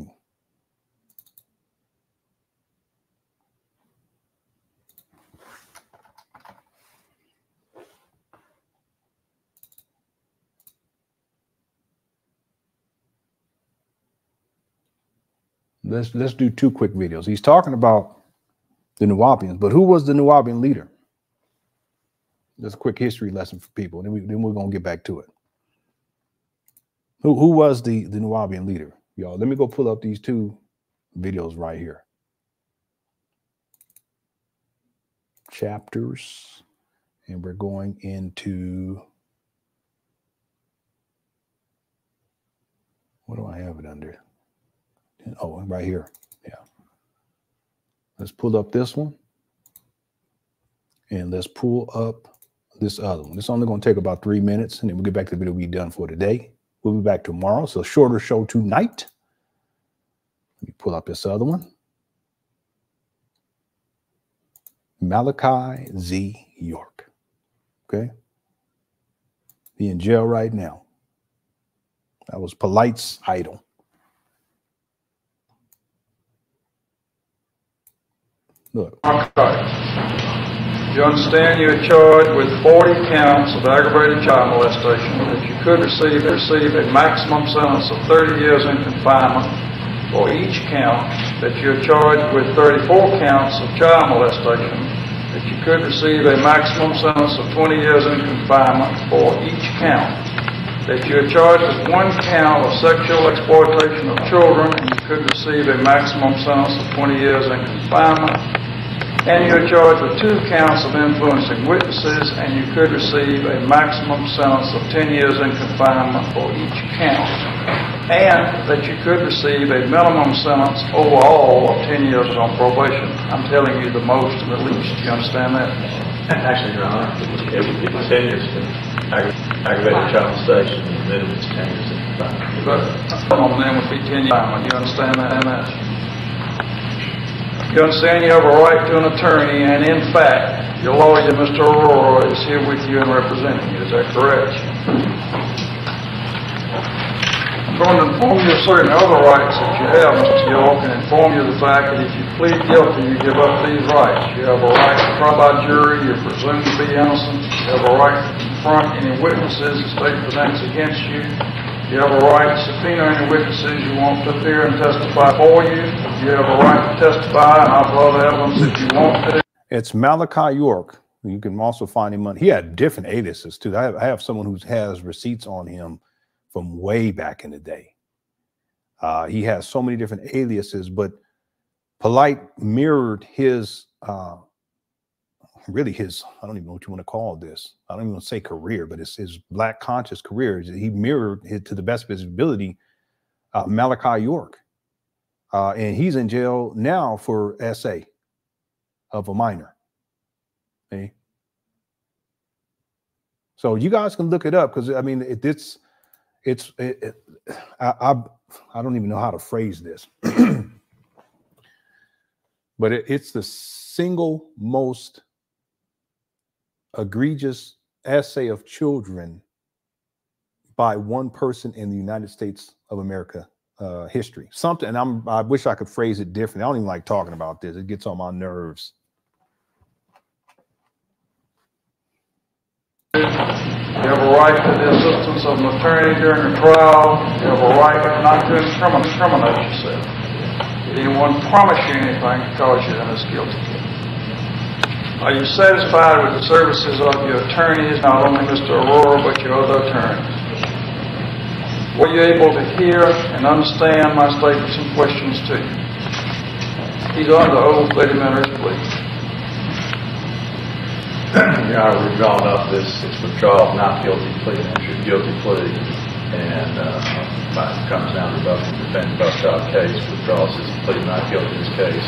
Let's do 2 quick videos. He's talking about the Nuwaubians, but who was the Nuwaubian leader? That's a quick history lesson for people. Then we're gonna get back to it. Who was the Nuwaubian leader, y'all? Let me go pull up these 2 videos right here. Chapters, and we're going into. What do I have it under? Oh, right here. Yeah. Let's pull up this one and let's pull up this other one. It's only going to take about 3 minutes and then we'll get back to the video we've done for today. We'll be back tomorrow. So shorter show tonight. Let me pull up this other one. Malachi Z. York. Okay. He in jail right now. That was Polite's idol. Look. You understand you're charged with 40 counts of aggravated child molestation, that you could receive a maximum sentence of 30 years in confinement for each count, that you're charged with 34 counts of child molestation, that you could receive a maximum sentence of 20 years in confinement for each count, that you're charged with one count of sexual exploitation of children, and you could receive a maximum sentence of 20 years in confinement. And you're charged with two counts of influencing witnesses, and you could receive a maximum sentence of 10 years in confinement for each count, and that you could receive a minimum sentence overall of 10 years on probation. I'm telling you the most and the least. Do you understand that? Actually, Your Honor, it was 10 years for aggravated child molestation, and then it was 10 years in confinement. But the minimum then would be 10 years in confinement. Do you understand that? You understand you have a right to an attorney, and in fact, your lawyer, Mr. Aurora, is here with you and representing you. Is that correct? I'm going to inform you of certain other rights that you have, Mr. York, and inform you of the fact that if you plead guilty, you give up these rights. You have a right to trial by jury. You're presumed to be innocent. You have a right to confront any witnesses the state presents against you. You have a right to subpoena any witnesses you want to appear and testify for you. You have a right to testify and upload evidence if you want to. It's Malachi York. You can also find him on. He had different aliases too. I have someone who has receipts on him from way back in the day. He has so many different aliases, but Polite mirrored his, really his, I don't even know what you want to call this. I don't even want to say career, but it's his black conscious career. He mirrored his, to the best of his ability, Malachi York. And he's in jail now for SA of a minor. Okay. So you guys can look it up, because I mean, I don't even know how to phrase this, but it's the single most egregious essay of children by one person in the United States of America history. Something, and I wish I could phrase it differently. I don't even like talking about this. It gets on my nerves. You have a right to the assistance of an attorney during the trial. You have a right not to incriminate yourself. Anyone promise you anything to cause you to this guilty? Are you satisfied with the services of your attorneys, not only Mr. Aurora, but your other attorneys? Were you able to hear and understand my statements and questions to you? He's under oath, Lady Manners, please. Your Honor, we've drawn up this withdrawal of not guilty plea, and your guilty plea, and it comes down to both the defendant bus stop case, withdrawals his plea not guilty in this case.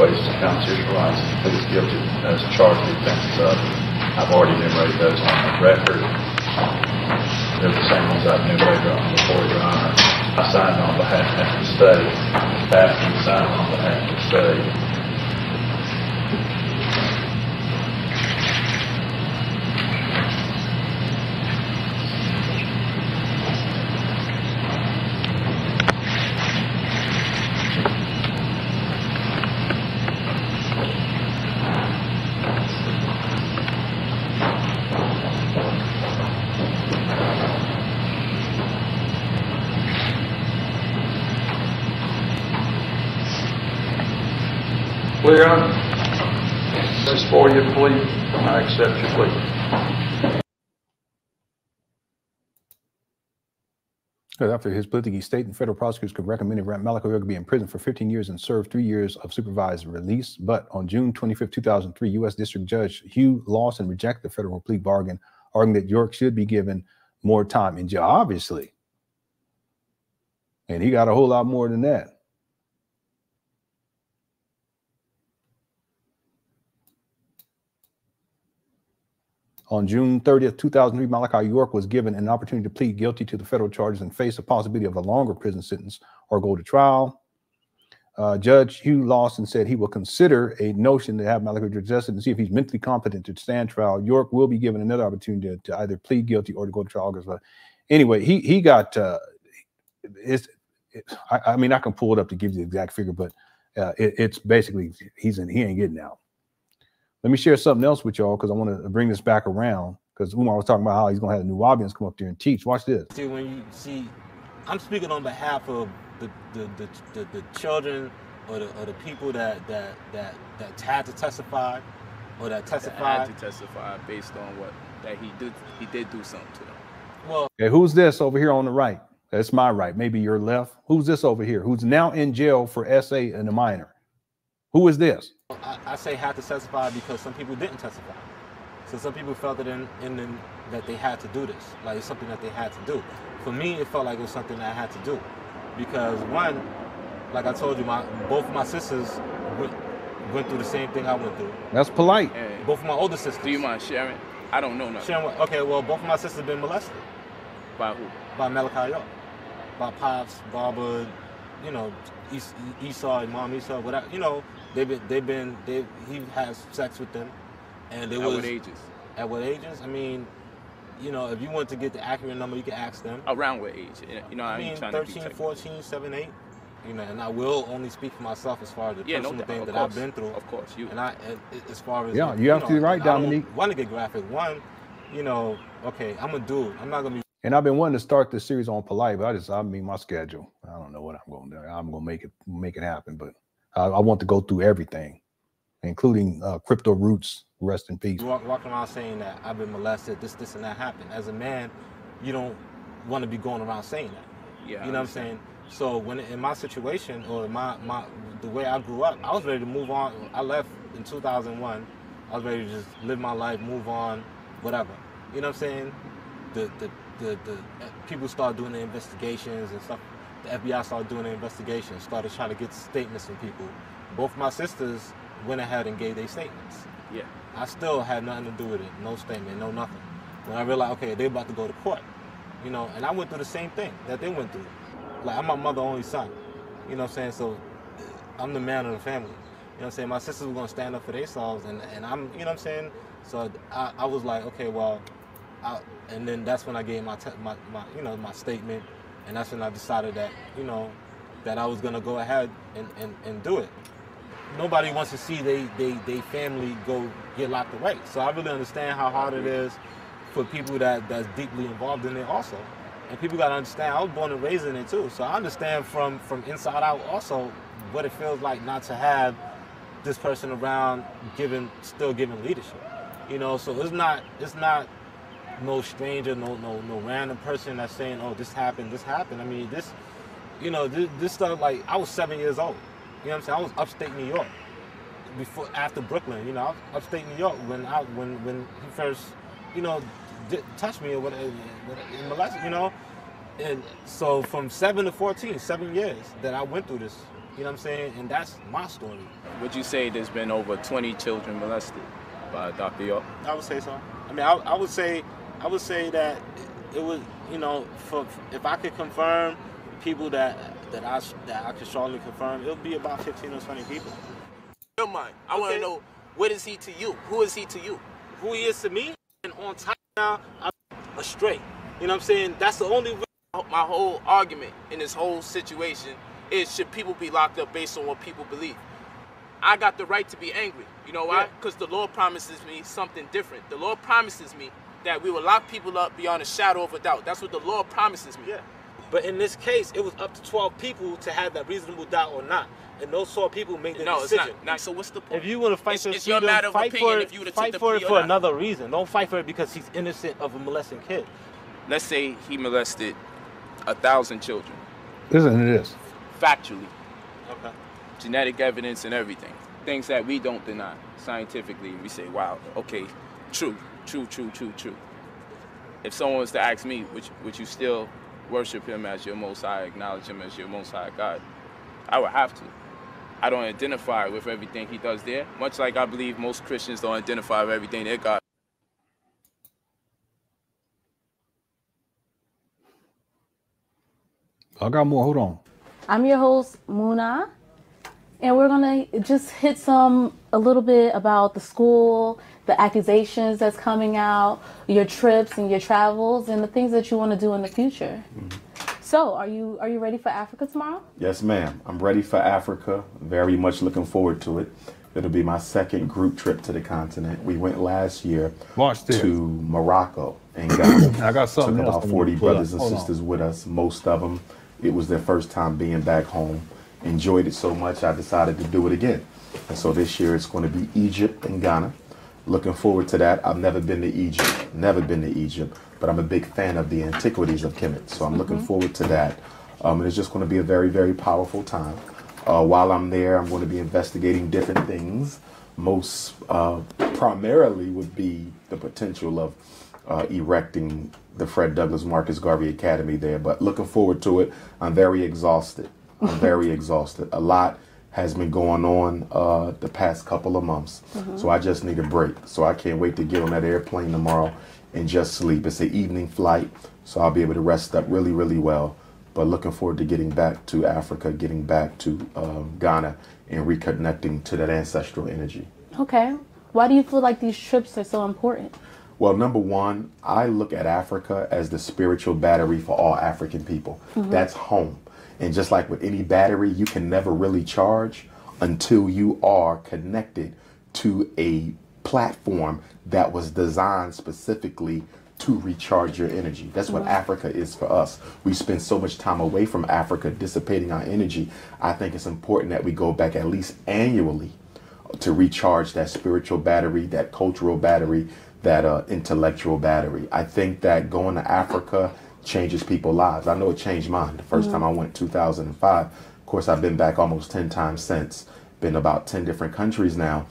Ways to constitutional rights to plead guilty as charged with offenses of. I've already enumerated those on the record. They're the same ones I've enumerated on before, Your Honor. I signed on behalf of the state. After signed on behalf of the state. This for your plea, I accept your plea. After his plea, state and federal prosecutors could recommend Malachi York be in prison for 15 years and serve 3 years of supervised release. But on June 25, 2003, U.S. District Judge Hugh Lawson rejected the federal plea bargain, arguing that York should be given more time in jail, obviously. And he got a whole lot more than that. On June 30th, 2003, Malachi York was given an opportunity to plead guilty to the federal charges and face the possibility of a longer prison sentence or go to trial. Judge Hugh Lawson said he will consider a notion to have Malachi adjusted and see if he's mentally competent to stand trial. York will be given another opportunity to either plead guilty or to go to trial. But anyway, he got I mean, I can pull it up to give you the exact figure, but it's basically he ain't getting out. Let me share something else with y'all because I want to bring this back around because Umar was talking about how he's going to have the Nuwaubians come up there and teach. Watch this. See, when you see, I'm speaking on behalf of the children or the people that had to testify or that testified. That had to testify based on what that he did do something to them. Well, okay, who's this over here on the right? That's my right, maybe your left. Who's this over here? Who's now in jail for SA and a minor? Who is this? I say had to testify because some people didn't testify. So some people felt that that they had to do this, like it's something that they had to do. For me, it felt like it was something that I had to do because one, like I told you, both of my sisters went through the same thing I went through. That's polite. Hey, both of my older sisters. Do you mind sharing? I don't know nothing. Sharing what? Okay, well, both of my sisters been molested. By who? By Malachi York. By Pops, Barbara, you know, Esau and Mom Esau, whatever, you know, he has sex with them. And they was, at what ages? At what ages? I mean, you know, if you want to get the accurate number, you can ask them. Around what age? You know, I mean, 13, 14, 7, 8. You know, and I will only speak for myself as far as the personal thing that I've been through. Of course, you. And I, as far as yeah, you have to be right, Dominique. One to get graphic. One, you know, okay, I'm a dude. I'm not gonna be. And I've been wanting to start this series on Polite, but I mean, my schedule. I don't know what I'm going to do. I'm going to make it happen, but I want to go through everything, including Crypto Roots, rest in peace. Walking around saying that I've been molested, this and that happened. As a man, you don't want to be going around saying that. Yeah, you know what I'm saying? So when in my situation or the way I grew up, I was ready to move on. I left in 2001. I was ready to just live my life, move on, whatever. You know what I'm saying? The people started doing the investigations and stuff. The FBI started doing the investigations, started trying to get statements from people. Both my sisters went ahead and gave their statements. Yeah. I still had nothing to do with it. No statement, no nothing. When I realized, okay, they're about to go to court, you know, and I went through the same thing that they went through. Like, I'm my mother's only son, you know what I'm saying? So I'm the man of the family, you know what I'm saying? My sisters were going to stand up for themselves, and I'm, you know what I'm saying? So I was like, okay, well, and then that's when I gave my you know, my statement, and that's when I decided that, you know, that I was going to go ahead and do it. Nobody wants to see they family go get locked away. So I really understand how hard it is for people that's deeply involved in it also. And people got to understand, I was born and raised in it too. So I understand from inside out also what it feels like not to have this person around still giving leadership. You know, so it's not no stranger, no random person that's saying, oh, this happened. I mean, this stuff, like, I was 7 years old. You know what I'm saying? I was upstate New York after Brooklyn. You know, I was upstate New York when he first, you know, touched me or whatever, and molested, you know. And so from 7 to 14, 7 years that I went through this, you know what I'm saying? And that's my story. Would you say there's been over 20 children molested by Dr. York? I would say so. I mean, I would say that it was, you know, if I could confirm people that I could strongly confirm, it'll be about 15 or 20 people. Your mind. I want to know, what is he to you? Who is he to you? Who he is to me? And on top now, I'm astray. You know what I'm saying? That's the only way. My whole argument in this whole situation is, should people be locked up based on what people believe? I got the right to be angry. You know why? Because the Lord promises me something different. The Lord promises me that we will lock people up beyond a shadow of a doubt. That's what the Lord promises me. Yeah. But in this case, it was up to 12 people to have that reasonable doubt or not. And those 12 people make the decision. It's not. So what's the point? If you want to fight for freedom, fight for it for another reason. Don't fight for it because he's innocent of a molesting kid. Let's say he molested 1,000 children. Isn't it this? Factually. Okay. Genetic evidence and everything. Things that we don't deny scientifically. We say, wow, okay, true. If someone was to ask me, would you still worship him as your most high, acknowledge him as your most high God? I would have to. I don't identify with everything he does there, much like I believe most Christians don't identify with everything their God. I got more, hold on. I'm your host, Muna, And we're going to just hit a little bit about the school, the accusations that's coming out, your trips and your travels, and the things that you want to do in the future. Mm-hmm. So, are you ready for Africa tomorrow? Yes, ma'am. I'm ready for Africa. Very much looking forward to it. It'll be my second group trip to the continent. We went last year to Morocco and Ghana. I got something. Took about 40 brothers and sisters with us. Most of them, it was their first time being back home. Enjoyed it so much, I decided to do it again. And so this year it's going to be Egypt and Ghana. Looking forward to that. I've never been to Egypt, but I'm a big fan of the antiquities of Kemet. So I'm looking forward to that. And it's just going to be a very, very powerful time. While I'm there, I'm going to be investigating different things. Most primarily would be the potential of erecting the Fred Douglass Marcus Garvey Academy there. But looking forward to it. I'm very exhausted. A lot has been going on the past couple of months. So I just need a break. So I can't wait to get on that airplane tomorrow and just sleep. It's an evening flight, so I'll be able to rest up really, really well. But looking forward to getting back to Africa, getting back to Ghana, and reconnecting to that ancestral energy. Okay. Why do you feel like these trips are so important? Well, number one, I look at Africa as the spiritual battery for all African people. That's home. And just like with any battery, you can never really charge until you are connected to a platform that was designed specifically to recharge your energy. That's what Africa is for us. We spend so much time away from Africa dissipating our energy. I think it's important that we go back at least annually to recharge that spiritual battery, that cultural battery, that intellectual battery. I think that going to Africa changes people's lives. I know it changed mine. The first time I went, 2005. Of course, I've been back almost 10 times since. Been about 10 different countries now.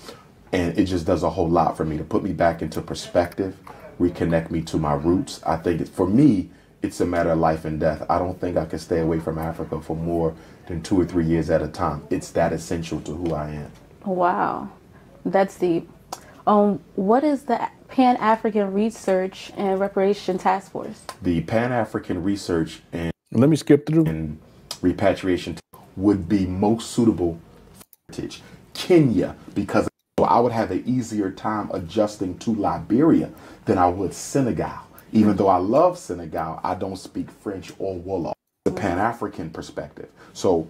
And it just does a whole lot for me to put me back into perspective, reconnect me to my roots. I think for me, it's a matter of life and death. I don't think I can stay away from Africa for more than 2 or 3 years at a time. It's that essential to who I am. Wow. That's deep. What is the Pan-African Research and Reparation Task Force? The Pan-African Research and Repatriation would be most suitable for Kenya, because I would have an easier time adjusting to Liberia than I would Senegal. Even though I love Senegal, I don't speak French or Wolof. The Pan-African perspective. So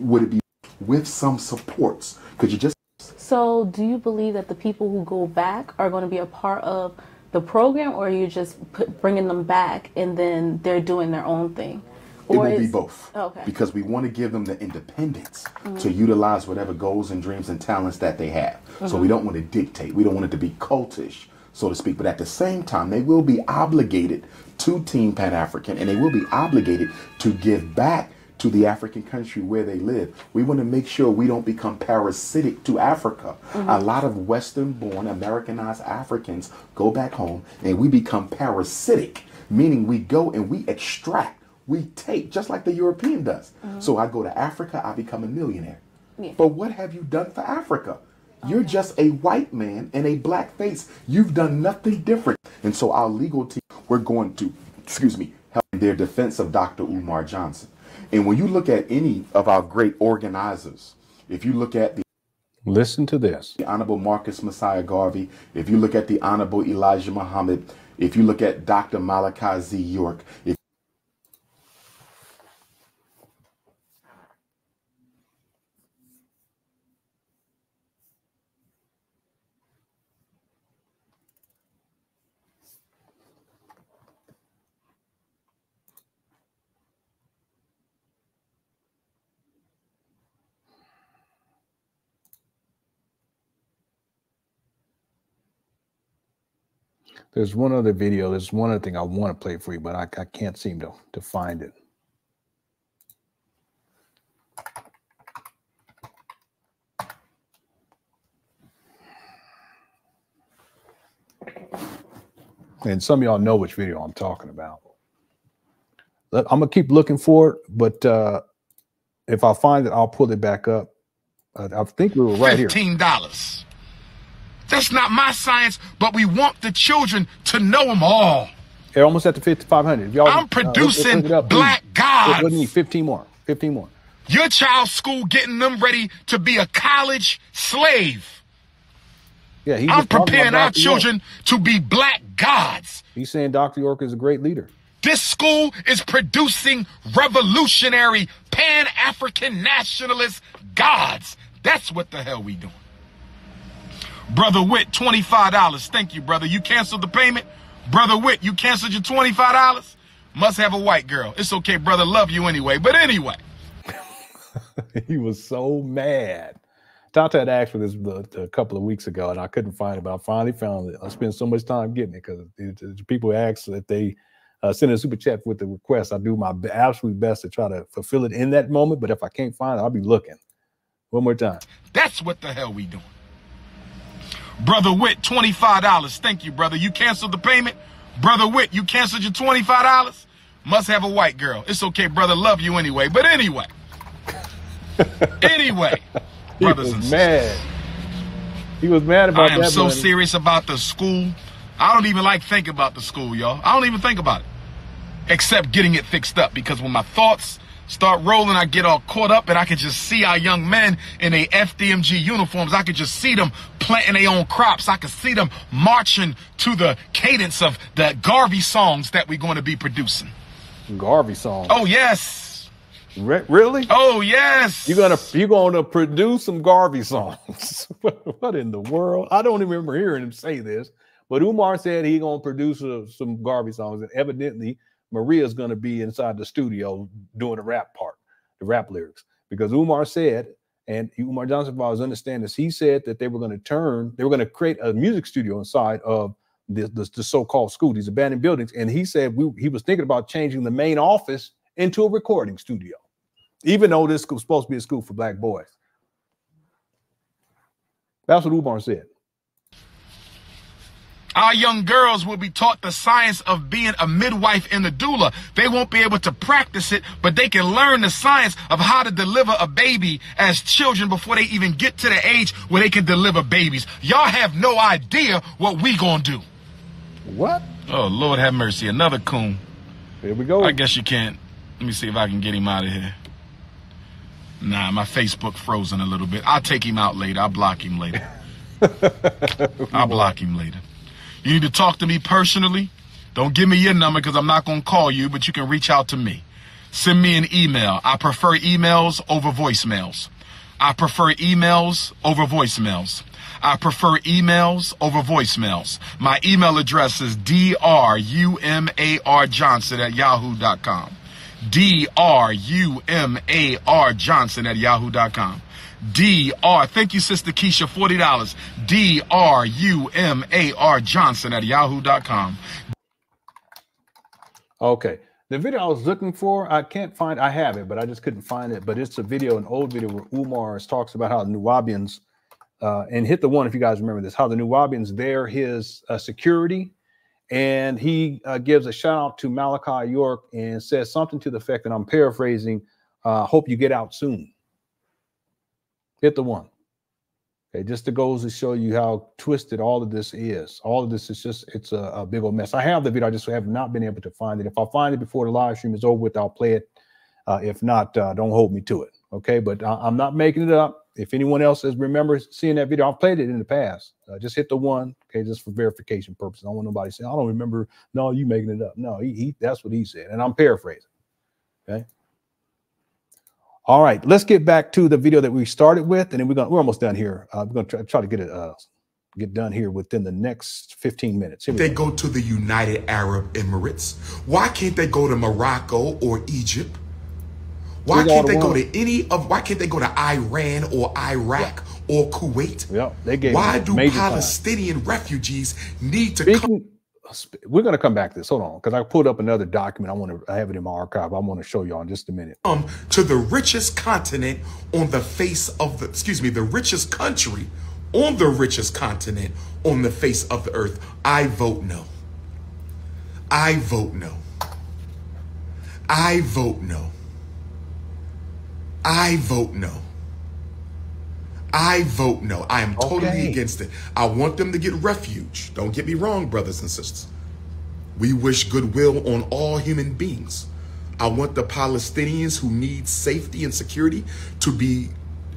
would it be with some supports? Could you just... So do you believe that the people who go back are going to be a part of the program, or are you just bringing them back and then they're doing their own thing? Or it will be both. Okay. Because we want to give them the independence to utilize whatever goals and dreams and talents that they have. So we don't want to dictate. We don't want it to be cultish, so to speak. But at the same time, they will be obligated to Team Pan-African, and they will be obligated to give back to the African country where they live. We want to make sure we don't become parasitic to Africa. A lot of Western-born, Americanized Africans go back home and we become parasitic, meaning we go and we extract, we take, just like the European does. So I go to Africa, I become a millionaire. But what have you done for Africa? You're just a white man and a black face. You've done nothing different. And so our legal team, we're going to, help their defense of Dr. Umar Johnson. And when you look at any of our great organizers, if you look at the Honorable Marcus Messiah Garvey, if you look at the Honorable Elijah Muhammad, if you look at Dr. Malachi Z. York, if there's one other video, there's one other thing I want to play for you, but I can't seem to find it. And some of y'all know which video I'm talking about. I'm going to keep looking for it, but if I find it, I'll pull it back up. I think we were right here. $15. That's not my science, but we want the children to know them all. They're almost at the 5,500. I'm producing black gods. We need 15 more. your child's school getting them ready to be a college slave. Yeah, I'm preparing our children to be black gods. He's saying Dr. York is a great leader. This school is producing revolutionary pan-African nationalist gods. That's what the hell we doing. Brother Witt, $25. Thank you, brother. You canceled the payment? Brother Witt, you canceled your $25? Must have a white girl. It's okay, brother. Love you anyway. But anyway. He was so mad. Tata had asked for this a couple of weeks ago, and I couldn't find it, but I finally found it. I spent so much time getting it because people ask that they send a super chat with the request. I do my absolute best to try to fulfill it in that moment, but if I can't find it, I'll be looking. One more time. That's what the hell we doing. Brother Witt, $25. Thank you, brother. You canceled the payment? Brother Witt, you canceled your $25? Must have a white girl. It's okay, brother. Love you anyway. But anyway. Anyway. Brothers and sisters. He was mad about that. I am so serious about the school. I don't even like think about the school, y'all. I don't even think about it. Except getting it fixed up, because when my thoughts start rolling, I get all caught up, and I can just see our young men in their FDMG uniforms. I can just see them planting their own crops. I can see them marching to the cadence of the Garvey songs that we're going to be producing. Garvey songs. Oh, yes. Really? Oh, yes. You're gonna produce some Garvey songs. What in the world? I don't even remember hearing him say this, but Umar said he's gonna produce some Garvey songs, and evidently Maria's gonna be inside the studio doing the rap part, the rap lyrics, because Umar said, and Umar Johnson, if I was understanding this, he said that they were gonna create a music studio inside of the so-called school, these abandoned buildings, and he said he was thinking about changing the main office into a recording studio, even though this was supposed to be a school for black boys. That's what Umar said. Our young girls will be taught the science of being a midwife and a doula. They won't be able to practice it, but they can learn the science of how to deliver a baby as children before they even get to the age where they can deliver babies. Y'all have no idea what we gonna do. What? Oh, Lord have mercy. Another coon. Here we go. I guess you can't. Let me see if I can get him out of here. Nah, my Facebook frozen a little bit. I'll take him out later. I'll block him later. I'll block him later. You need to talk to me personally. Don't give me your number because I'm not going to call you, but you can reach out to me. Send me an email. I prefer emails over voicemails. I prefer emails over voicemails. I prefer emails over voicemails. My email address is drumarjohnson@yahoo.com. drumarjohnson@yahoo.com. Thank you, Sister Keisha, $40. drumarjohnson@yahoo.com. Okay. The video I was looking for, I can't find. I have it, but I just couldn't find it. But it's a video, an old video where Umar talks about how Nuwaubians, and hit the one if you guys remember this, how the Nuwaubians, they're his security. And he gives a shout out to Malachi York and says something to the effect, and I'm paraphrasing, hope you get out soon. Hit the one. Okay, just to goes to show you how twisted all of this is. All of this is just, it's a big old mess. I have the video, I just have not been able to find it. If I find it before the live stream is over with, I'll play it. If not, don't hold me to it. Okay, but I'm not making it up. If anyone else has remembered seeing that video, I've played it in the past. Just hit the one, okay, just for verification purposes. I don't want nobody saying, I don't remember. No, you making it up. No, that's what he said. And I'm paraphrasing, okay? All right, let's get back to the video that we started with, and then we're almost done here. We're going to try to get done here within the next 15 minutes. They go to the United Arab Emirates. Why can't they go to Morocco or Egypt? Why can't they go to why can't they go to Iran or Iraq or Kuwait? Yep, they gave why do Palestinian refugees need to come? We're going to come back to this. Hold on, because I pulled up another document. I have it in my archive. I want to show y'all in just a minute. To the richest continent on the face of the, excuse me, the richest country on the richest continent on the face of the earth. I vote no. I vote no. I vote no. I vote no. I vote no. I am totally against it. I want them to get refuge. Don't get me wrong, brothers and sisters. We wish goodwill on all human beings. I want the Palestinians who need safety and security to be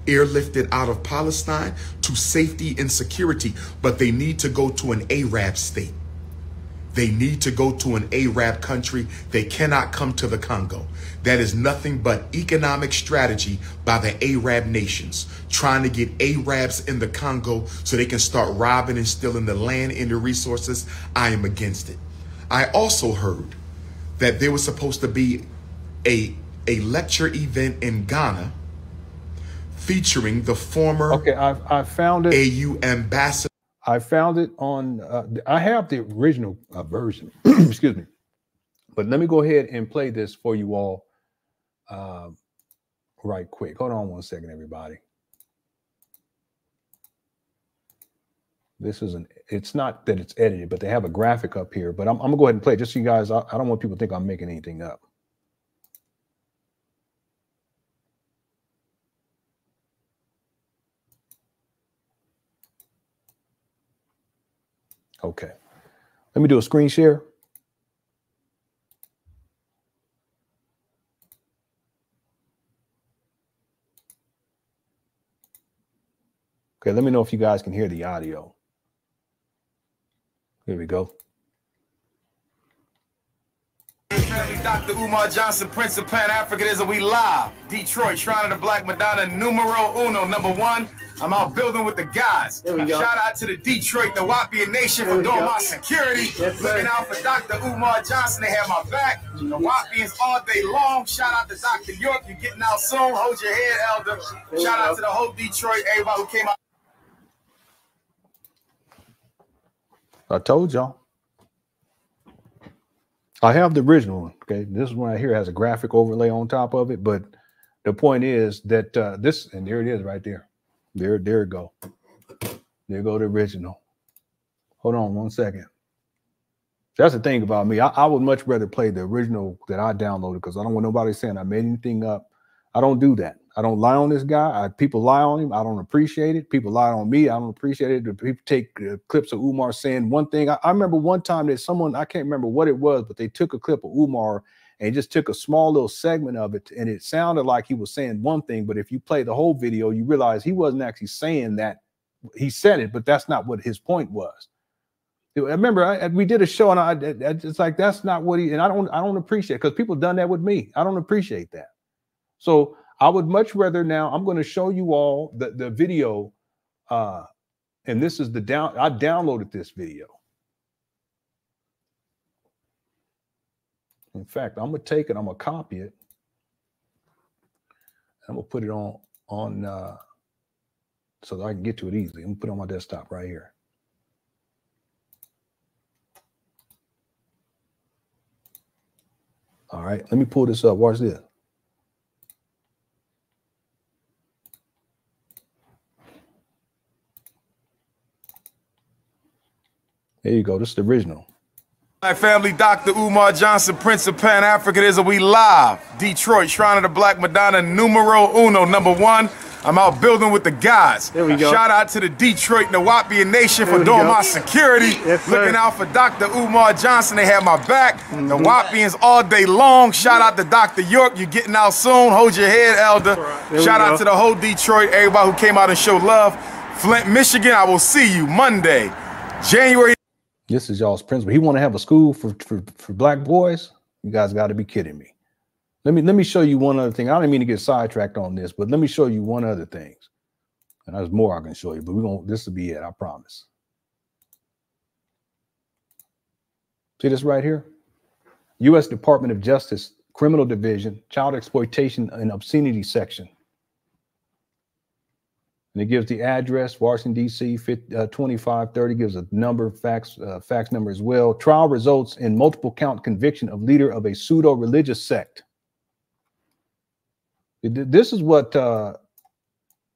airlifted out of Palestine to safety and security, but they need to go to an Arab state. They need to go to an Arab country. They cannot come to the Congo. That is nothing but economic strategy by the Arab nations, trying to get Arabs in the Congo so they can start robbing and stealing the land and the resources. I am against it. I also heard that there was supposed to be a lecture event in Ghana featuring the former I found it. AU ambassador. I found it on, I have the original version, excuse me, but let me go ahead and play this for you all right quick. Hold on one second, everybody. This isn't, it's not that it's edited, but they have a graphic up here, but I'm gonna go ahead and play it just so you guys, I don't want people to think I'm making anything up. Okay, let me do a screen share. Okay, let me know if you guys can hear the audio. Here we go. Dr. Umar Johnson, Prince of Pan-Africanism, we live. Detroit, Shrine of the Black Madonna, numero uno, #1. I'm out building with the guys. Shout out to the Detroit, the Nuwaubian Nation for doing my security. Yes, looking out for Dr. Umar Johnson, they have my back. The Nuwaubians all day long. Shout out to Dr. York, you're getting out soon. Hold your head, Elder. Shout out to the whole Detroit, everybody who came out. I told y'all. I have the original one. Okay, this one right here has a graphic overlay on top of it, but the point is that this, and there it is right there. There it go. There go the original. Hold on one second. That's the thing about me. I would much rather play the original that I downloaded because I don't want nobody saying I made anything up. I don't do that. I don't lie on this guy. People lie on him. I don't appreciate it. People lie on me. I don't appreciate it. People take clips of Umar saying one thing. I remember one time that someone, I can't remember what it was, but they took a clip of Umar and just took a small little segment of it. And it sounded like he was saying one thing. But if you play the whole video, you realize he wasn't actually saying that. He said it, but that's not what his point was. I remember we did a show and it's like, that's not what he, and I don't appreciate it because people done that with me. I don't appreciate that. So I would much rather now, I'm going to show you all the video, and this is the I downloaded this video. In fact, I'm going to take it, I'm going to copy it, I'm going to put it on so that I can get to it easily. I'm going to put it on my desktop right here. All right, let me pull this up, watch this. There you go. This is the original. Black family, Dr. Umar Johnson, Prince of Pan-Africanism. We live. Detroit, Shrine of the Black Madonna, numero uno, #1. I'm out building with the guys. There we go. Shout out to the Detroit, Nuwaubian Nation for doing my security. Yes, looking out for Dr. Umar Johnson. They have my back. Mm-hmm. The Nuwaubians all day long. Shout out to Dr. York. You're getting out soon. Hold your head, Elder. Right. Shout out to the whole Detroit, everybody who came out and showed love. Flint, Michigan, I will see you Monday, January. This is y'all's principal. He want to have a school for black boys. You guys got to be kidding me. Let me show you one other thing. I didn't mean to get sidetracked on this, but let me show you one other thing. And there's more I can show you, but we're gonna, this will be it. I promise. See this right here? U.S. Department of Justice, Criminal Division, Child Exploitation and Obscenity Section. And it gives the address, Washington, D.C., 2530, gives a number, fax number as well. Trial results in multiple count conviction of leader of a pseudo-religious sect. This is what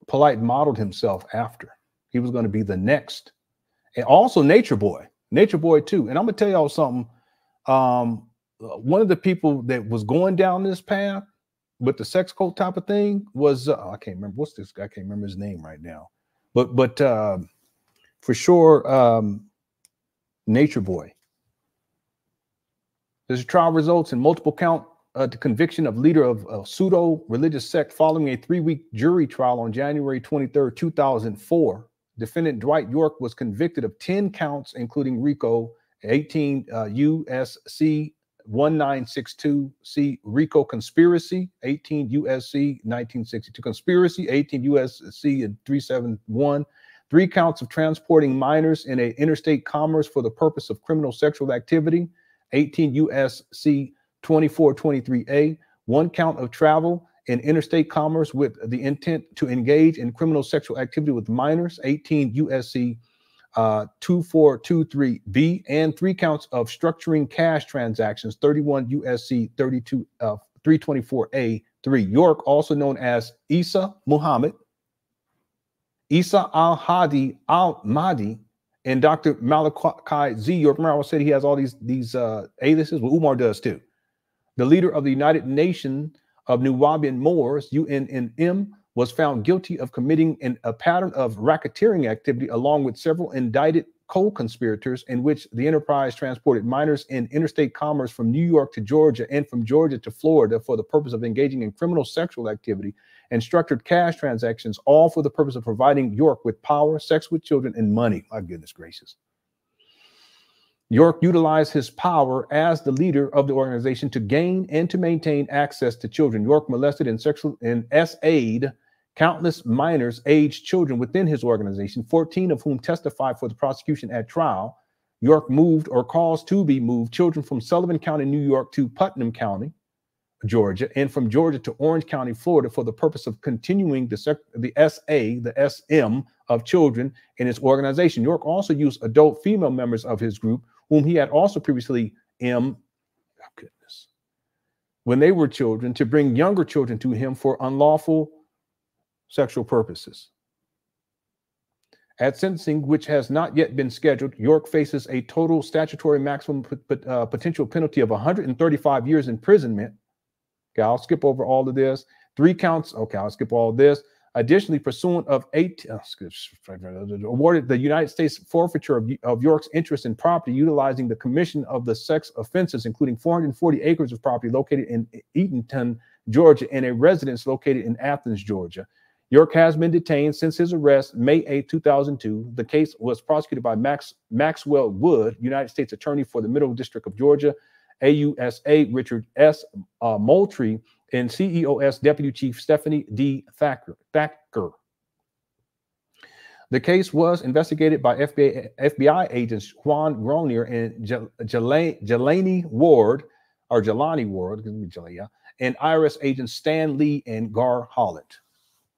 Polite modeled himself after. He was going to be the next. And also Nature Boy too. And I'm going to tell y'all something. One of the people that was going down this path with the sex cult type of thing was I can't remember what's this guy. I can't remember his name right now, but for sure, Nature Boy. There's trial results in multiple count the conviction of leader of a pseudo-religious sect following a 3-week jury trial on January 23rd, 2004. Defendant Dwight York was convicted of 10 counts, including RICO 18 USC 1962 C RICO conspiracy, 18 USC 1962 conspiracy, 18 USC 371, 3 counts of transporting minors in an interstate commerce for the purpose of criminal sexual activity, 18 USC 2423A, 1 count of travel in interstate commerce with the intent to engage in criminal sexual activity with minors, 18 USC 2423B, and 3 counts of structuring cash transactions, 31 USC 324A3. York, also known as Isa Muhammad, Isa al-Hadi al-Mahdi, and Dr. Malachi Z. York. Remember, I said he has all these aliases? Well, Umar does too. The leader of the United Nation of Nuwaubian Moors, UNNM, was found guilty of committing a pattern of racketeering activity along with several indicted co-conspirators in which the enterprise transported minors in interstate commerce from New York to Georgia and from Georgia to Florida for the purpose of engaging in criminal sexual activity and structured cash transactions, all for the purpose of providing York with power, sex with children, and money. My goodness gracious. York utilized his power as the leader of the organization to gain and to maintain access to children. York molested and S-aid countless minors, aged children within his organization, 14 of whom testified for the prosecution at trial. York moved or caused to be moved children from Sullivan County, New York to Putnam County, Georgia, and from Georgia to Orange County, Florida, for the purpose of continuing the SM of children in his organization. York also used adult female members of his group, whom he had also previously when they were children, to bring younger children to him for unlawful sexual purposes. At sentencing, which has not yet been scheduled, York faces a total statutory maximum potential penalty of 135 years imprisonment. Okay, I'll skip over all of this. 3 counts. Okay, I'll skip all of this. Additionally, pursuant of awarded the United States forfeiture of York's interest in property, utilizing the commission of the sex offenses, including 440 acres of property located in Eatonton, Georgia, and a residence located in Athens, Georgia. York has been detained since his arrest, May 8, 2002. The case was prosecuted by Maxwell Wood, United States Attorney for the Middle District of Georgia, AUSA Richard S. Moultrie, and CEOS Deputy Chief Stephanie D. Thacker. The case was investigated by FBI agents Juan Gronier and Jelani Ward, and IRS agents Stan Lee and Gar Holland.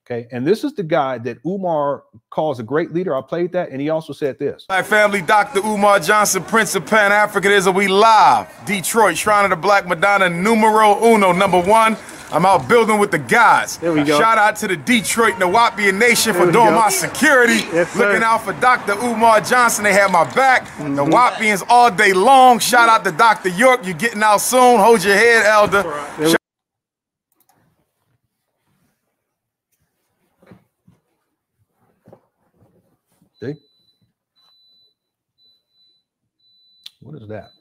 Okay, and this is the guy that Umar calls a great leader. I played that, and he also said this. My family, Dr. Umar Johnson, Prince of Pan-Africa, is a we live. Detroit, Shrine of the Black Madonna, numero uno, #1. I'm out building with the guys. There we go. Shout out to the Detroit Nuwaubian Nation for doing my security. Yes, looking out for Dr. Umar Johnson. They have my back. Nuwaubians all day long. Shout out to Dr. York. You're getting out soon. Hold your head, Elder. What is that?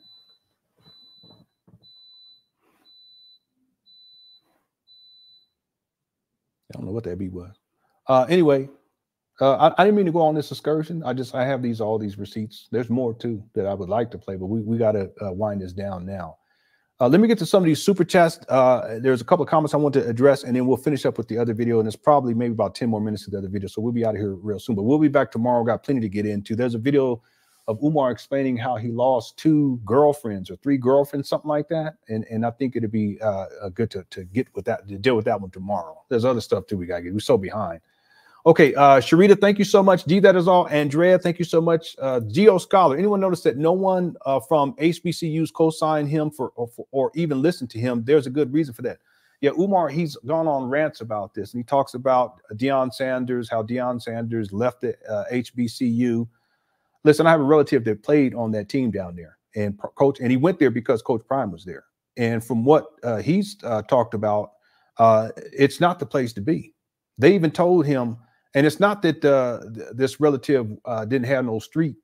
I don't know what that beat was. Anyway, I didn't mean to go on this excursion. I have all these receipts. There's more too that I would like to play, but we got to wind this down now. Let me get to some of these super chats. There's a couple of comments I want to address, and then we'll finish up with the other video. And it's probably maybe about 10 more minutes to the other video, so we'll be out of here real soon. But we'll be back tomorrow. Got plenty to get into. There's a video of Umar explaining how he lost 2 girlfriends or 3 girlfriends, something like that. And I think it'd be good to get with that, to deal with that one tomorrow. There's other stuff too we gotta get. We're so behind. Okay, Sharita, thank you so much. D, that is all. Andrea, thank you so much. Geo Scholar, anyone notice that no one from HBCUs co-signed him or even listened to him? There's a good reason for that. Yeah, Umar, he's gone on rants about this, and he talks about Deion Sanders, how Deion Sanders left the HBCU. Listen, I have a relative that played on that team down there, and he went there because Coach Prime was there. And from what he's talked about, it's not the place to be. They even told him, and it's not that this relative didn't have no street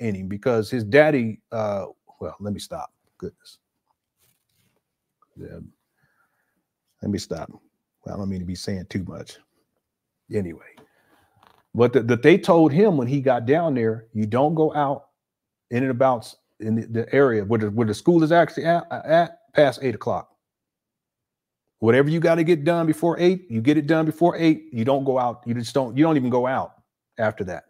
in him, because his daddy, well, let me stop. Goodness. Yeah. Let me stop. I don't mean to be saying too much. Anyway, but that they told him when he got down there, you don't go out in and about in the area where the school is actually at past 8 o'clock. Whatever you got to get done before 8, you get it done before 8. You don't go out. You don't even go out after that.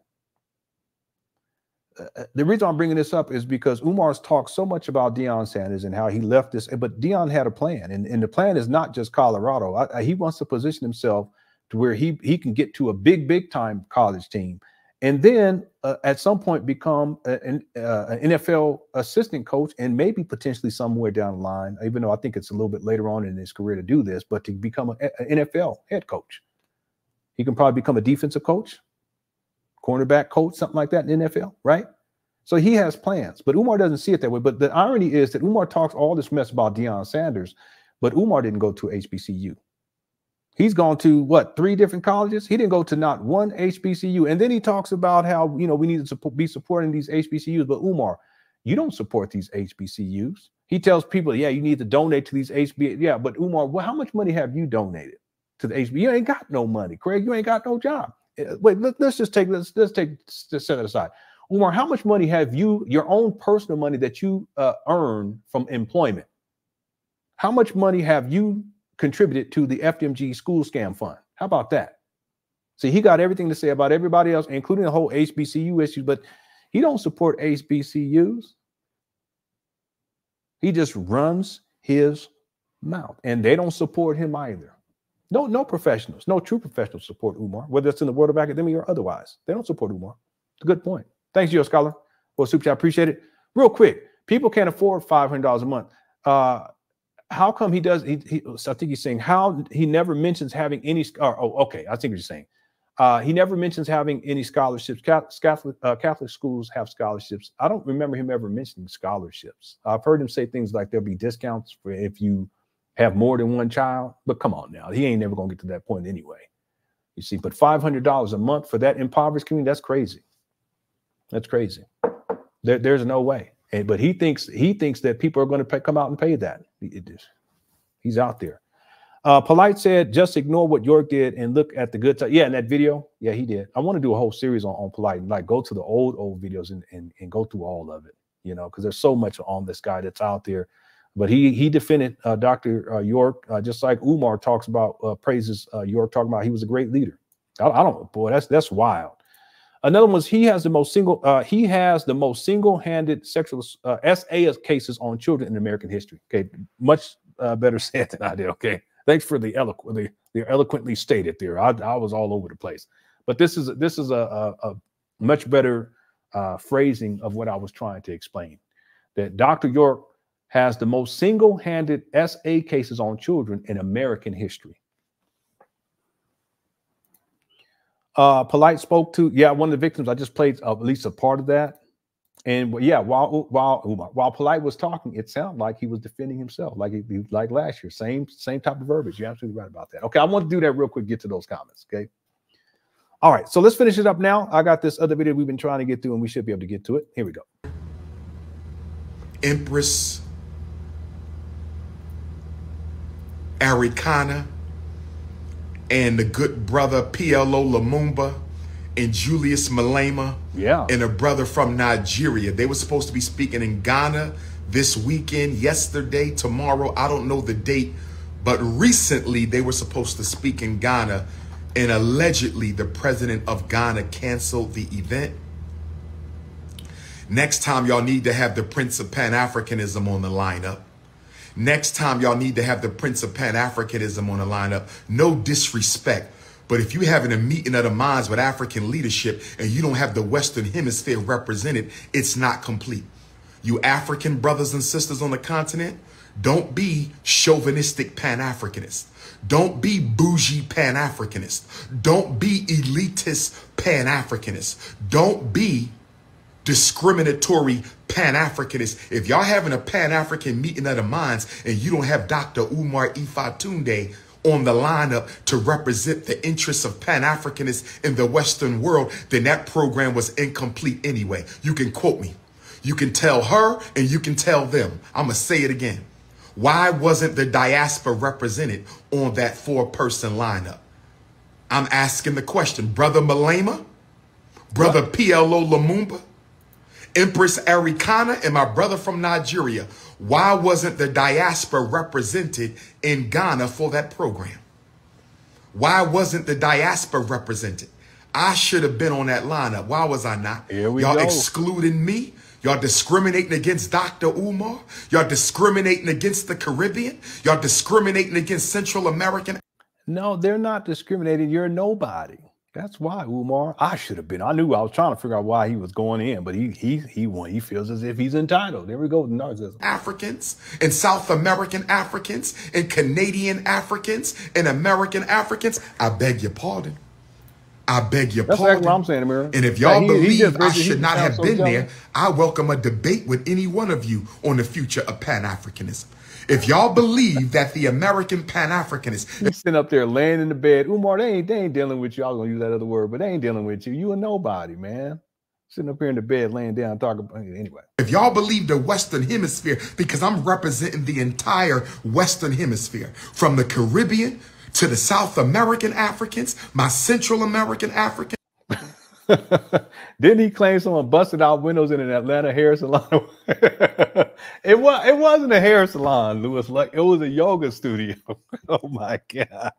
The reason I'm bringing this up is because Umar's talked so much about Deion Sanders and how he left this, but Deion had a plan, and the plan is not just Colorado. He wants to position himself to where he can get to a big time college team, and then at some point become an NFL assistant coach, and maybe potentially somewhere down the line, even though I think it's a little bit later on in his career to do this, but to become an NFL head coach. He can probably become a defensive coach, cornerback coach, something like that in the NFL, right? So he has plans, but Umar doesn't see it that way. But the irony is that Umar talks all this mess about Deion Sanders, but Umar didn't go to HBCU. He's gone to, what, 3 different colleges? He didn't go to not one HBCU. And then he talks about how, you know, we need to be supporting these HBCUs. But Umar, you don't support these HBCUs. He tells people, yeah, you need to donate to these HBCUs. Yeah, but Umar, well, how much money have you donated to the HBCU? You ain't got no money, Craig. You ain't got no job. Wait, let's set it aside. Umar, how much money have you, your own personal money that you earn from employment? How much money have you contributed to the FDMG school scam fund? How about that? See, he got everything to say about everybody else, including the whole HBCU issue, but he don't support HBCUs. He just runs his mouth, and they don't support him either. No professionals, no true professionals support Umar, whether it's in the world of academia or otherwise. They don't support Umar. It's a good point. Thanks, Yo Scholar, for a super chat. I appreciate it. Real quick, people can't afford $500 a month. How come he does? I think he's saying how he never mentions having any. Okay, I think what you're saying. He never mentions having any scholarships. Catholic schools have scholarships. I don't remember him ever mentioning scholarships. I've heard him say things like there'll be discounts for if you have more than one child, but come on now, he ain't never gonna get to that point anyway. You see, but $500 a month for that impoverished community, that's crazy. That's crazy. There's no way. And, but he thinks that people are going to come out and pay that. He's out there. Polite said, just ignore what York did and look at the good time. Yeah, in that video, yeah, he did. I want to do a whole series on Polite and like go to the old videos and go through all of it, you know, because there's so much on this guy that's out there. But he defended Dr. York, just like Umar talks about, praises York, talking about he was a great leader. I don't, boy, that's wild. Another one was he has the most single-handed sexual SA cases on children in American history. Okay, much better said than I did. Okay, thanks for the eloquently stated there. I was all over the place, but this is a much better phrasing of what I was trying to explain. That Dr. York has the most single-handed SA cases on children in American history. Polite spoke to, yeah, one of the victims. I just played at least a part of that. And yeah, while Polite was talking, it sounded like he was defending himself, like last year. Same type of verbiage. You're absolutely right about that. Okay, I want to do that real quick, get to those comments, okay? All right, so let's finish it up now. I got this other video we've been trying to get through, and we should be able to get to it. Here we go. Empress Arikana and the good brother PLO Lumumba and Julius Malema, yeah, and a brother from Nigeria. They were supposed to be speaking in Ghana this weekend, yesterday, tomorrow. I don't know the date, but recently they were supposed to speak in Ghana, and allegedly the president of Ghana canceled the event. Next time, y'all need to have the Prince of Pan-Africanism on the lineup. Next time, y'all need to have the Prince of Pan-Africanism on the lineup. No disrespect, but if you're having a meeting of the minds with African leadership and you don't have the Western Hemisphere represented, it's not complete. You African brothers and sisters on the continent, don't be chauvinistic Pan-Africanist. Don't be bougie Pan-Africanist. Don't be elitist Pan-Africanist. Don't be discriminatory Pan-Africanist. If y'all having a Pan-African meeting of the minds and you don't have Dr. Umar Ifatunde on the lineup to represent the interests of Pan-Africanists in the Western world, then that program was incomplete anyway. You can quote me. You can tell her and you can tell them. I'm going to say it again. Why wasn't the diaspora represented on that four-person lineup? I'm asking the question. Brother Malema, Brother PLO Lumumba, Empress Arikana, and my brother from Nigeria. Why wasn't the diaspora represented in Ghana for that program? Why wasn't the diaspora represented? I should have been on that lineup. Why was I not? Y'all excluding me. Y'all discriminating against Dr. Umar. Y'all discriminating against the Caribbean. Y'all discriminating against Central American. No, they're not discriminating. You're nobody. That's why, Umar. I should have been. I knew I was trying to figure out why he was going in, but he won. He feels as if he's entitled. There we go with narcissism. Africans and South American Africans and Canadian Africans and American Africans. I beg your pardon. I beg your pardon. That's exactly what I'm saying, Amir. And if y'all believe I should not have been there, I welcome a debate with any one of you on the future of Pan-Africanism. If y'all believe that the American Pan-Africanist... He's sitting up there laying in the bed. Umar, they ain't dealing with you. I was going to use that other word, but they ain't dealing with you. You a nobody, man. Sitting up here in the bed, laying down, talking about it anyway. If y'all believe the Western Hemisphere, because I'm representing the entire Western Hemisphere, from the Caribbean to the South American Africans, my Central American African. Didn't he claim someone busted out windows in an Atlanta hair salon? It wasn't a hair salon, Lewis. Like, it was a yoga studio. Oh my God.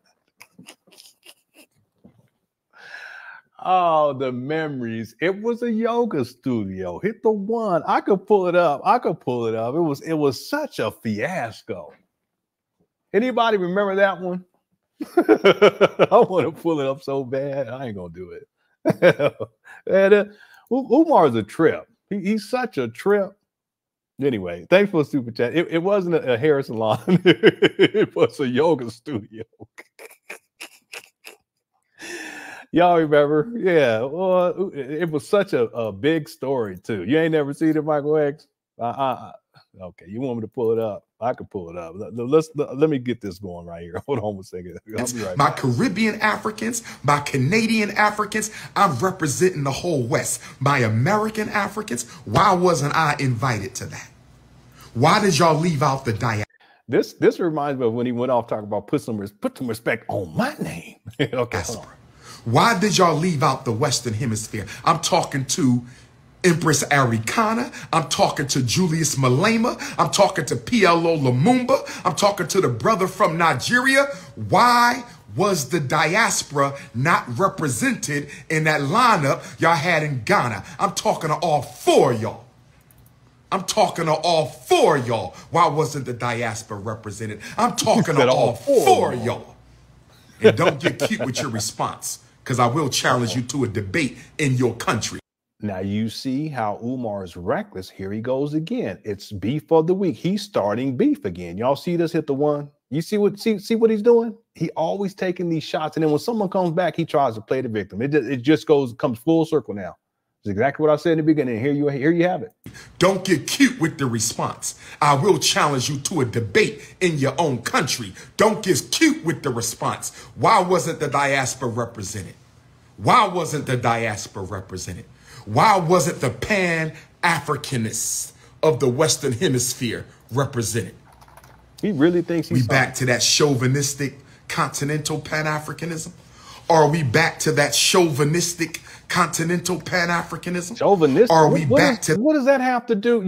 Oh, the memories. It was a yoga studio. Hit the one. I could pull it up. I could pull it up. It was such a fiasco. Anybody remember that one? I want to pull it up so bad. I ain't gonna do it. And, Umar's a trip. He's such a trip. Anyway, thanks for the super chat. It wasn't a hair salon. It was a yoga studio. Y'all remember? Yeah. Well, it was such a big story too. You ain't never seen it, Michael X? Okay, you want me to pull it up? I can pull it up. Let me get this going right here. Hold on a second. I'll be right back. Caribbean Africans, my Canadian Africans, I'm representing the whole West. My American Africans, why wasn't I invited to that? Why did y'all leave out the diaspora? This reminds me of when he went off talking about put some respect on my name. Okay. Why did y'all leave out the Western Hemisphere? I'm talking to Empress Arikana. I'm talking to Julius Malema. I'm talking to PLO Lumumba. I'm talking to the brother from Nigeria. Why was the diaspora not represented in that lineup y'all had in Ghana? I'm talking to all four of y'all. I'm talking to all four of y'all. Why wasn't the diaspora represented? I'm talking to all four of y'all. And don't get cute with your response, because I will challenge you to a debate in your country. Now you see how Umar is reckless. Here he goes again. It's beef of the week. He's starting beef again. Y'all see this? Hit the one. You see what he's doing? He always taking these shots, and then when someone comes back, he tries to play the victim. It just comes full circle now. It's exactly what I said in the beginning. Here you have it. Don't get cute with the response. I will challenge you to a debate in your own country. Don't get cute with the response. Why wasn't the diaspora represented? Why wasn't the diaspora represented? Why wasn't the Pan-Africanists of the Western Hemisphere represented? He really thinks he's... We back to that chauvinistic continental Pan-Africanism? Are we back to that chauvinistic continental Pan-Africanism? Chauvinistic? Are we back to... What does that have to do?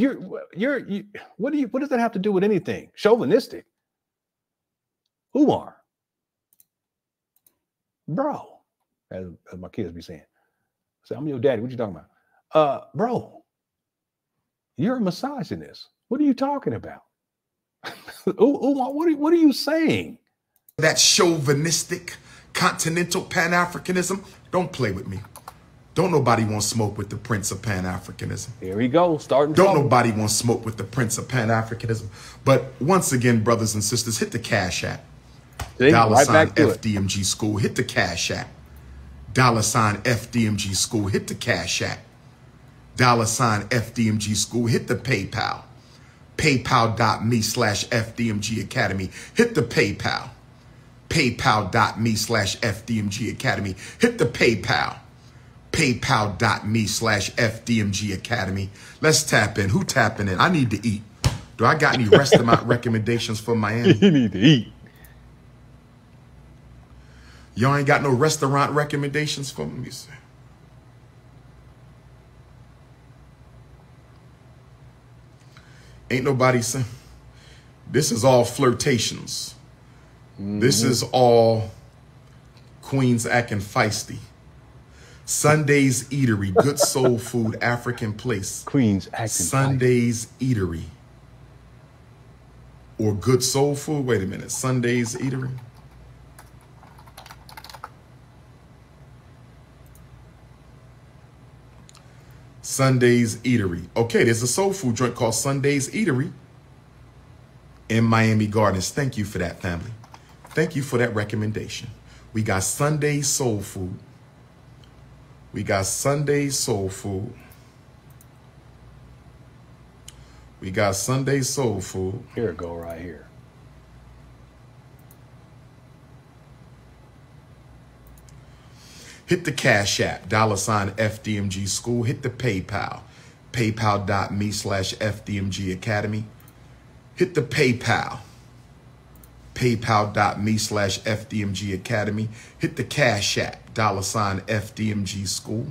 What does that have to do with anything? Chauvinistic? Who are? Bro. As my kids be saying. So I'm your daddy. What you talking about? Bro, you're a misogynist. What are you talking about? What are you saying? That chauvinistic continental Pan-Africanism. Don't play with me. Don't nobody want smoke with the Prince of Pan-Africanism. Here we go. Don't nobody want smoke with the Prince of Pan-Africanism. But once again, brothers and sisters, hit the Cash App. $FDMG School. Hit the Cash App. $FDMG School, hit the Cash App. $FDMG School, hit the PayPal. PayPal.me/FDMG Academy, hit the PayPal. PayPal.me/FDMG Academy, hit the PayPal. PayPal.me/FDMG Academy. Let's tap in. Who tapping in? I need to eat. Do I got any restaurant recommendations for Miami? You need to eat. Y'all ain't got no restaurant recommendations for me? Ain't nobody saying. This is all flirtations. Mm-hmm. This is all queens acting feisty. Sunday's Eatery, good soul food, African place. Queens acting Sunday's feisty. Eatery. Or good soul food? Wait a minute. Sunday's Eatery? Sunday's Eatery. Okay, there's a soul food joint called Sunday's Eatery in Miami Gardens. Thank you for that, family. Thank you for that recommendation. We got Sunday's soul food. We got Sunday's soul food. We got Sunday's soul food. Here it go right here. Hit the Cash App, $FDMG School. Hit the PayPal, paypal.me/FDMG Academy. Hit the PayPal, paypal.me/FDMG Academy. Hit the Cash App, $FDMG School.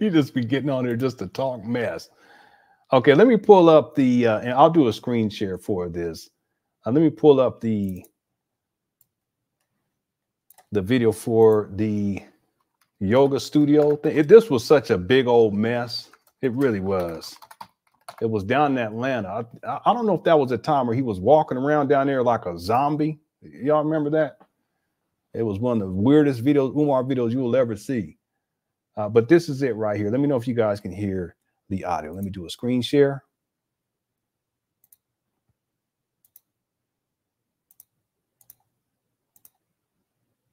You just be getting on there just to talk mess. Okay, let me pull up the, and I'll do a screen share for this. Let me pull up the video for the yoga studio thing. This was such a big old mess. It really was. It was down in Atlanta. I don't know if that was a time where he was walking around down there like a zombie. Y'all remember that? It was one of the weirdest videos, Umar videos you will ever see. But this is it right here. Let me know if you guys can hear the audio. Let me do a screen share.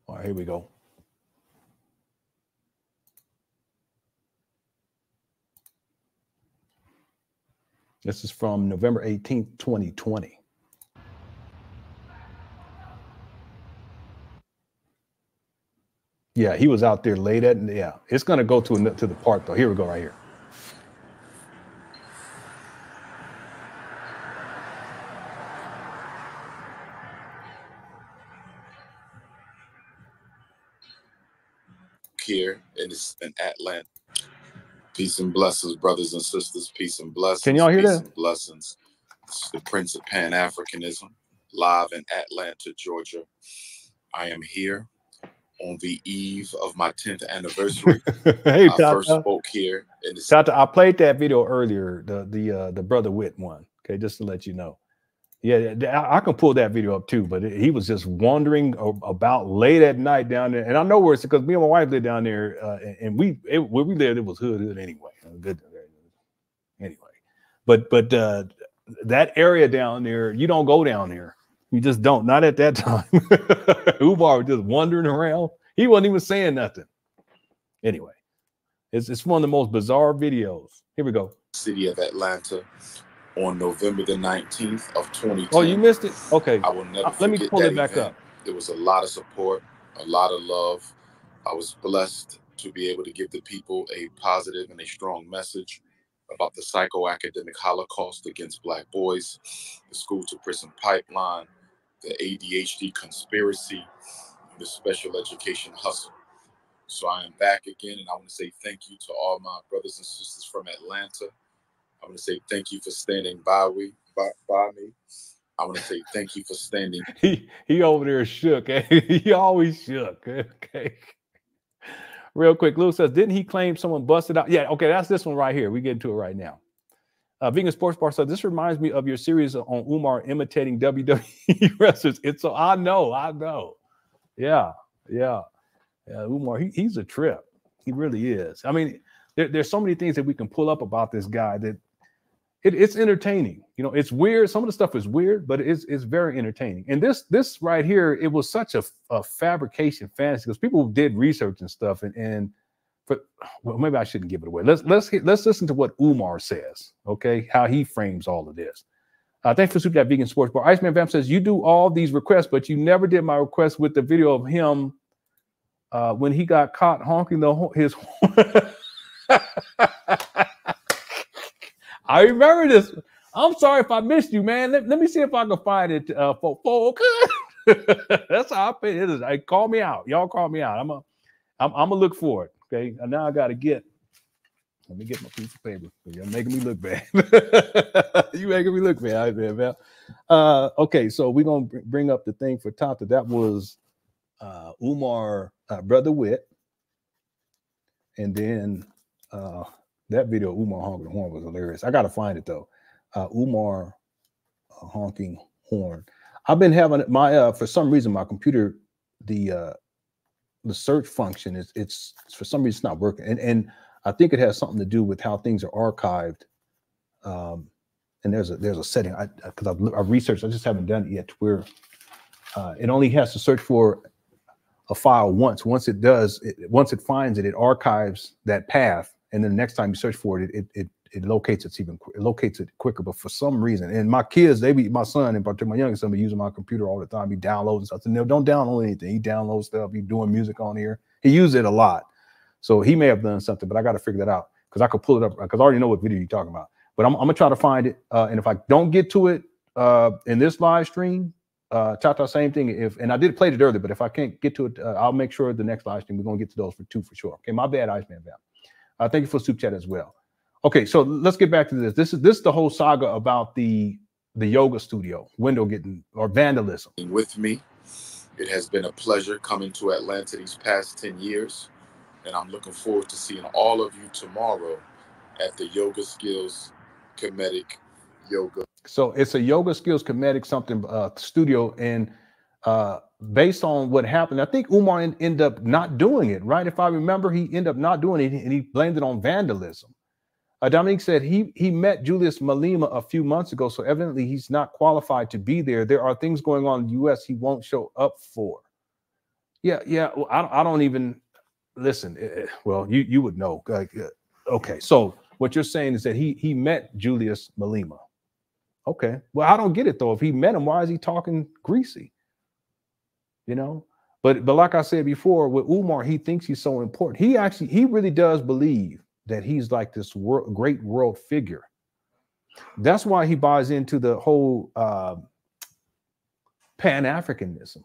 All right, here we go. This is from November 18th, 2020. Yeah, he was out there late at, yeah. It's gonna go to the park though. Here we go right here. Here and it's in Atlanta. Peace and blessings, brothers and sisters. Peace and blessings. Can y'all hear peace that? And blessings. This is the Prince of Pan-Africanism, live in Atlanta, Georgia. I am here on the eve of my 10th anniversary. Hey, I first spoke here. And I played that video earlier, the Brother Witt one. Okay, just to let you know. Yeah, I can pull that video up too, but he was just wandering about late at night down there. And I know where it's because me and my wife lived down there, and where we lived, it was hood anyway. Good, anyway. But that area down there, you don't go down there. You just don't. Not at that time. Umar was just wandering around. He wasn't even saying nothing. Anyway, it's one of the most bizarre videos. Here we go. City of Atlanta. On November the 19th of 2020. Oh, you missed it? Okay. I will never forget. Let me pull it back up. There was a lot of support, a lot of love. I was blessed to be able to give the people a positive and a strong message about the psychoacademic Holocaust against Black boys, the school to prison pipeline, the ADHD conspiracy, and the special education hustle. So I am back again, and I want to say thank you to all my brothers and sisters from Atlanta. I want to say thank you for standing by me. I want to say thank you for standing. He over there shook. Eh? He always shook. Okay. Real quick, Lou says, didn't he claim someone busted out? Yeah, okay, that's this one right here. We get into it right now. Vegan Sports Bar says, this reminds me of your series on Umar imitating WWE wrestlers. I know. Yeah, Umar, he's a trip. He really is. I mean, there's so many things that we can pull up about this guy that it's entertaining. You know, it's weird. Some of the stuff is weird, but it's very entertaining. And this right here, it was such a fabrication fantasy because people did research and stuff. Well, maybe I shouldn't give it away. Let's listen to what Umar says. Okay, how he frames all of this. Thanks for super that Vegan Sports Bar. Iceman Vamp says you do all these requests, but you never did my request with the video of him when he got caught honking his horn. I remember this. I'm sorry if I missed you, man. Let me see if I can find it, folks. That's how I pay it is. Hey, call me out. Y'all call me out. I'm a look for it. Okay. And now I got to get. Let me get my piece of paper. You're making me look bad. You making me look bad, man. Okay, so we're gonna bring up the thing for Tata. That was Umar, Brother Wit, and then that video Umar honking the horn was hilarious. I gotta find it though. Umar honking horn. I've been having my for some reason my computer, the search function it's for some reason it's not working, and I think it has something to do with how things are archived. And there's a setting because I've researched, I just haven't done it yet. Where it only has to search for a file once. Once it finds it, it archives that path, and then the next time you search for it, it locates it quicker. But for some reason, and my kids, my son in particular, my youngest son, be using my computer all the time. He downloads stuff. And don't download anything. He downloads stuff. He's doing music on here. He uses it a lot. So he may have done something, but I got to figure that out because I could pull it up because I already know what video you're talking about. But I'm gonna try to find it, and if I don't get to it in this live stream, Tata, same thing. And I did play it earlier, but if I can't get to it, I'll make sure the next live stream we're gonna get to those for two for sure. Okay, my bad, Iceman Val. Thank you for super chat as well. Okay, so let's get back to this. This is the whole saga about the yoga studio window getting or vandalism. With me, it has been a pleasure coming to Atlanta these past 10 years. And I'm looking forward to seeing all of you tomorrow at the Yoga Skills Comedic Yoga. So it's a Yoga Skills Comedic something studio. And based on what happened, I think Umar ended up not doing it, right? If I remember, he ended up not doing it, and he blamed it on vandalism. Dominique said he met Julius Malema a few months ago, so evidently he's not qualified to be there. There are things going on in the U.S. he won't show up for. Yeah, well, I don't even... Listen, well, you would know. Okay, so what you're saying is that he met Julius Malema. Okay, well, I don't get it, though. If he met him, why is he talking greasy? You know? But like I said before, with Umar, he thinks he's so important. He really does believe that he's like this great world figure. That's why he buys into the whole Pan-Africanism.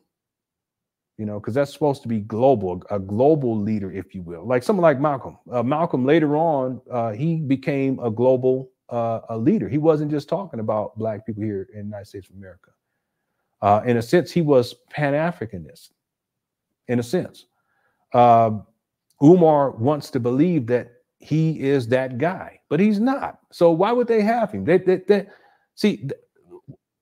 You know, because that's supposed to be global, a global leader, if you will. Like someone like Malcolm. Malcolm later on, he became a global a leader. He wasn't just talking about black people here in the United States of America. In a sense, he was Pan-Africanist, in a sense. Umar wants to believe that he is that guy, but he's not. So why would they have him? See,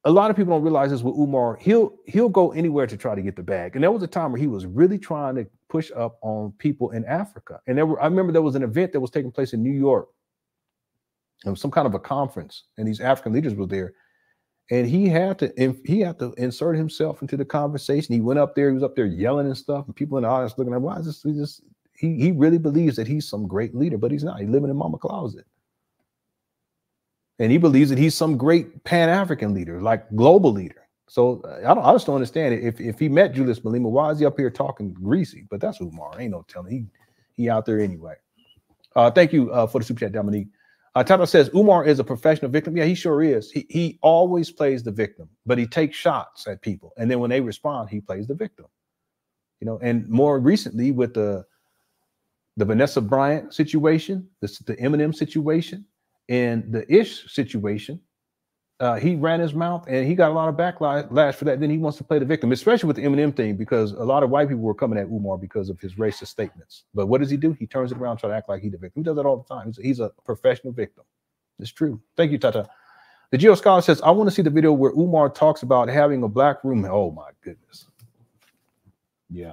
a lot of people don't realize this with Umar. He'll go anywhere to try to get the bag. And there was a time where he was really trying to push up on people in Africa. And I remember there was an event that was taking place in New York. It was some kind of a conference, and these African leaders were there. And he had to insert himself into the conversation. He went up there. He was up there yelling and stuff, and people in the audience looking at him. Why is this? He really believes that he's some great leader, but he's not. He's living in Mama Closet. And he believes that he's some great Pan-African leader, like global leader. So I just don't understand it. If he met Julius Malema, why is he up here talking greasy? But that's Umar. Ain't no telling. He out there anyway. Thank you for the super chat, Dominique. Tata says Umar is a professional victim. Yeah, he sure is. He always plays the victim, but he takes shots at people, and then when they respond, he plays the victim. You know, and more recently with the Vanessa Bryant situation, the Eminem situation. In the Ish situation, he ran his mouth and he got a lot of backlash for that. Then he wants to play the victim, especially with the Eminem thing, because a lot of white people were coming at Umar because of his racist statements. But what does he do? He turns it around, try to act like he's the victim. He does that all the time. He's a professional victim. It's true. Thank you, Tata. The Geo Scholar says, I want to see the video where Umar talks about having a black roommate. Oh, my goodness. Yeah.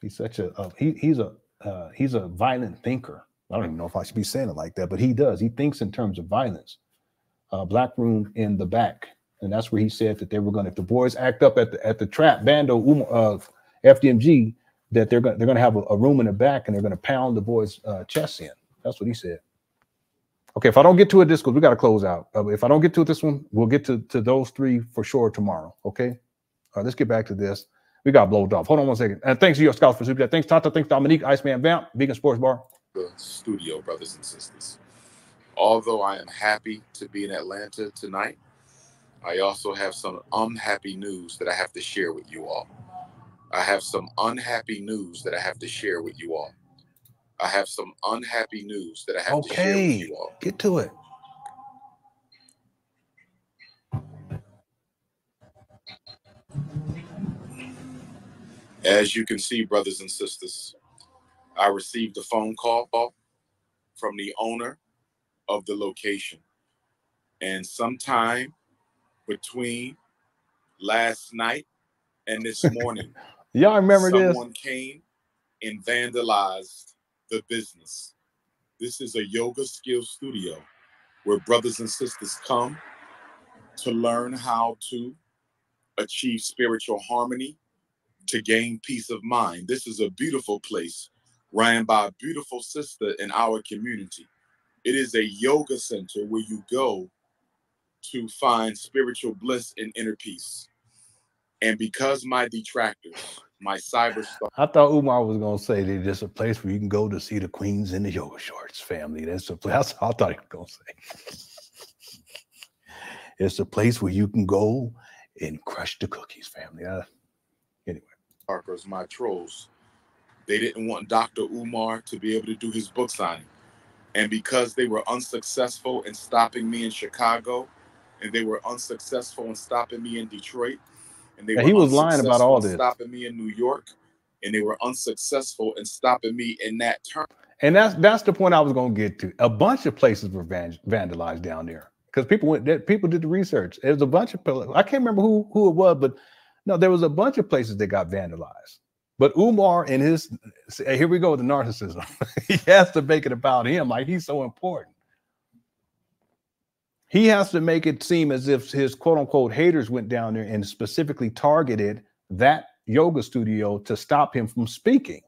He's such a he's a violent thinker. I don't even know if I should be saying it like that, but he does. He thinks in terms of violence. Black room in the back. And that's where he said that they were going to, if the boys act up at the trap, Bando, FDMG, that they're going to have a room in the back and they're going to pound the boys' chests in. That's what he said. Okay, if I don't get to it this, because we got to close out. If I don't get to it this one, we'll get to those three for sure tomorrow, okay? Let's get back to this. We got blowed off. Hold on one second. Thanks to your scouts for super chat. Thanks, Tata. Thanks, Dominique, Iceman Vamp, Vegan Sports Bar. The studio, brothers and sisters. Although I am happy to be in Atlanta tonight, I also have some unhappy news that I have to share with you all. I have some unhappy news that I have to share with you all. Get to it. As you can see, brothers and sisters, I received a phone call from the owner of the location. And sometime between last night and this morning, y'all remember someone came and vandalized the business. This is a yoga skill studio where brothers and sisters come to learn how to achieve spiritual harmony, to gain peace of mind. This is a beautiful place ran by a beautiful sister in our community. It is a yoga center where you go to find spiritual bliss and inner peace. And because my detractors, my cyber star, I thought Umar was going to say that it's a place where you can go to see the queens in the yoga shorts, family. That's a place. That's what I thought he was going to say. It's a place where you can go and crush the cookies, family. Anyway. Parkers, my trolls, they didn't want Dr. Umar to be able to do his book signing. And because they were unsuccessful in stopping me in Chicago, and they were unsuccessful in stopping me in Detroit, and they were unsuccessful in stopping me in New York, and they were unsuccessful in stopping me in that term. And that's the point I was going to get to. A bunch of places were vandalized down there because people went there, people did the research. It was a bunch of, I can't remember who it was, but no, there was a bunch of places that got vandalized. But Umar and his, here we go with the narcissism. He has to make it about him, like he's so important. He has to make it seem as if his quote unquote haters went down there and specifically targeted that yoga studio to stop him from speaking.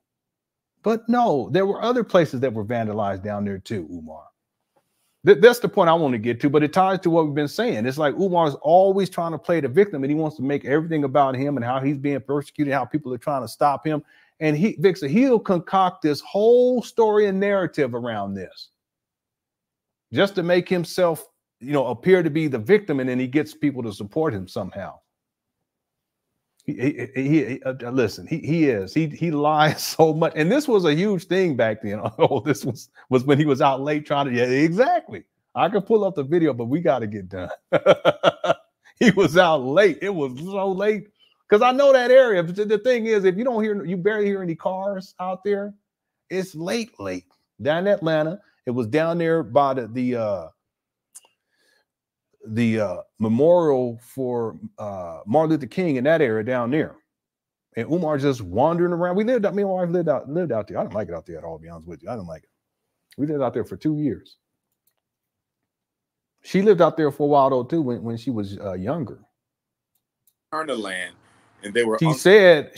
But no, there were other places that were vandalized down there too, Umar. That's the point I want to get to, but it ties to what we've been saying. It's like Umar is always trying to play the victim, and he wants to make everything about him and how he's being persecuted, how people are trying to stop him. And he, Vixen, he'll concoct this whole story and narrative around this just to make himself, you know, appear to be the victim, and then he gets people to support him somehow. He lies so much, and this was a huge thing back then. Oh, this was when he was out late trying to. Yeah, exactly. I could pull up the video, but we got to get done. He was out late. It was so late because I know that area. But the thing is, if you don't hear, you barely hear any cars out there. It's late down in Atlanta. It was down there by the memorial for Martin Luther King in that area down there. And Umar just wandering around. We lived out, me and my wife lived out there. I didn't like it out there at all, to be honest with you. I didn't like it. We lived out there for 2 years. She lived out there for a while though too when she was younger. Turner land, and they were. She said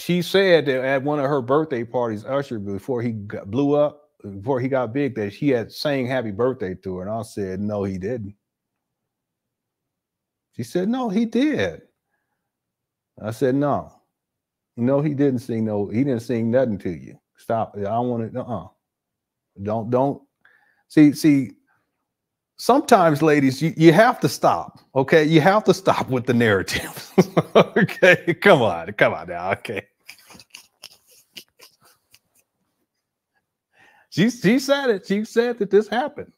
that at one of her birthday parties, Usher, before he blew up, before he got big, that she had sang happy birthday to her, and I said no, he didn't. She said, no, he did. I said, no, he didn't sing. No, he didn't sing nothing to you. Stop. I want it. Don't see. Sometimes, ladies, you have to stop. Okay. You have to stop with the narrative. Okay. Come on now. Okay. She said it. She said that this happened.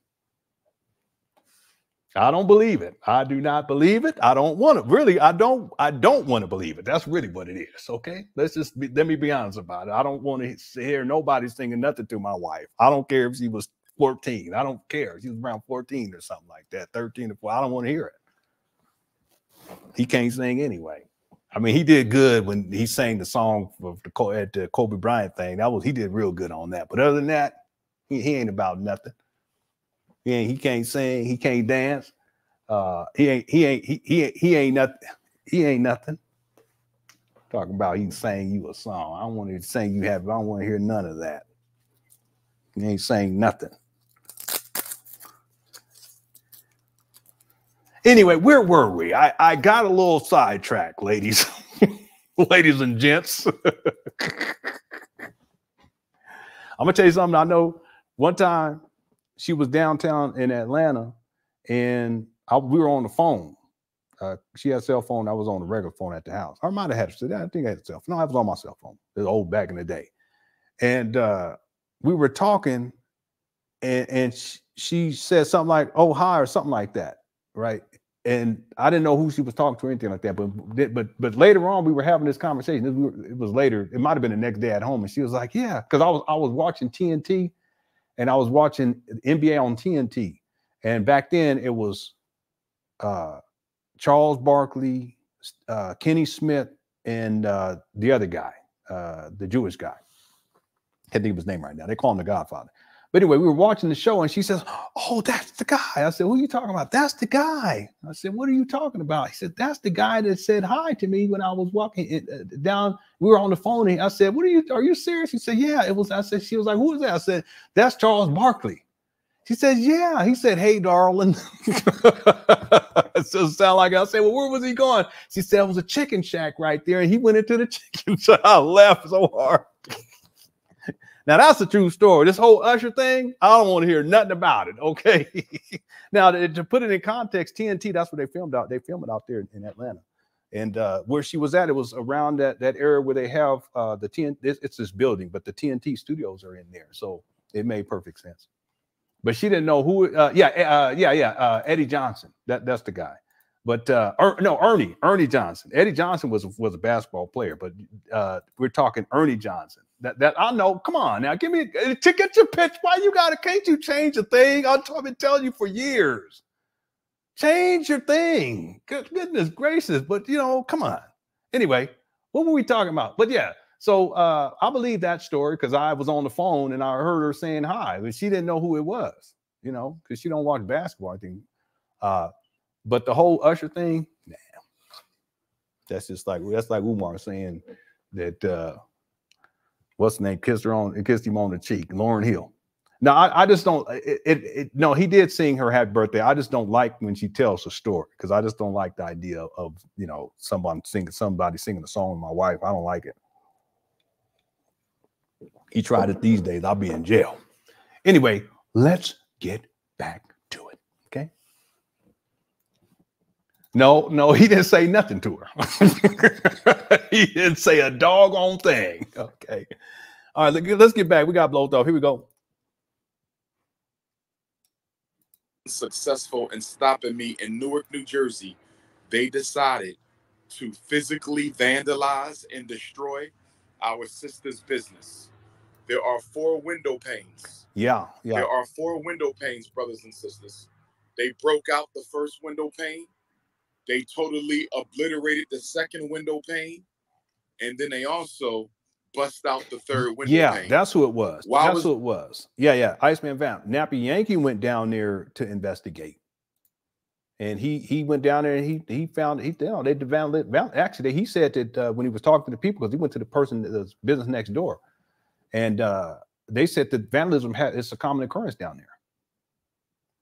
I don't believe it. I do not believe it. I don't want it. Really, I don't want to believe it. That's really what it is. Okay. Let me be honest about it. I don't want to hear nobody singing nothing to my wife. I don't care if she was 14. I don't care. She was around 14 or something like that, 13 or 4. I don't want to hear it. He can't sing anyway. I mean, he did good when he sang the song at the Kobe Bryant thing. He did real good on that. But other than that, he ain't about nothing. He can't sing. He can't dance. He ain't nothing. Talking about he sang you a song. I don't want to sing you happy. I don't want to hear none of that. He ain't saying nothing. Anyway, where were we? I got a little sidetracked, ladies. ladies and gents. I'm gonna tell you something. I know one time she was downtown in Atlanta, and we were on the phone. She had a cell phone. I was on the regular phone at the house. I might have had it. I think I had a cell phone. No, I was on my cell phone. It was old back in the day. And we were talking, and she said something like, "Oh, hi," or something like that, right? And I didn't know who she was talking to or anything like that. But later on, we were having this conversation. It was later. It might have been the next day at home. And she was like, "Yeah," because I was watching TNT, and I was watching NBA on TNT. And back then, it was Charles Barkley, Kenny Smith, and the other guy, the Jewish guy. I can't think of his name right now. They call him the Godfather. But anyway, we were watching the show, and she says, "Oh, that's the guy." I said, "Who are you talking about?" "That's the guy." I said, "What are you talking about?" He said, "That's the guy that said hi to me when I was walking down. We were on the phone." And I said, "What are you? Are you serious?" He said, "Yeah, it was." I said, she was like, "Who is that?" I said, "That's Charles Barkley." She says, "Yeah." He said, "Hey, darling." So sound like I said, "Well, where was he going?" She said, "It was a chicken shack right there, and he went into the chicken." So I laughed so hard. Now, that's a true story. This whole Usher thing, I don't want to hear nothing about it, okay? Now, to put it in context, TNT, that's where they filmed out. They film it out there in Atlanta. And where she was at, it was around that area where they have the TNT. It's this building, but the TNT studios are in there. So it made perfect sense. But she didn't know who. Eddie Johnson. That's the guy. But Ernie Johnson. Eddie Johnson was a basketball player, but we're talking Ernie Johnson. That I know. Come on now, give me to get your pitch. Why you gotta? Can't you change the thing? I've been telling you for years. Change your thing. Goodness gracious! But you know, come on. Anyway, what were we talking about? But yeah, so I believe that story because I was on the phone and I heard her saying hi, but she didn't know who it was. You know, because she don't watch basketball. I think. But the whole Usher thing, nah. That's just like Umar saying that. What's the name? Kissed him on the cheek. Lauryn Hill. Now, I just don't. No, he did sing her happy birthday. I just don't like when she tells a story because I just don't like the idea of, you know, somebody singing a song with my wife. I don't like it. He tried it these days. I'll be in jail. Anyway, let's get back to it. Okay. No, he didn't say nothing to her. He didn't say a doggone thing. Okay. All right, let's get back. We got blown off. Here we go. Successful in stopping me in Newark, New Jersey, they decided to physically vandalize and destroy our sister's business. There are four window panes. Yeah. There are four window panes, brothers and sisters. They broke out the first window pane. They totally obliterated the second window pane, and then they also bust out the third window pane. Yeah, that's who it was. That's who it was. Yeah. Iceman Vamp. Nappy Yankee went down there to investigate, and he went down there and he found he said that when he was talking to the people, because he went to the person that was business next door, and they said that vandalism is a common occurrence down there.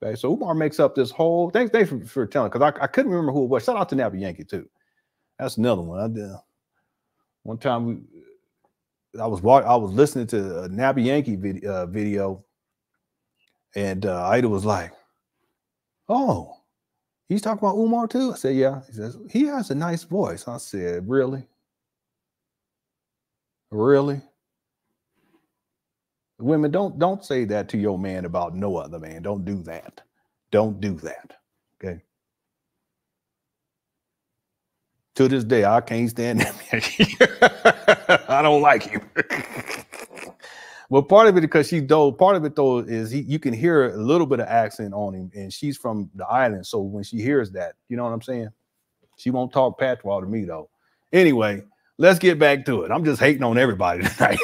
Okay, so Umar makes up this whole thing. Thanks for telling, because I couldn't remember who it was. Shout out to Nappy Yankee too. That's another one. I did. One time I was listening to a Nappy Yankee video, and Ida was like, "Oh, he's talking about Umar too?" I said, "Yeah." He says, "He has a nice voice." I said, "Really? Really? Women, don't say that to your man about no other man. Don't do that. Don't do that." Okay. To this day, I can't stand that. I don't like him. Well, part of it because she's dull. Part of it though is you can hear a little bit of accent on him, and she's from the island, so when she hears that, you know what I'm saying. She won't talk patois to me though. Anyway. Let's get back to it. I'm just hating on everybody tonight.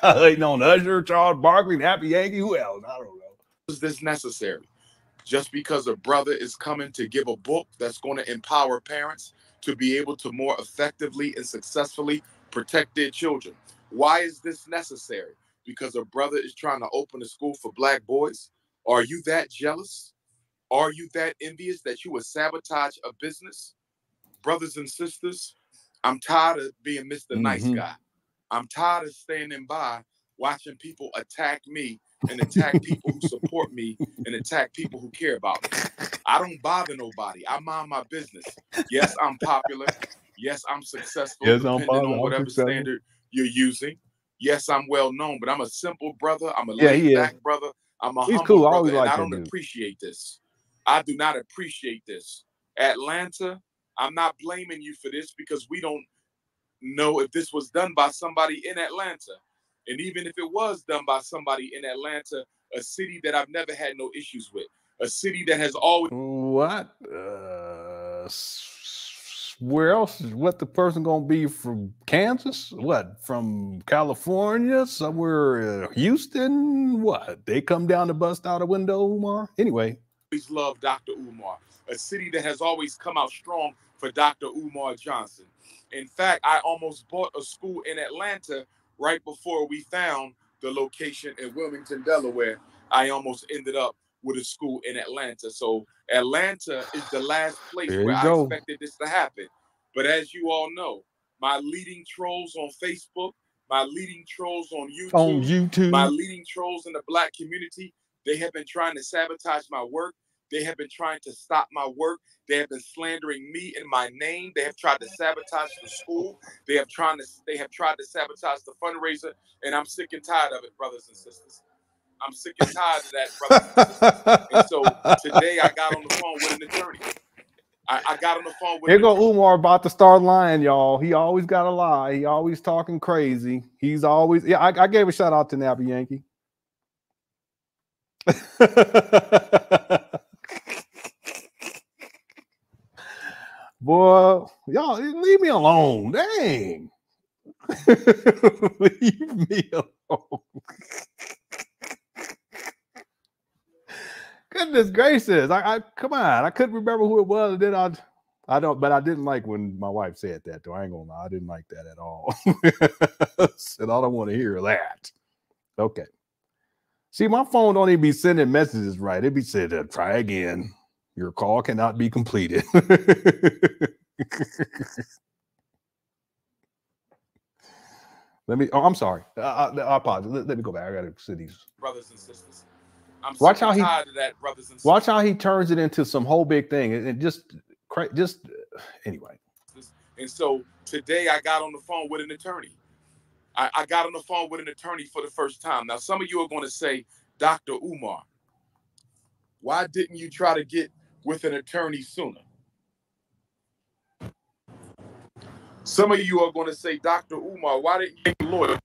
Hating on Usher, Charles Barkley, Nappy Yankee, who else? I don't know. Is this necessary? Just because a brother is coming to give a book that's going to empower parents to be able to more effectively and successfully protect their children. Why is this necessary? Because a brother is trying to open a school for black boys? Are you that jealous? Are you that envious that you would sabotage a business? Brothers and sisters, I'm tired of being Mr. Nice Guy. I'm tired of standing by watching people attack me and attack people who support me and attack people who care about me. I don't bother nobody. I mind my business. Yes, I'm popular. Yes, I'm successful, yes, depending on whatever standard you're using. Yes, I'm well known, but I'm a simple brother. I'm a laid back brother. I'm a humble brother, and I don't appreciate this. I do not appreciate this. Atlanta, I'm not blaming you for this because we don't know if this was done by somebody in Atlanta. And even if it was done by somebody in Atlanta, a city that I've never had no issues with, a city that has always... What? Where else is what the person going to be from? Kansas? What? From California? Somewhere Houston? What? They come down to bust out a window, Umar? Anyway. Always love Dr. Umar, a city that has always come out strong for Dr. Umar Johnson. In fact, I almost bought a school in Atlanta right before we found the location in Wilmington, Delaware. I almost ended up with a school in Atlanta. So Atlanta is the last place where I expected this to happen. But as you all know, my leading trolls on Facebook, my leading trolls on YouTube, my leading trolls in the Black community, they have been trying to sabotage my work. They have been trying to stop my work. They have been slandering me and my name. They have tried to sabotage the school. They have tried to sabotage the fundraiser. And I'm sick and tired of it, brothers and sisters. I'm sick and tired of that, brothers and sisters. And so today I got on the phone with an attorney. I got on the phone with... Here go Umar about to start lying, y'all. He always got to lie. He always talking crazy. He's always... Yeah, I gave a shout out to Nappy Yankee. Boy, y'all leave me alone. Dang. Leave me alone. Goodness gracious. I come on. I couldn't remember who it was. And then I don't, but I didn't like when my wife said that though. I ain't gonna lie. I didn't like that at all. And I don't want to hear that. Okay. See, my phone don't even be sending messages right. It be saying, try again. Your call cannot be completed. Let me, oh, I'm sorry. I apologize. Let me go back. I got to see these. Brothers and sisters. I'm so tired of that, brothers and sisters. Watch how he turns it into some whole big thing. And just anyway. And so today I got on the phone with an attorney. I got on the phone with an attorney for the first time. Now, some of you are going to say, Dr. Umar, why didn't you try to get with an attorney sooner? Some of you are going to say, Dr. Umar, why didn't you get a lawyer?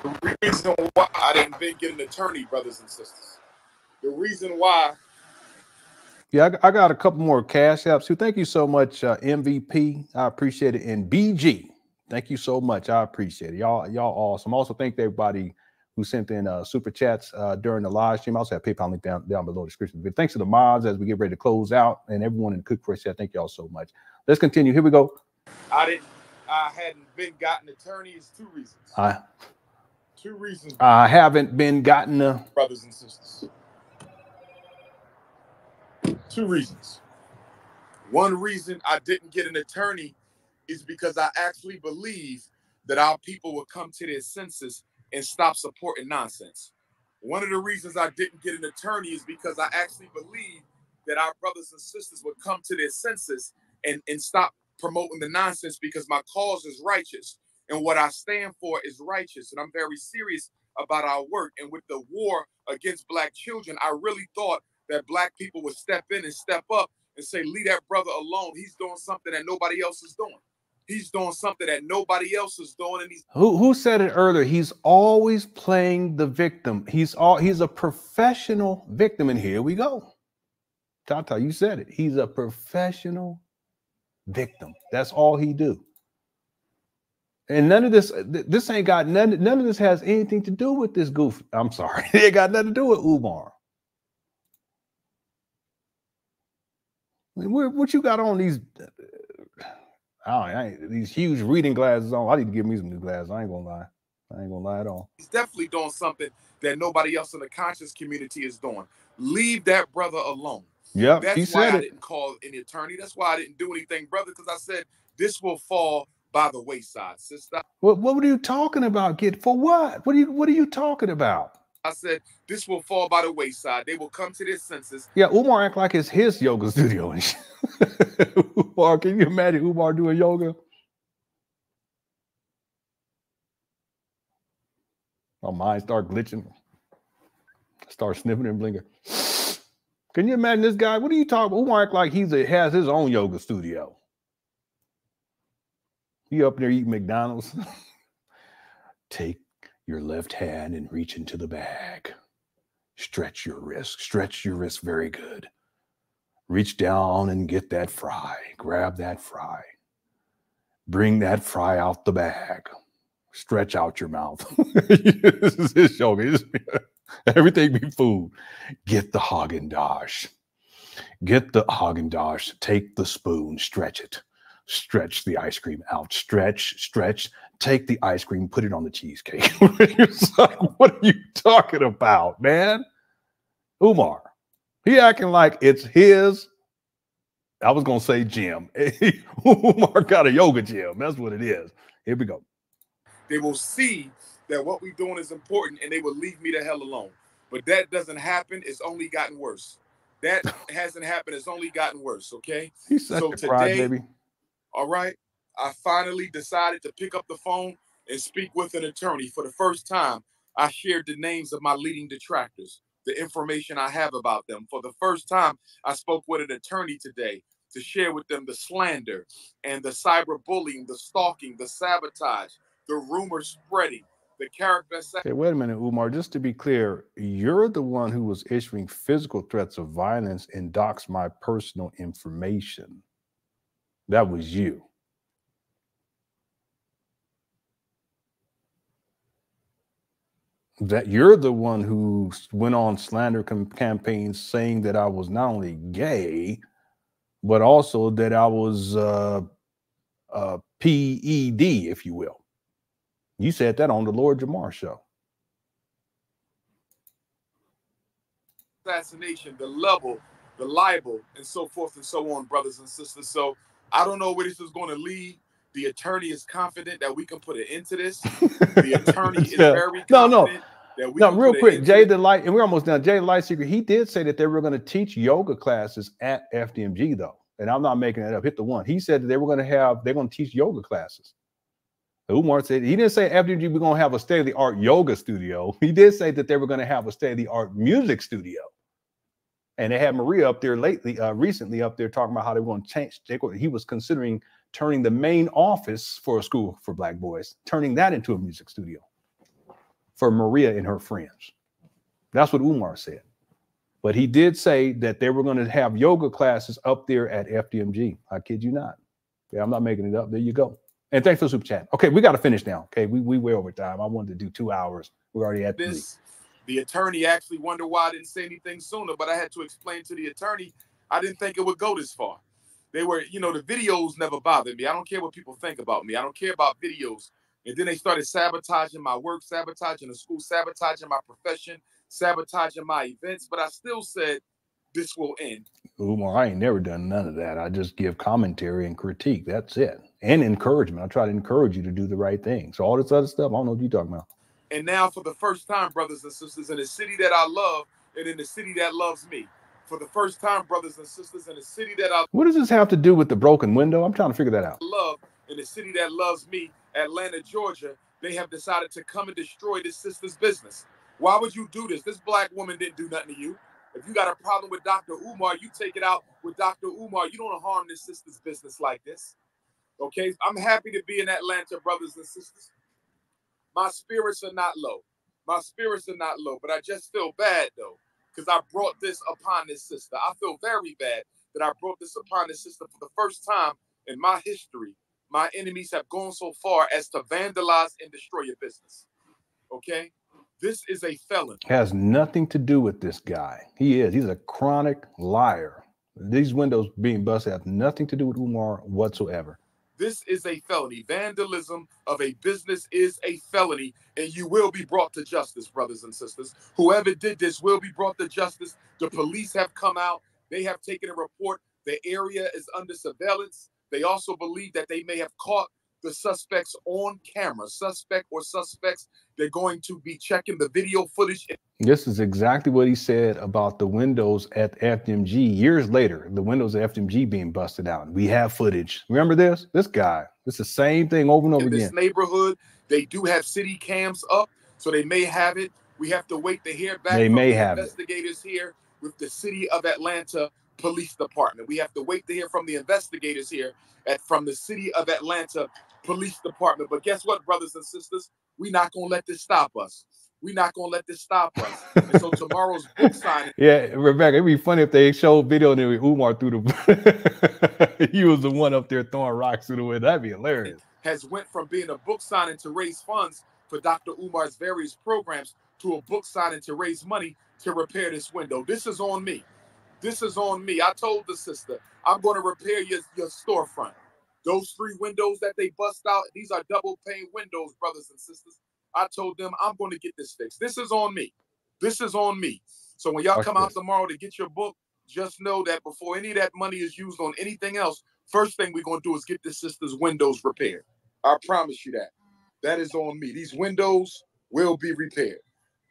The reason why I didn't get an attorney, brothers and sisters. The reason why. Yeah, I got a couple more cash apps too. Thank you so much, MVP. I appreciate it. And BG. Thank you so much. I appreciate it. Y'all awesome. Also, thank everybody who sent in super chats during the live stream. I also have PayPal link down below the description. But thanks to the mods as we get ready to close out, and everyone in the cook for chat. Thank y'all so much. Let's continue. Here we go. I hadn't been gotten attorneys. 2 reasons. 2 reasons. I haven't been gotten a... Brothers and sisters. 2 reasons. 1 reason I didn't get an attorney is because I actually believe that our people will come to their senses and stop supporting nonsense. One of the reasons I didn't get an attorney is because I actually believe that our brothers and sisters would come to their senses and stop promoting the nonsense, because my cause is righteous and what I stand for is righteous. And I'm very serious about our work. And with the war against Black children, I really thought that Black people would step in and step up and say, leave that brother alone. He's doing something that nobody else is doing. He's doing something that nobody else is doing. And who said it earlier? He's always playing the victim. He's a professional victim. And here we go. Tata, you said it. He's a professional victim. That's all he do. And none of this ain't got none of this has anything to do with this goof. I'm sorry. It ain't got nothing to do with Umar. I mean, what you got on these... I ain't, these huge reading glasses on. I need to give me some new glasses. I ain't gonna lie. I ain't gonna lie at all. He's definitely doing something that nobody else in the conscious community is doing. Leave that brother alone. Yeah, that's why I didn't call an attorney. That's why I didn't do anything, brother, because I said this will fall by the wayside, sister. What were you talking about, kid? For what? What are you talking about? I said, this will fall by the wayside. They will come to their senses. Yeah, Umar act like it's his yoga studio. Umar, can you imagine Umar doing yoga? My mind start glitching. Start sniffing and blinking. Can you imagine this guy? What are you talking about? Umar act like he has his own yoga studio. He up there eating McDonald's. Take your left hand and reach into the bag. Stretch your wrist. Stretch your wrist. Very good. Reach down and get that fry. Grab that fry. Bring that fry out the bag. Stretch out your mouth. This is his yoga. Everything be food. Get the Haagen-Dazs. Get the Haagen-Dazs. Take the spoon. Stretch it. Stretch the ice cream out. Stretch, stretch. Take the ice cream, put it on the cheesecake. It's like, what are you talking about, man? Umar, he acting like it's his, I was going to say gym. Umar got a yoga gym. That's what it is. Here we go. They will see that what we're doing is important and they will leave me the hell alone. But that doesn't happen. It's only gotten worse. That hasn't happened. It's only gotten worse, okay? He's such so a pride, today, baby. All right. I finally decided to pick up the phone and speak with an attorney. For the first time, I shared the names of my leading detractors, the information I have about them. For the first time, I spoke with an attorney today to share with them the slander and the cyberbullying, the stalking, the sabotage, the rumor spreading, the character assassination. Hey, wait a minute, Umar. Just to be clear, you're the one who was issuing physical threats of violence and doxed my personal information. That was you. That you're the one who went on slander campaigns saying that I was not only gay, but also that I was PED, if you will. You said that on the Lord Jamar show. Assassination, the level, the libel, and so forth and so on, brothers and sisters. So I don't know where this is going to lead. The attorney is confident that we can put an end to this. The attorney is very confident that we can real quick, Jay the Light, and we're almost done. Jay the Light Secret, he did say that they were going to teach yoga classes at FDMG, though. And I'm not making that up. Hit the one. He said that they were going to have, they're going to teach yoga classes. Umar said, he didn't say FDMG, we're going to have a state-of-the-art yoga studio. He did say that they were going to have a state-of-the-art music studio. And they had Maria up there lately, recently up there talking about how they want to change. He was considering turning the main office for a school for black boys, turning that into a music studio for Maria and her friends. That's what Umar said. But he did say that they were going to have yoga classes up there at FDMG. I kid you not. Yeah, I'm not making it up. There you go. And thanks for the super chat. Okay, we got to finish now. Okay, we way over time. I wanted to do 2 hours. We're already at this. The attorney actually wondered why I didn't say anything sooner, but I had to explain to the attorney, I didn't think it would go this far. They were, you know, the videos never bothered me. I don't care what people think about me. I don't care about videos. And then they started sabotaging my work, sabotaging the school, sabotaging my profession, sabotaging my events. But I still said, this will end. Umar, I ain't never done none of that. I just give commentary and critique. That's it. And encouragement. I try to encourage you to do the right thing. So all this other stuff, I don't know what you're talking about. And now for the first time, brothers and sisters, in the city that I love and in the city that loves me. For the first time, brothers and sisters, in the city that I... What does this have to do with the broken window? I'm trying to figure that out. Love in the city that loves me, Atlanta, Georgia, they have decided to come and destroy this sister's business. Why would you do this? This black woman didn't do nothing to you. If you got a problem with Dr. Umar, you take it out with Dr. Umar. You don't harm this sister's business like this. Okay? I'm happy to be in Atlanta, brothers and sisters. My spirits are not low. My spirits are not low, but I just feel bad, though. Because I brought this upon this sister. I feel very bad that I brought this upon this sister. For the first time in my history, my enemies have gone so far as to vandalize and destroy your business. Okay? This is a felon. Has nothing to do with this guy. He is. He's a chronic liar. These windows being busted have nothing to do with Umar whatsoever. This is a felony. Vandalism of a business is a felony, and you will be brought to justice, brothers and sisters. Whoever did this will be brought to justice. The police have come out. They have taken a report. The area is under surveillance. They also believe that they may have caught the suspects on camera. Suspect or suspects, they're going to be checking the video footage. This is exactly what he said about the windows at FMG years later, the windows at FMG being busted out. We have footage. Remember this? This guy, it's the same thing over and over again. In this neighborhood, they do have city cams up, so they may have it. We have to wait to hear back from the investigators here with the city of Atlanta Police Department. We have to wait to hear from the investigators here from the city of Atlanta Police Department. But guess what, brothers and sisters? We're not going to let this stop us. We're not going to let this stop us. And so tomorrow's book signing. Yeah, Rebecca, it'd be funny if they showed video and then Umar threw the... he was the one up there throwing rocks through the way. That'd be hilarious. Has went from being a book signing to raise funds for Dr. Umar's various programs to a book signing to raise money to repair this window. This is on me. This is on me. I told the sister, I'm going to repair your storefront. Those three windows that they bust out, these are double pane windows, brothers and sisters. I told them, I'm going to get this fixed. This is on me. This is on me. So when y'all come out tomorrow to get your book, just know that before any of that money is used on anything else, first thing we're going to do is get this sister's windows repaired. I promise you that. That is on me. These windows will be repaired.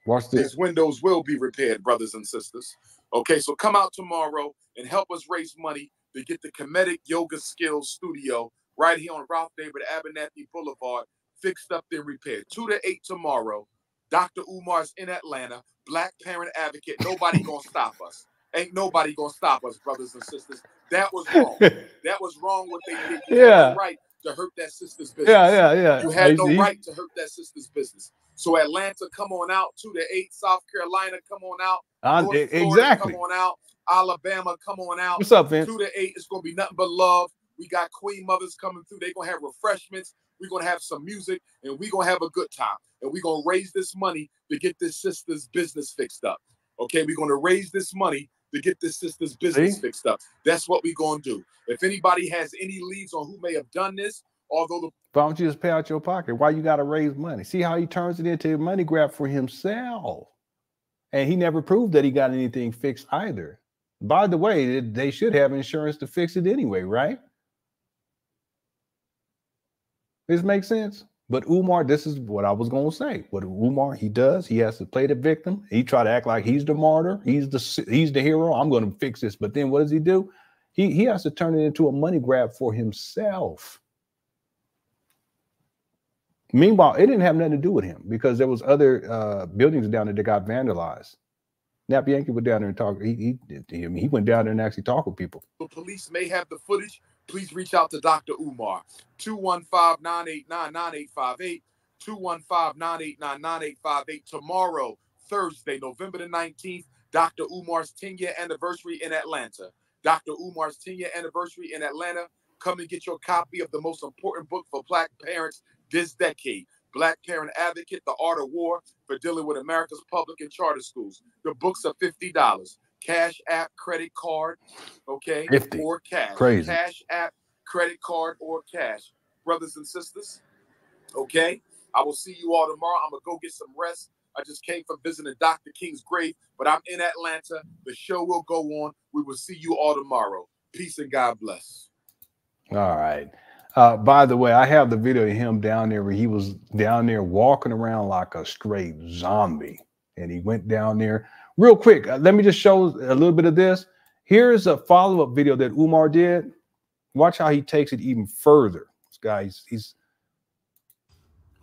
Watch this. These windows will be repaired, brothers and sisters. Okay, so come out tomorrow and help us raise money to get the Comedic Yoga Skills Studio right here on Ralph David Abernathy Boulevard fixed up and repaired. 2 to 8 tomorrow. Dr. Umar's in Atlanta. Black parent advocate. Nobody gonna stop us. Ain't nobody gonna stop us, brothers and sisters. That was wrong. That was wrong what they did. You had no right to hurt that sister's business. Yeah. You had no right to hurt that sister's business. So Atlanta, come on out. 2 to 8. South Carolina, come on out. North Florida, come on out. Alabama, come on out. What's up, man? 2 to 8. It's gonna be nothing but love. We got Queen Mothers coming through. They're gonna have refreshments. We're gonna have some music, and we're gonna have a good time. And we're gonna raise this money to get this sister's business fixed up. Okay, we're gonna raise this money to get this sister's business fixed up. That's what we're gonna do. If anybody has any leads on who may have done this, although the why don't you just pay out your pocket? Why you gotta raise money? See how he turns it into a money grab for himself. And he never proved that he got anything fixed either. By the way, they should have insurance to fix it anyway, right? This makes sense. But Umar, this is what I was going to say. What Umar, he does, he has to play the victim. He try to act like he's the martyr. He's the hero. I'm going to fix this. But then what does he do? He has to turn it into a money grab for himself. Meanwhile, it didn't have nothing to do with him because there was other buildings down there that got vandalized. Nappy Yankee went down there and talked. He went down there and actually talked with people. The police may have the footage. Please reach out to Dr. Umar. 215-989-9858. 215-989-9858. Tomorrow, Thursday, November the 19th, Dr. Umar's 10-year anniversary in Atlanta. Dr. Umar's 10-year anniversary in Atlanta. Come and get your copy of the most important book for Black parents this decade. Black Parent Advocate, The Art of War for Dealing with America's Public and Charter Schools. The books are $50. Cash app, credit card, okay, 50. Or cash. Crazy. Cash app, credit card, or cash. Brothers and sisters, okay, I will see you all tomorrow. I'm going to go get some rest. I just came from visiting Dr. King's grave, but I'm in Atlanta. The show will go on. We will see you all tomorrow. Peace and God bless. All right. By the way, I have the video of him down there where he was down there walking around like a straight zombie. And he went down there real quick. Let me just show a little bit of this. Here's a follow-up video that Umar did. Watch how he takes it even further. This guy, he's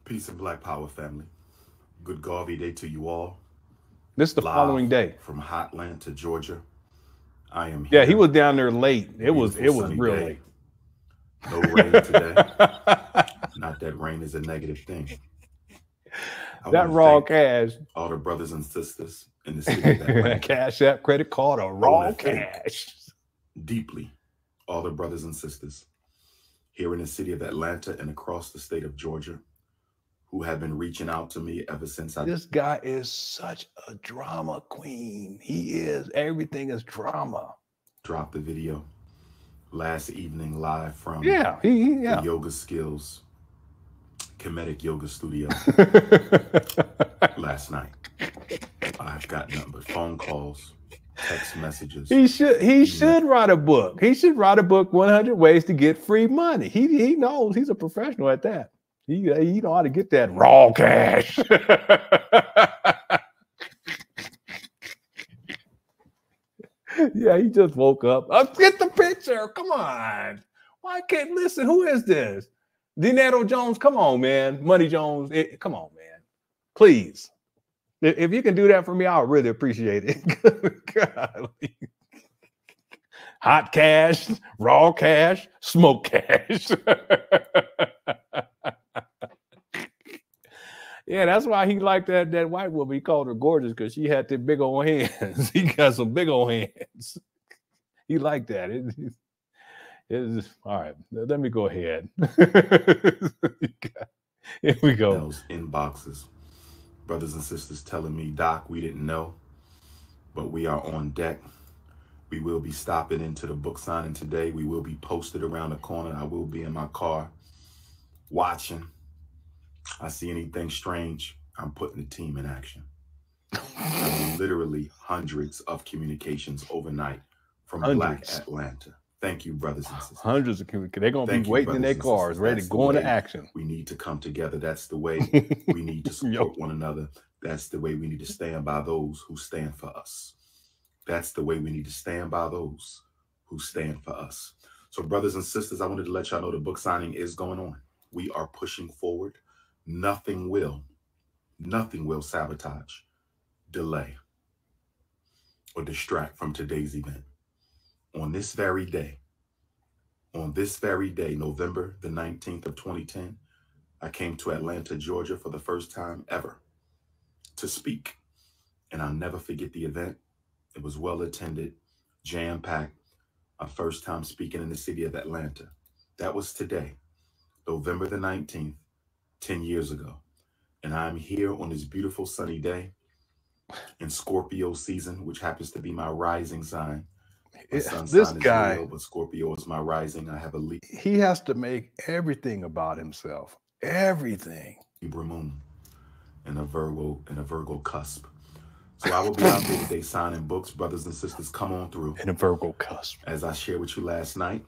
peace and Black Power family. Good Garvey Day to you all. This is the following day from Atlanta to Georgia. I am here. Yeah, he was down there late. It was real late. No rain today. Not that rain is a negative thing. That raw cash. All the brothers and sisters in the city of Atlanta. Cash app, credit card, or raw cash. Deeply, all the brothers and sisters here in the city of Atlanta and across the state of Georgia who have been reaching out to me ever since I... This guy is such a drama queen. He is. Everything is drama. Drop the video. Last evening live from the Yoga Skills Comedic Yoga Studio last night. I've got nothing but phone calls, text messages. He should write a book. He should write a book, 100 Ways to Get Free Money. He knows he's a professional at that. He know how to get that raw cash. Yeah, he just woke up. Get the picture. Come on. Why can't listen? Who is this? Dinero Jones. Come on, man. Money Jones. Come on, man. Please. If you can do that for me, I'll really appreciate it. Golly. Hot cash, raw cash, smoke cash. Yeah, that's why he liked that white woman. He called her gorgeous because she had the big old hands. He got some big old hands. He liked that. All right, let me go ahead. Here we go. Those inboxes. Brothers and sisters telling me, Doc, we didn't know, but we are on deck. We will be stopping into the book signing today. We will be posted around the corner. I will be in my car watching. I see anything strange, I'm putting the team in action. I mean, literally hundreds of communications overnight from Black Atlanta. Thank you, brothers and sisters. Hundreds of communications. They're going to be waiting in their cars, ready to go into action. We need to come together. That's the way we need to support one another. That's the way we need to stand by those who stand for us. That's the way we need to stand by those who stand for us. So, brothers and sisters, I wanted to let y'all know the book signing is going on. We are pushing forward. Nothing will sabotage, delay, or distract from today's event. On this very day, November the 19th of 2010, I came to Atlanta, Georgia for the first time ever to speak. And I'll never forget the event. It was well attended, jam-packed, my first time speaking in the city of Atlanta. That was today, November the 19th, 10 years ago, and I'm here on this beautiful sunny day in Scorpio season, which happens to be my rising sign. This guy, Leo, but Scorpio is my rising. I have a Libra. He has to make everything about himself, everything. Libra moon and a Virgo cusp. So I will be out there today signing books, brothers and sisters. Come on through. And a Virgo cusp. As I shared with you last night,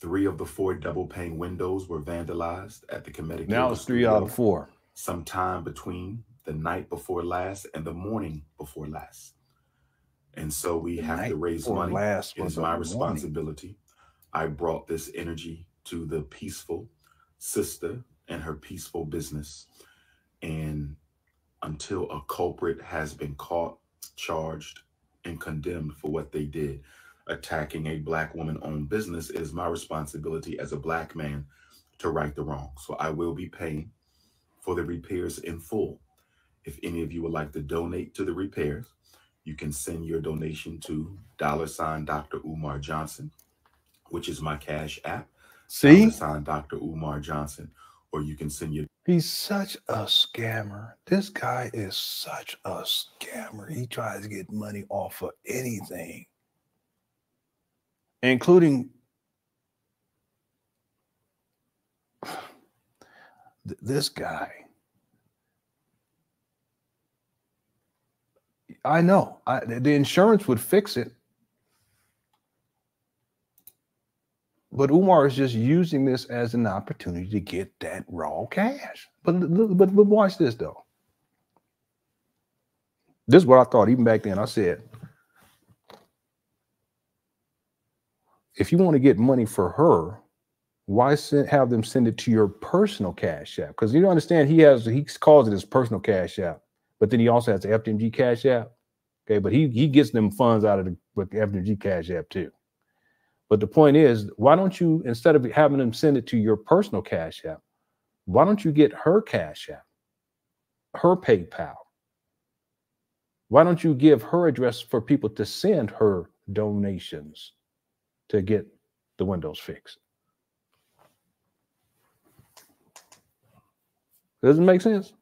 3 of the 4 double-pane windows were vandalized at the Connecticut. Now it's 3 out of 4. Sometime between the night before last and the morning before last. And so we have to raise money. It is my responsibility. I brought this energy to the peaceful sister and her peaceful business. And until a culprit has been caught, charged, and condemned for what they did, attacking a Black woman-owned business, is my responsibility as a Black man to right the wrong. So I will be paying for the repairs in full. If any of you would like to donate to the repairs, you can send your donation to $ Dr. Umar Johnson, which is my Cash App. See? $ Dr. Umar Johnson, or you can send your... He's such a scammer. This guy is such a scammer. He tries to get money off of anything, including this guy. I know. The insurance would fix it. But Umar is just using this as an opportunity to get that raw cash. But watch this, though. This is what I thought even back then. I said, if you want to get money for her, why have them send it to your personal Cash App? Because you don't understand, he calls it his personal Cash App, but then he also has the FMG Cash App. Okay, but he gets them funds out of the FMG Cash App too. But the point is, why don't you, instead of having them send it to your personal Cash App, why don't you get her Cash App, her PayPal? Why don't you give her address for people to send her donations to get the windows fixed? Doesn't make sense,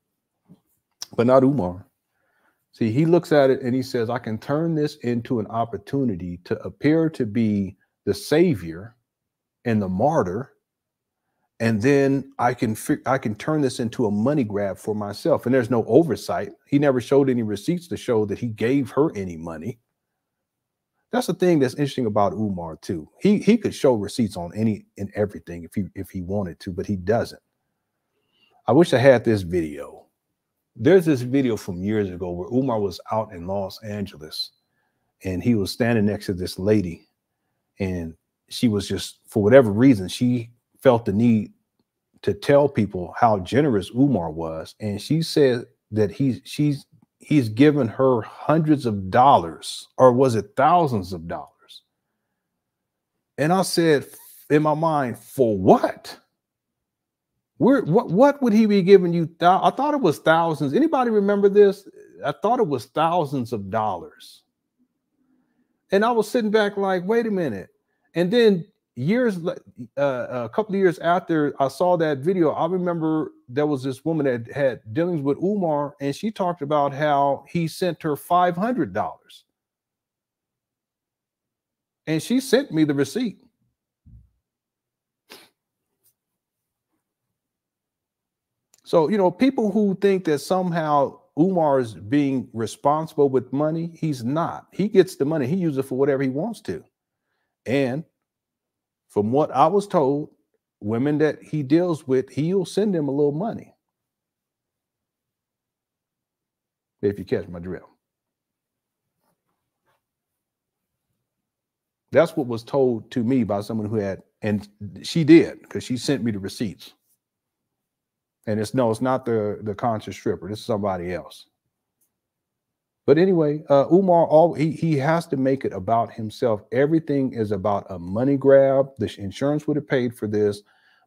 but not Umar. See, he looks at it and he says, I can turn this into an opportunity to appear to be the savior and the martyr, and then I can turn this into a money grab for myself. And there's no oversight. He never showed any receipts to show that he gave her any money. That's the thing that's interesting about Umar too. He could show receipts on any and everything if he wanted to, but he doesn't. I wish I had this video. There's this video from years ago where Umar was out in Los Angeles and he was standing next to this lady, and she was just, for whatever reason, she felt the need to tell people how generous Umar was. And she said that he's given her hundreds of dollars, or was it thousands of dollars? And I said in my mind, for what? What would he be giving you? I thought it was thousands. Anybody remember this? I thought it was thousands of dollars. And I was sitting back like, wait a minute. And then years, a couple of years after I saw that video, I remember there was this woman that had dealings with Umar, and she talked about how he sent her $500. And she sent me the receipt. So, you know, people who think that somehow Umar is being responsible with money, he's not. He gets the money. He uses it for whatever he wants to. And from what I was told, women that he deals with, he'll send them a little money. If you catch my drill. That's what was told to me by someone who had, and she did, because she sent me the receipts. And it's no, it's not the conscious stripper. This is somebody else. But anyway, Umar, he has to make it about himself. Everything is about a money grab. The insurance would have paid for this,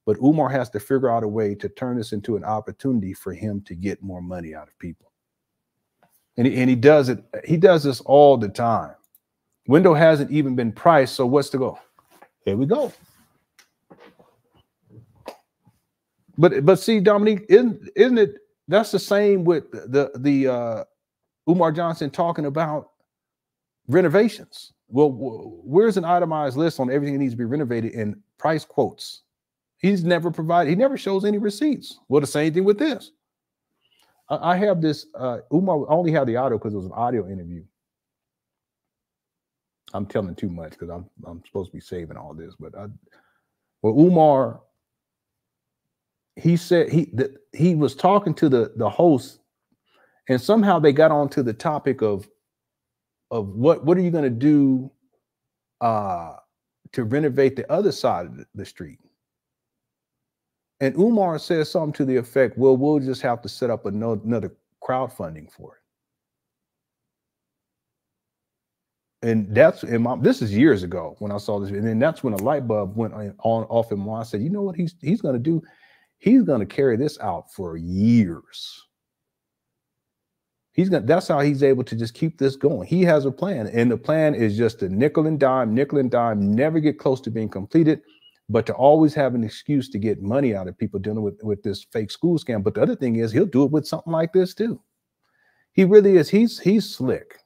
but Umar has to figure out a way to turn this into an opportunity for him to get more money out of people. And he does it. He does this all the time. Window hasn't even been priced, so what's to go? Here we go. But see, Dominique, isn't it? That's the same with the Umar Johnson talking about renovations. Well, where's an itemized list on everything that needs to be renovated in price quotes? He's never provided. He never shows any receipts. Well, the same thing with this. I have this. Umar, I only have the audio because it was an audio interview. I'm telling too much because I'm supposed to be saving all this, but Umar. He said he was talking to the host, and somehow they got onto the topic of what are you going to do to renovate the other side of the street? And Umar says something to the effect, well, we'll just have to set up another crowdfunding for it. And that's this is years ago when I saw this. And then that's when a light bulb went on off in my head. I said, you know what he's going to do? He's going to carry this out for years. That's how he's able to just keep this going. He has a plan, and the plan is just to nickel and dime, never get close to being completed, but to always have an excuse to get money out of people dealing with this fake school scam. But the other thing is he'll do it with something like this too. He really is. He's slick.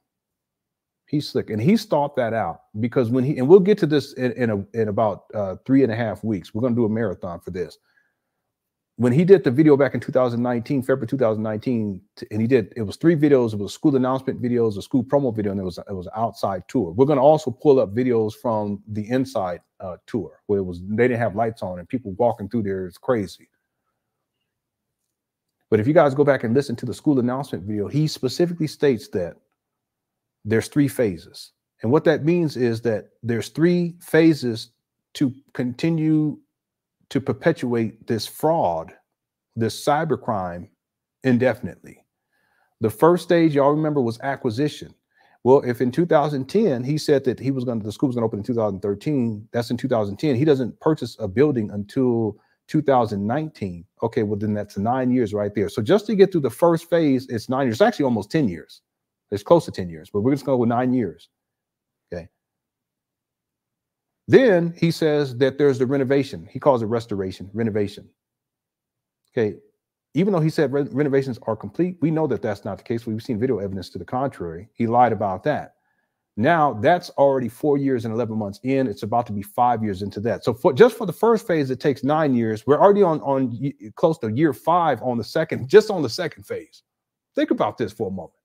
He's slick, and he's thought that out, because when he, and we'll get to this in about 3.5 weeks, we're going to do a marathon for this. When he did the video back in 2019, February 2019, and he did, it was 3 videos. It was school announcement videos, a school promo video, and it was an outside tour. We're going to also pull up videos from the inside tour where they didn't have lights on and people walking through there is crazy. But if you guys go back and listen to the school announcement video, he specifically states that there's 3 phases. And what that means is that there's 3 phases to continue to perpetuate this fraud, this cybercrime, indefinitely. The first stage, y'all remember, was acquisition. Well, if in 2010 he said that he was going to, the school was going to open in 2013, that's in 2010. He doesn't purchase a building until 2019. Okay, well then that's 9 years right there. So just to get through the first phase, it's 9 years. It's actually almost 10 years. It's close to 10 years, but we're just going to go with 9 years. Okay. Then he says that there's the renovation. He calls it renovation. Okay, even though he said renovations are complete, we know that that's not the case. We've seen video evidence to the contrary. He lied about that. Now that's already 4 years and 11 months in. It's about to be 5 years into that. So just for the first phase, it takes 9 years. We're already on close to year 5 on the second phase. Think about this for a moment.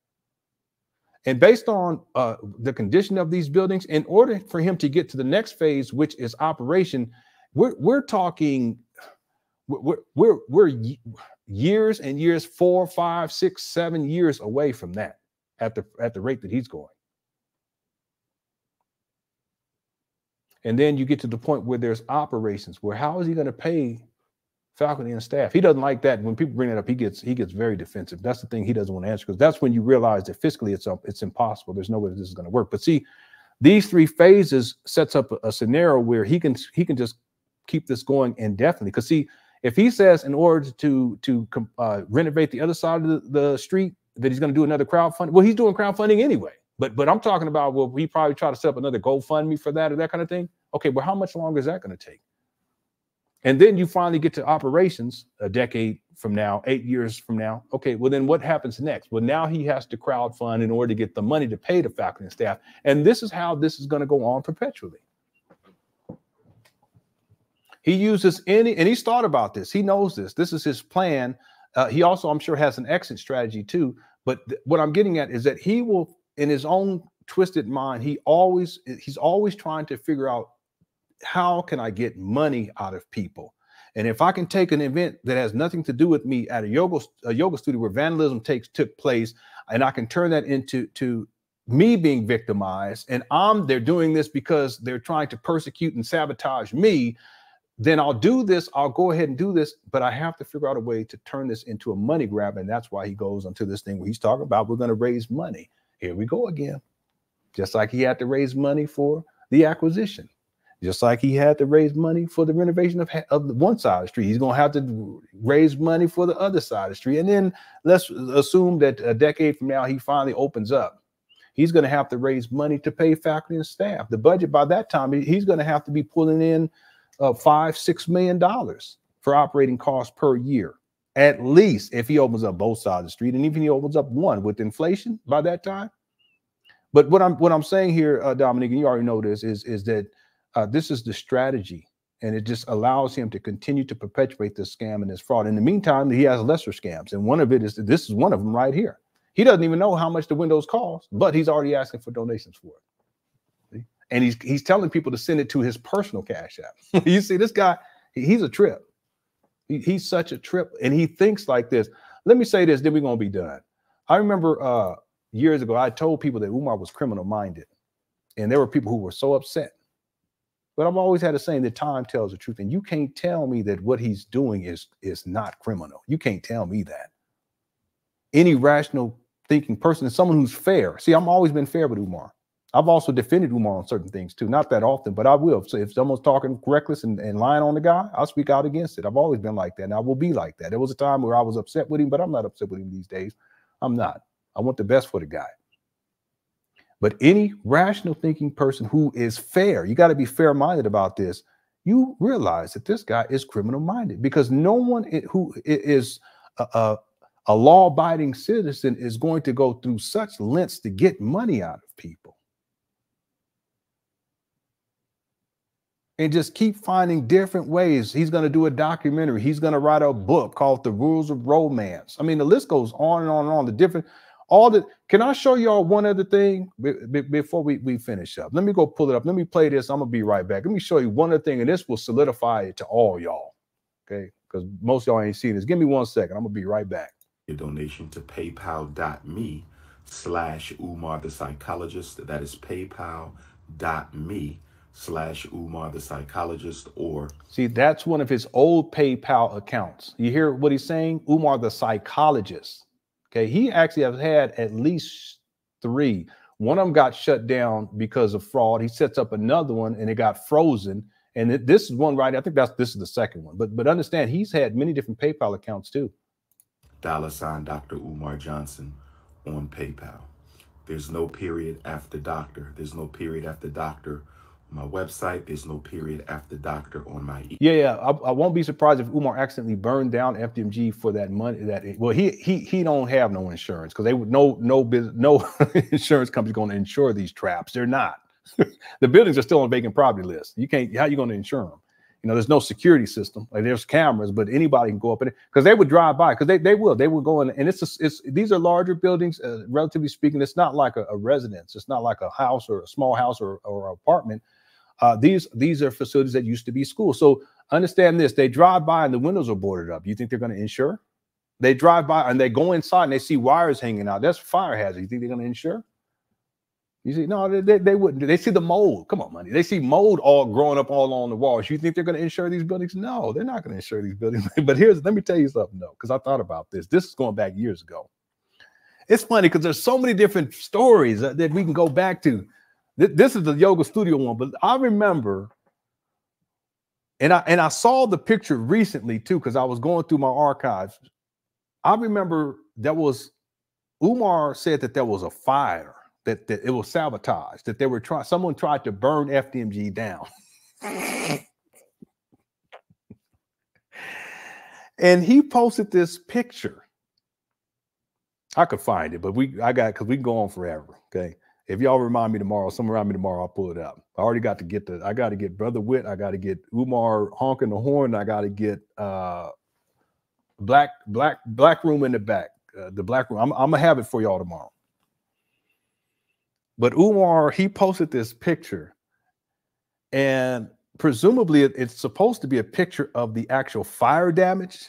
And based on the condition of these buildings, in order for him to get to the next phase, which is operation, we're years and years, 4, 5, 6, 7 years away from that at the rate that he's going. And then you get to the point where there's operations where how is he going to pay faculty and staff? He doesn't like that. When people bring that up, he gets very defensive. That's the thing he doesn't want to answer, because that's when you realize that fiscally it's impossible. There's no way that this is going to work. But see, these 3 phases sets up a scenario where he can just keep this going indefinitely. Because see, if he says in order to renovate the other side of the street that he's going to do another crowdfunding, well, he's doing crowdfunding anyway. But I'm talking about, well, we probably try to set up another GoFundMe for that or that kind of thing. Okay, well, how much longer is that going to take? And then you finally get to operations a decade from now, 8 years from now. Okay, well, then what happens next? Well, now he has to crowdfund in order to get the money to pay the faculty and staff. And this is how this is going to go on perpetually. He uses and he's thought about this. He knows this. This is his plan. He also, I'm sure, has an exit strategy too. But what I'm getting at is that he will, in his own twisted mind, he's always trying to figure out, how can I get money out of people? And if I can take an event that has nothing to do with me at a yoga studio where vandalism took place, and I can turn that into me being victimized, and they're doing this because they're trying to persecute and sabotage me, then I'll do this. I'll go ahead and do this, but I have to figure out a way to turn this into a money grab. And that's why he goes onto this thing where he's talking about, we're going to raise money. Here we go again. Just like he had to raise money for the acquisition. Just like he had to raise money for the renovation of the one side of the street, he's going to have to raise money for the other side of the street. And then let's assume that a decade from now, he finally opens up. He's going to have to raise money to pay faculty and staff. The budget by that time, he's going to have to be pulling in $5, $6 million for operating costs per year, at least, if he opens up both sides of the street. And even if he opens up one with inflation by that time. But what I'm saying here, Dominique, and you already know this, is that this is the strategy, and it just allows him to continue to perpetuate this scam and this fraud. In the meantime, he has lesser scams, and one of it is this is one of them right here. He doesn't even know how much the windows cost, but he's already asking for donations for it. See? And he's telling people to send it to his personal Cash App. You see, this guy, he's a trip. He's such a trip, and he thinks like this. Let me say this, then we're going to be done. I remember years ago, I told people that Umar was criminal-minded, and there were people who were so upset. But I've always had a saying that time tells the truth, and you can't tell me that what he's doing is not criminal. You can't tell me that. Any rational thinking person is someone who's fair. See, I've always been fair with Umar. I've also defended Umar on certain things too, not that often, but I will. So if someone's talking reckless and lying on the guy, I'll speak out against it. I've always been like that, and I will be like that. There was a time where I was upset with him, but I'm not upset with him these days. I'm not. I want the best for the guy. But any rational thinking person who is fair, you got to be fair-minded about this. You realize that this guy is criminal-minded, because no one who is a law-abiding citizen is going to go through such lengths to get money out of people. And just keep finding different ways. He's going to do a documentary. He's going to write a book called The Rules of Romance. I mean, the list goes on and on and on. Can I show y'all one other thing before we finish up? Let me go pull it up. Let me play this. I'm going to be right back. Let me show you one other thing, and this will solidify it to all y'all, okay? Because most y'all ain't seen this. Give me 1 second. I'm going to be right back. Your donation to paypal.me/UmarThePsychologist. That is paypal.me/UmarThePsychologist. Or see, that's one of his old PayPal accounts. You hear what he's saying? Umar the Psychologist. Okay, he actually has had at least 3. One of them got shut down because of fraud. He sets up another one, and it got frozen. And this is one, right? I think this is the second one. But understand, he's had many different PayPal accounts too. $ Dr. Umar Johnson on PayPal. There's no period after doctor. There's no period after doctor on my website. There's no period after doctor on my email. Yeah. I won't be surprised if Umar accidentally burned down FDMG for that money. He don't have no insurance, because they would no insurance company's going to insure these traps. They're not. The buildings are still on vacant property list. How you going to insure them? You know, there's no security system. Like, there's cameras, but anybody can go up in it because they would drive by because they will go in. And these are larger buildings, relatively speaking. It's not like a residence. It's not like a house or a small house or an apartment. These are facilities that used to be schools. So understand this. They drive by and the windows are boarded up. You think they're going to insure? They drive by and they go inside and they see wires hanging out. That's fire hazard. You think they're going to insure? You see, no, they wouldn't. They see the mold. Come on, money. They see mold all growing up all on the walls. You think they're going to insure these buildings? No, they're not going to insure these buildings. But let me tell you something, though, because I thought about this. This is going back years ago. It's funny because there's so many different stories that we can go back to. This is the yoga studio one, but I remember, and I saw the picture recently, too, because I was going through my archives. I remember Umar said that there was a fire. That it was sabotaged, that someone tried to burn FDMG down. And he posted this picture. I could find it, but because we can go on forever. Okay. If y'all remind me tomorrow, I'll pull it up. I already got to get I got to get Brother Witt. I got to get Umar honking the horn. I got to get black room in the back. The black room. I'm gonna have it for y'all tomorrow. But Umar, he posted this picture, and presumably it's supposed to be a picture of the actual fire damage.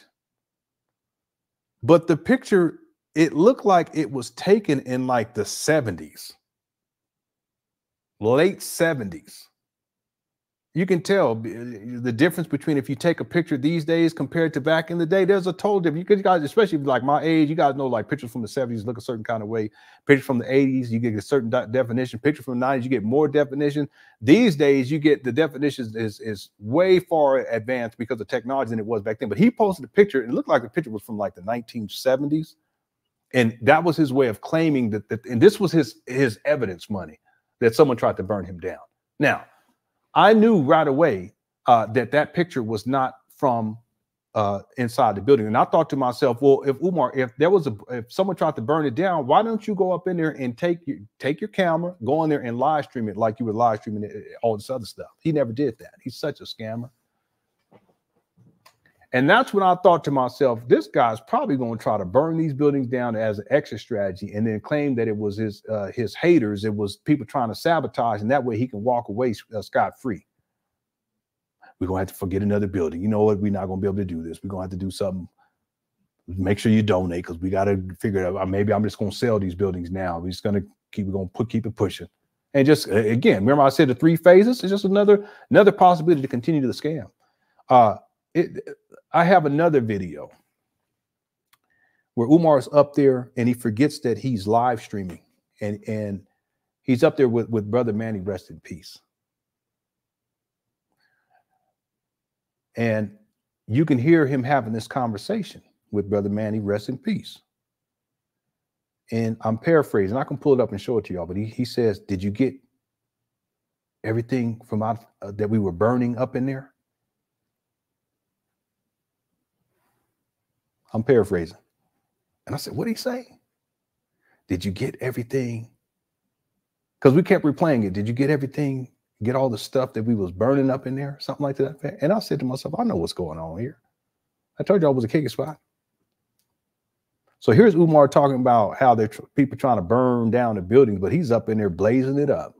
But the picture, it looked like it was taken in like the 70s, late 70s. You can tell the difference between if you take a picture these days compared to back in the day. There's a total difference. You guys, especially like my age, you guys know like pictures from the 70s look a certain kind of way. Pictures from the 80s, you get a certain definition. Pictures from the 90s, you get more definition. These days, you get the definitions is way far advanced because of technology than it was back then. But he posted a picture. It looked like the picture was from like the 1970s. And that was his way of claiming that and this was his evidence money that someone tried to burn him down. Now, I knew right away that picture was not from inside the building. And I thought to myself, well, if someone tried to burn it down, why don't you go up in there and take your camera, go in there and live stream it like you were live streaming it, all this other stuff. He never did that. He's such a scammer. And that's when I thought to myself, this guy's probably going to try to burn these buildings down as an exit strategy, and then claim that it was his haters, it was people trying to sabotage, and that way he can walk away scot-free. We're going to have to forget another building. You know what? We're not going to be able to do this. We're going to have to do something. Make sure you donate because we got to figure it out. Maybe I'm just going to sell these buildings now. We're just going to keep it pushing. And just, again, remember I said the three phases? It's just another possibility to continue the scam. I have another video where Umar's up there and he forgets that he's live streaming, and he's up there with Brother Manny, rest in peace. And you can hear him having this conversation with Brother Manny, rest in peace. And I'm paraphrasing. I can pull it up and show it to y'all, but he says, "Did you get everything from that we were burning up in there?" I'm paraphrasing. And I said, what did he say? Did you get everything? Because we kept replaying it. Did you get everything? Get all the stuff that we was burning up in there? Something like that. And I said to myself, I know what's going on here. I told you I was a kicking spot. So here's Umar talking about how people trying to burn down the buildings, but he's up in there blazing it up.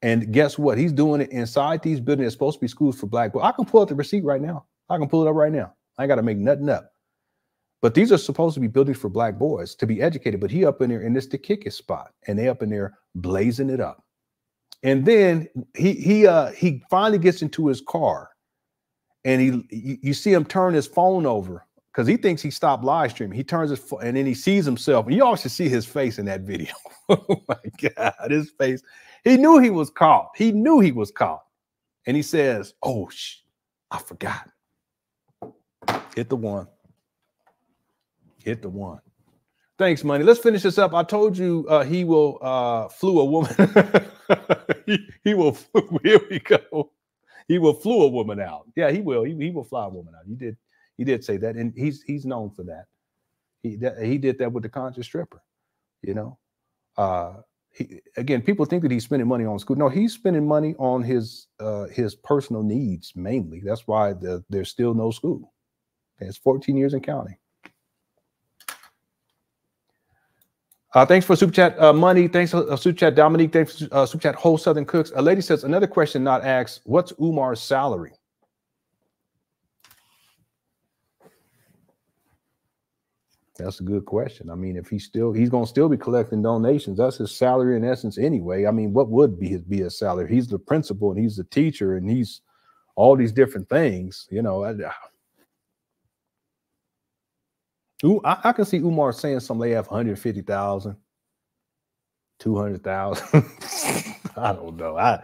And guess what? He's doing it inside these buildings. It's supposed to be schools for black. Well, I can pull up the receipt right now. I can pull it up right now. I ain't got to make nothing up. But these are supposed to be buildings for black boys to be educated. But he up in there, and it's the kick his spot, and they up in there blazing it up. And then he finally gets into his car, and you see him turn his phone over because he thinks he stopped live streaming. He turns his phone, and then he sees himself. And you all should see his face in that video. Oh my God, his face! He knew he was caught. He knew he was caught, and he says, "Oh, I forgot." Hit the one. Hit the one. Thanks, Money. Let's finish this up. I told you he will flew a woman. he will. Here we go. He will flew a woman out. Yeah, he will. He will fly a woman out. He did say that, and he's known for that. He did that with the conscious stripper. You know, again, people think that he's spending money on school. No, he's spending money on his personal needs mainly. That's why there's still no school. And it's 14 years and counting. Thanks for Super Chat Money. Thanks for Super Chat Dominique. Thanks for Super Chat Whole Southern Cooks. A lady says, another question not asked, what's Umar's salary? That's a good question. I mean, if he's going to still be collecting donations. That's his salary in essence anyway. I mean, what would be his salary? He's the principal and he's the teacher and he's all these different things. You know, I can see Umar saying something like 150,000, 200,000. I don't know. I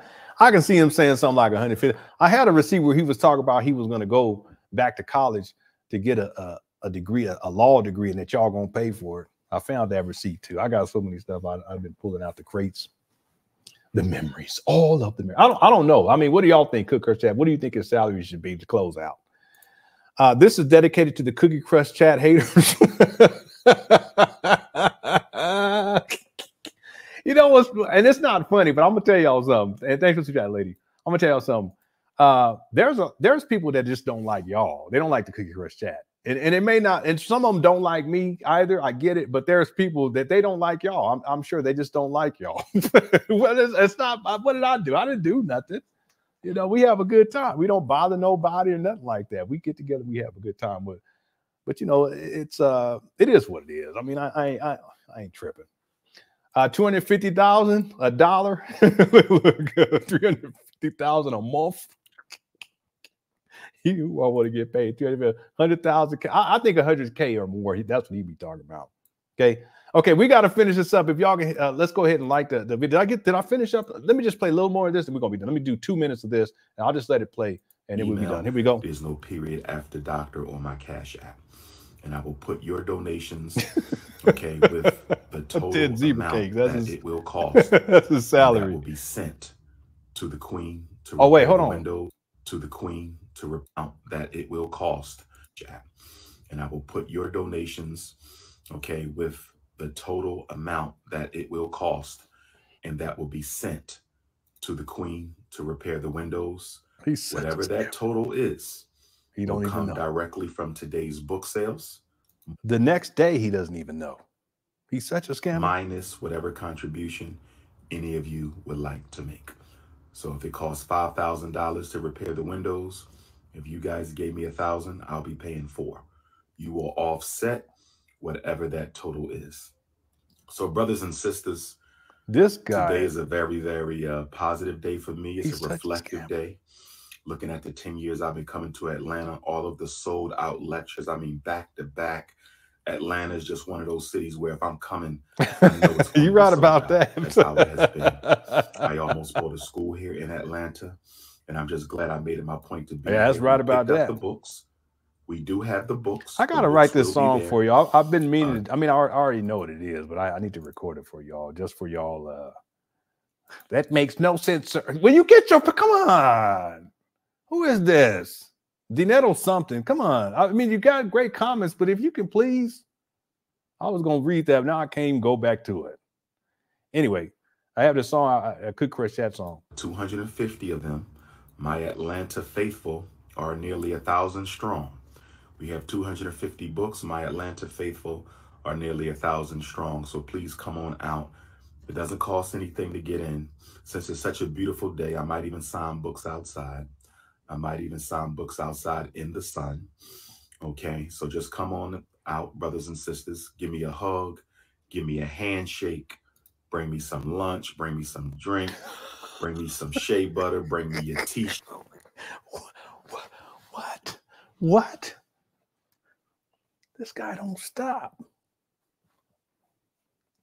can see him saying something like 150. I had a receipt where he was talking about he was going to go back to college to get a degree, a law degree, and that y'all gonna pay for it. I found that receipt too. I got so many stuff. I've been pulling out the crates, the memories, all of the memories. I don't know. I mean, what do y'all think, Cooker Chat? What do you think his salary should be to close out? This is dedicated to the Cookie Crush Chat haters. You know what's, and it's not funny, but I'm gonna tell y'all something. And thanks for that, lady. I'm gonna tell y'all something. There's people that just don't like y'all. They don't like the Cookie Crush Chat. And it may not, and some of them don't like me either. I get it, but there's people that they don't like y'all. I'm sure they just don't like y'all. Well, it's not, what did I do? I didn't do nothing. You know, we have a good time. We don't bother nobody or nothing like that. We get together, we have a good time with. But you know, it is what it is. I mean, I ain't tripping. $250,000 a dollar, $350,000 a month. You all want to get paid $300,000. I think $100K or more. That's what he'd be talking about. Okay. Okay. We got to finish this up. If y'all can, let's go ahead and like the video. Did I finish up? Let me just play a little more of this and we're going to be done. Let me do 2 minutes of this and I'll just let it play and it will be done. Here we go. There's no period after doctor on my Cash App. And I will put your donations, okay, with the total amount it will cost. That's his salary. That will be sent to the queen. To to the queen. To repount that it will cost, and I will put your donations, okay, with the total amount that it will cost, and that will be sent to the queen to repair the windows. Whatever that total is, he don't even know. Directly from today's book sales. The next day, he doesn't even know. He's such a scammer. Minus whatever contribution any of you would like to make. So if it costs $5,000 to repair the windows, if you guys gave me $1,000, I'll be paying $400. You will offset whatever that total is. So brothers and sisters, this guy, today is a very, very positive day for me. It's a reflective day. Looking at the 10 years I've been coming to Atlanta, all of the sold out lectures, I mean, back to back. Atlanta is just one of those cities where if I'm coming, I know it's you're right about that. That's how it has been. I almost bought a school here in Atlanta. And I'm just glad I made it my point to be. Yeah, that's right about that. The books, we do have the books. I gotta write this song for y'all. I've been meaning. I mean, I already know what it is, but I need to record it for y'all, just for y'all. That makes no sense, sir. When you get your, come on, who is this? Dinetto something. Come on. I mean, you got great comments, but if you can please, I was gonna read that. Now I can't even go back to it. Anyway, I have this song. I could crush that song. 250 of them. My Atlanta faithful are nearly 1,000 strong. We have 250 books. My Atlanta faithful are nearly 1,000 strong. So please come on out. It doesn't cost anything to get in. Since it's such a beautiful day, I might even sign books outside. I might even sign books outside in the sun. Okay, so just come on out, brothers and sisters. Give me a hug. Give me a handshake. Bring me some lunch. Bring me some drink. Bring me some shea butter. Bring me your t-shirt. What? This guy don't stop.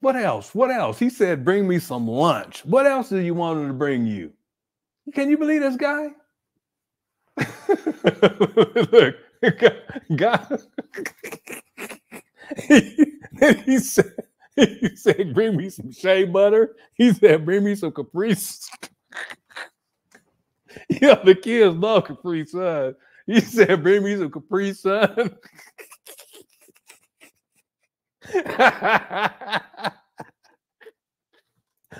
What else? He said, bring me some lunch. What else do you want him to bring you? Can you believe this guy? Look, God. He said, bring me some shea butter. He said, bring me some Caprice. You know, the kids love Capri Sun. He said, bring me some Capri Sun.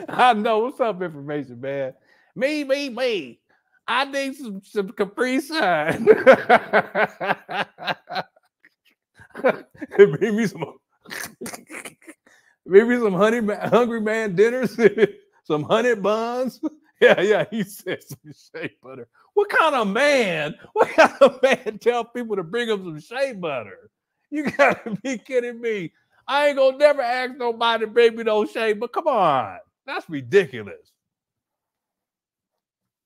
I know. What's up, information, man? Me. I need some Capri Sun. Bring me some. Maybe some hungry man dinners, some honey buns. Yeah, he said some shea butter. What kind of man tell people to bring up some shea butter? You got to be kidding me. I ain't going to never ask nobody to bring me no shea, but come on. That's ridiculous.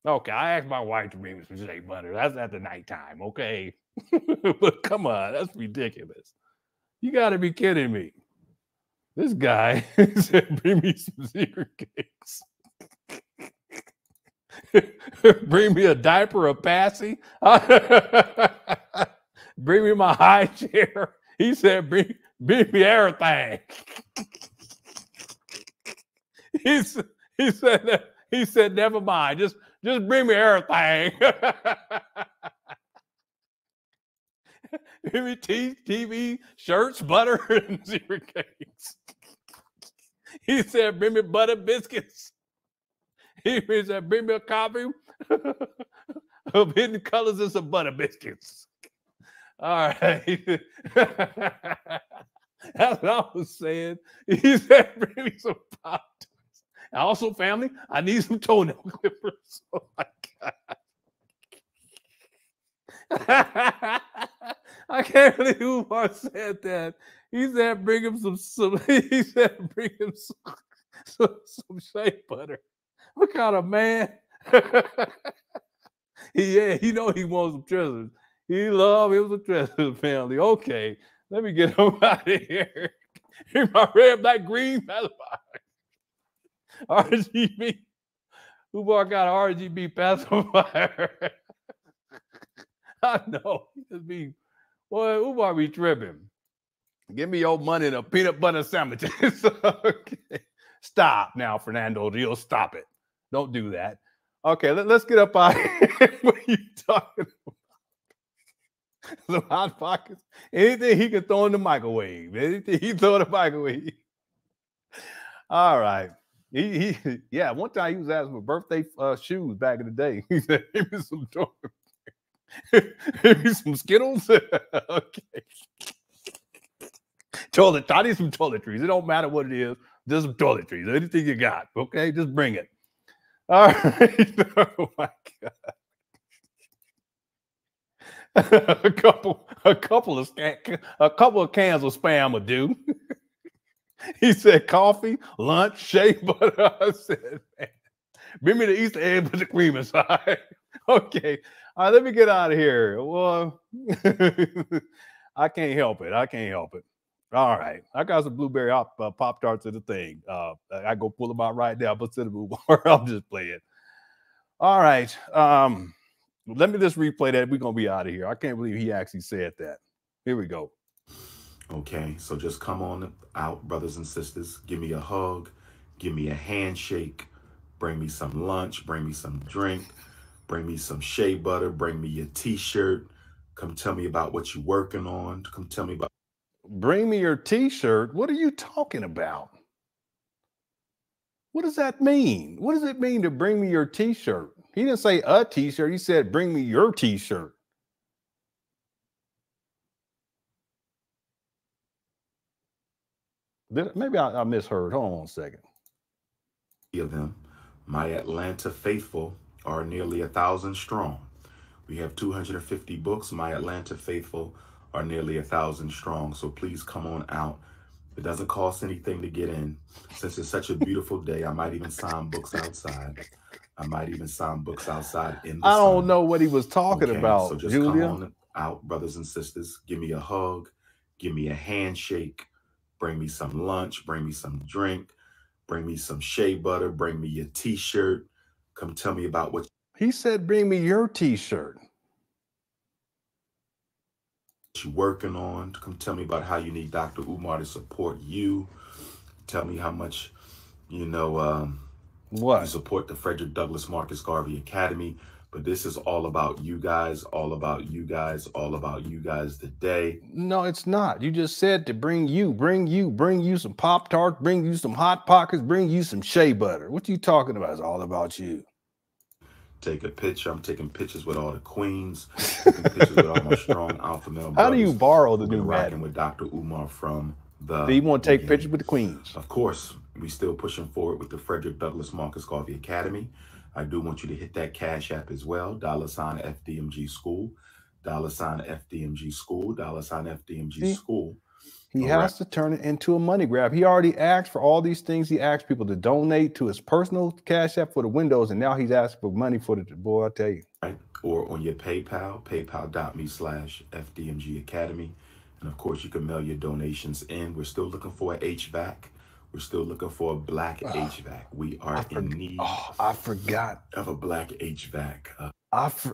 Okay, I asked my wife to bring me some shea butter. That's at the nighttime, okay? But come on, that's ridiculous. You got to be kidding me. This guy said, bring me some zebra cakes. Bring me a diaper, a passy. Bring me my high chair. He said, bring me everything. He said, never mind. Just bring me everything. Bring me TV, shirts, butter, and zebra cakes. He said, bring me butter biscuits. He said, bring me a copy of Hidden Colors and some butter biscuits. All right. That's what I was saying. He said, bring me some Pop-Tarts. Also, family, I need some toenail clippers. Oh, my God. I can't believe Umar said that. He said, bring him some shea butter. What kind of man? Yeah, he know he wants some treasures. He loved him, was a treasure family. Okay, let me get him out of here. Here's my red, black, green, pacifier. RGB. Umar got an RGB pacifier. I know. Just be. Boy, Umar be tripping. Give me your money in a peanut butter sandwich. Okay. Stop now, Fernando. You'll stop it. Don't do that. Okay, let's get up out of here. What are you talking about? Some hot pockets. Anything he can throw in the microwave. Anything he throw in the microwave. All right. Yeah, one time he was asking for birthday shoes back in the day. He said, give me some toys. Maybe some Skittles. Okay. I need some toiletries. It don't matter what it is. Just some toiletries. Anything you got. Okay. Just bring it. All right. Oh my God. A couple of cans of Spam will do. He said coffee, lunch, shea butter. I said, man, bring me the Easter egg with the cream inside. Okay. All right, let me get out of here. Well, I can't help it. All right. I got some blueberry Pop-Tarts in the thing. I go pull them out right now, but to the move bar, I'll just play it. All right. Let me just replay that. We're going to be out of here. I can't believe he actually said that. Here we go. Okay. So just come on out, brothers and sisters. Give me a hug. Give me a handshake. Bring me some lunch. Bring me some drink. Bring me some shea butter. Bring me your T-shirt. Come tell me about what you're working on. Come tell me about. Bring me your T-shirt. What are you talking about? What does that mean? What does it mean to bring me your T-shirt? He didn't say a T-shirt. He said, bring me your T-shirt. Maybe I misheard. Hold on a second. Of them, my Atlanta faithful are nearly 1,000 strong. We have 250 books. My Atlanta faithful are nearly 1,000 strong. So please come on out. It doesn't cost anything to get in. Since it's such a beautiful day, I might even sign books outside. In the sun. Don't know what he was talking about. So just Julia. Come on out, brothers and sisters. Give me a hug. Give me a handshake. Bring me some lunch. Bring me some drink. Bring me some shea butter. Bring me your T-shirt. Come tell me about what he said. Bring me your T-shirt. You working on. Come tell me about how you need Dr. Umar to support you. Tell me how much you support the Frederick Douglass Marcus Garvey Academy. But this is all about you guys, all about you guys, all about you guys today. No, it's not. You just said to bring you some Pop-Tarts, bring you some Hot Pockets, bring you some shea butter. What are you talking about? It's all about you. Take a picture. I'm taking pictures with all the queens. Taking pictures with all my strong alpha male. How do you borrow the new rocking with Dr. Umar from the... Do you want to take pictures with the queens? Of course. We still pushing forward with the Frederick Douglass Marcus Garvey Academy. I do want you to hit that Cash App as well. $FDMG School, $FDMG School, $FDMG School. He has to turn it into a money grab. He already asked for all these things. He asked people to donate to his personal Cash App for the windows, and now he's asking for money for the boy. I tell you, right? Or on your PayPal, paypal.me/FDMG Academy, and of course you can mail your donations in. We're still looking for an HVAC. We're still looking for a black HVAC. We are in need. Oh, I forgot of a black HVAC.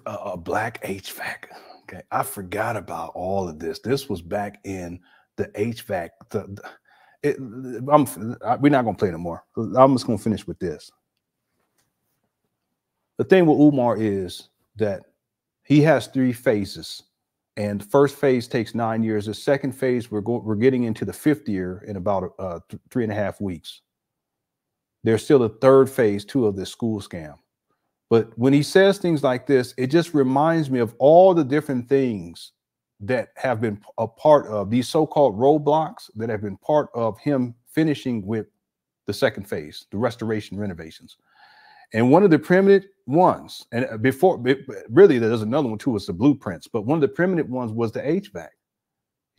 A black HVAC. Okay, I forgot about all of this. This was back in the HVAC. We're not gonna play no more. I'm just gonna finish with this. The thing with Umar is that he has three phases. And the first phase takes 9 years. The second phase, we're getting into the 5th year in about 3.5 weeks. There's still a third phase, too, of this school scam. But when he says things like this, it just reminds me of all the different things that have been a part of these so-called roadblocks that have been part of him finishing with the second phase, the restoration renovations. And one of the primitive ones, and before, really, there's another one too, it's the blueprints, but one of the primitive ones was the HVAC.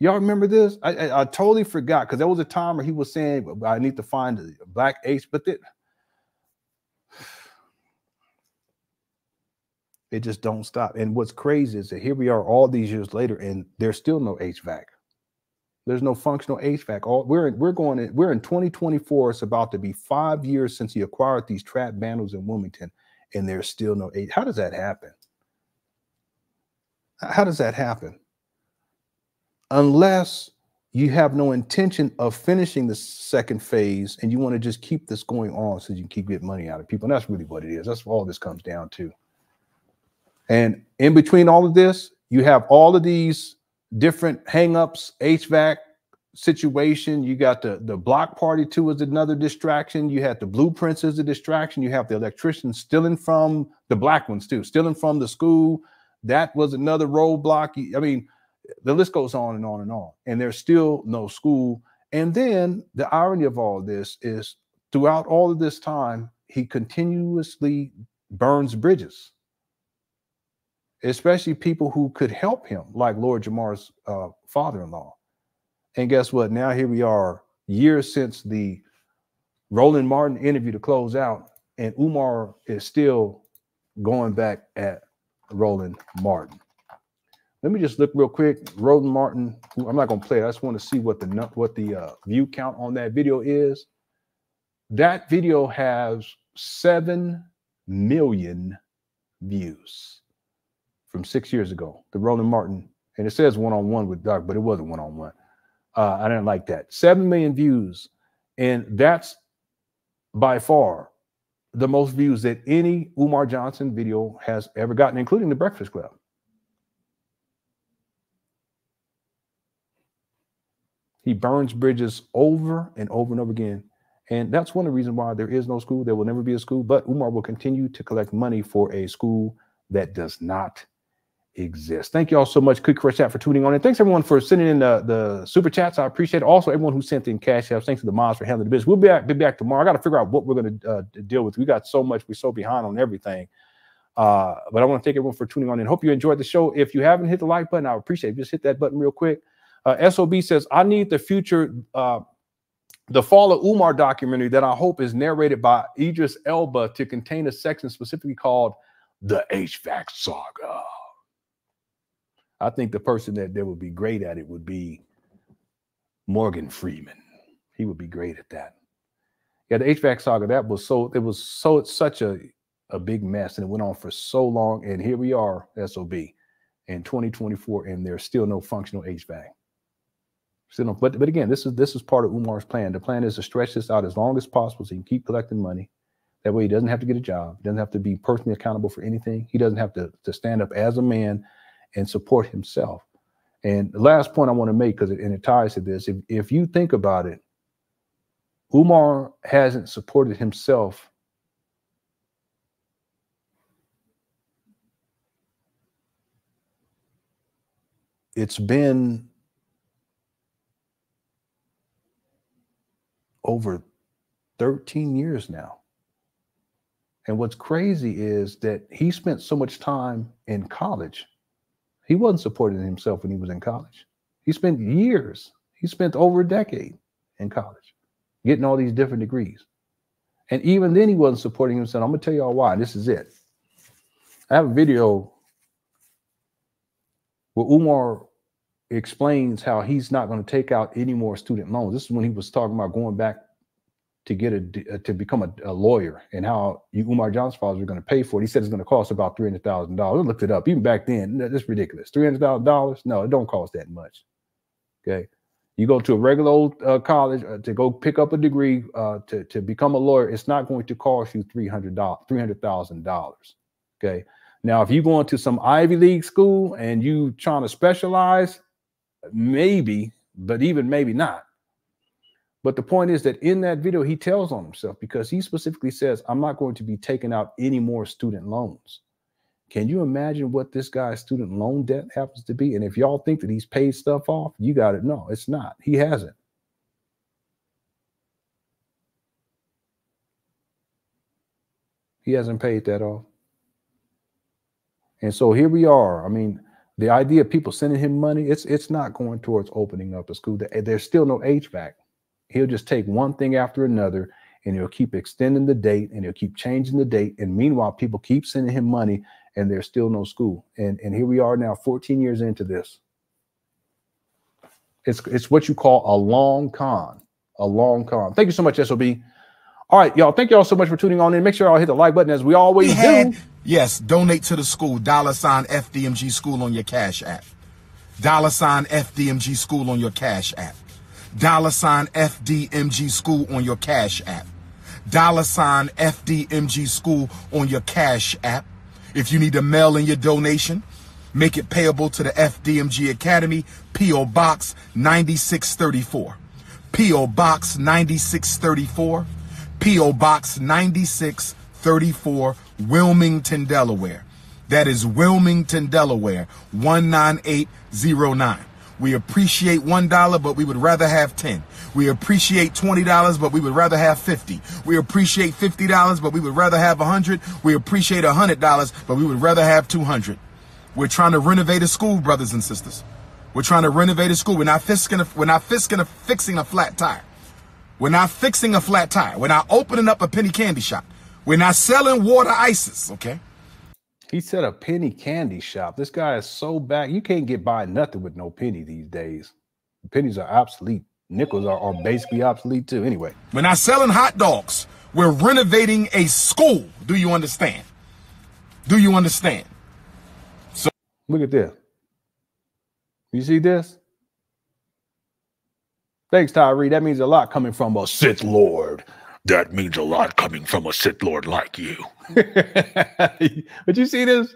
Y'all remember this? I totally forgot, because there was a time where he was saying, I need to find a black H, but it just don't stop. And what's crazy is that here we are all these years later, and there's still no HVAC. There's no functional HVAC. We're in 2024. It's about to be 5 years since he acquired these trap vandals in Wilmington, and there's still no HVAC. How does that happen? How does that happen? Unless you have no intention of finishing the second phase and you want to just keep this going on so you can keep getting money out of people. And that's really what it is. That's what all this comes down to. And in between all of this, you have all of these different hangups, HVAC situation. You got the block party too is another distraction. You had the blueprints as a distraction. You have the electricians stealing from the black ones too, stealing from the school. That was another roadblock. I mean, the list goes on and on and on. And there's still no school. And then the irony of all of this is throughout all of this time, he continuously burns bridges, especially people who could help him, like Lord Jamar's father-in-law. And guess what? Now here we are, years since the Roland Martin interview to close out, and Umar is still going back at Roland Martin. Let me just look real quick. Roland Martin, I'm not going to play it. I just want to see what the view count on that video is. That video has 7 million views. From 6 years ago, the Roland Martin, and it says one-on-one with Doc, but it wasn't one-on-one. I didn't like that. 7 million views, and that's by far the most views that any Umar Johnson video has ever gotten, including The Breakfast Club. He burns bridges over and over and over again, and that's one of the reasons why there is no school. There will never be a school, but Umar will continue to collect money for a school that does not exist. Thank you all so much, Quick Crush Chat, for tuning on. And thanks everyone for sending in the super chats. I appreciate it. Also, everyone who sent in cash apps. Thanks to the mods for handling the business. We'll be back tomorrow. I got to figure out what we're going to deal with. We got so much. We're so behind on everything. But I want to thank everyone for tuning on and hope you enjoyed the show. If you haven't hit the like button, I appreciate it. Just hit that button real quick. SOB says, I need the future, the Fall of Umar documentary that I hope is narrated by Idris Elba to contain a section specifically called The HVAC Saga. I think the person that would be great at it would be Morgan Freeman. He would be great at that. Yeah, the HVAC saga, it was such a big mess, and it went on for so long. And here we are, SOB, in 2024, and there's still no functional HVAC. Still no, but again, this is part of Umar's plan. The plan is to stretch this out as long as possible so you can keep collecting money. That way he doesn't have to get a job, doesn't have to be personally accountable for anything. He doesn't have to stand up as a man and support himself. And the last point I want to make, because it ties to this, if you think about it, Umar hasn't supported himself . It's been over 13 years now. And what's crazy is that he spent so much time in college. He wasn't supporting himself when he was in college. He spent years. He spent over a decade in college getting all these different degrees. And even then he wasn't supporting himself. I'm going to tell y'all why. This is it. I have a video where Umar explains how he's not going to take out any more student loans. This is when he was talking about going back to get to become a lawyer, and how Umar Johnson's fathers are going to pay for it. He said it's going to cost about $300,000. I looked it up. Even back then, that's ridiculous. $300,000? No, it don't cost that much. Okay, you go to a regular old college to go pick up a degree to become a lawyer. It's not going to cost you $300,000. Okay. Now, if you go into some Ivy League school and you trying to specialize, maybe, but even maybe not. But the point is that in that video, he tells on himself because he specifically says, I'm not going to be taking out any more student loans. Can you imagine what this guy's student loan debt happens to be? And if y'all think that he's paid stuff off, you got it. No, it's not. He hasn't. He hasn't paid that off. And so here we are. I mean, the idea of people sending him money, it's not going towards opening up a school. There's still no HVAC. He'll just take one thing after another, and he'll keep extending the date, and he'll keep changing the date. And meanwhile, people keep sending him money, and there's still no school. And here we are now, 14 years into this. It's what you call a long con, a long con. Thank you so much, SOB. All right, y'all. Thank y'all so much for tuning on in. Make sure y'all hit the like button as we always do. Yes, donate to the school, $FDMG School on your Cash App. $FDMG School on your Cash App. $FDMG School on your Cash App. $FDMG School on your Cash App. If you need to mail in your donation, make it payable to the FDMG Academy, P.O. Box 9634. P.O. Box 9634. P.O. Box 9634. Wilmington, Delaware. That is Wilmington, Delaware, 19809. We appreciate $1, but we would rather have 10. We appreciate $20, but we would rather have 50. We appreciate $50, but we would rather have 100. We appreciate $100, but we would rather have 200. We're trying to renovate a school, brothers and sisters. We're trying to renovate a school. We're not fixing a flat tire. We're not fixing a flat tire. We're not opening up a penny candy shop. We're not selling water ices, okay? He said a penny candy shop. This guy is so back. You can't get by nothing with no penny these days. Pennies are obsolete. Nickels are basically obsolete too. Anyway, we're not selling hot dogs. We're renovating a school. Do you understand? Do you understand? So look at this. You see this? Thanks, Tyree. That means a lot coming from a Sith Lord. That means a lot coming from a Sith Lord like you. But you see this?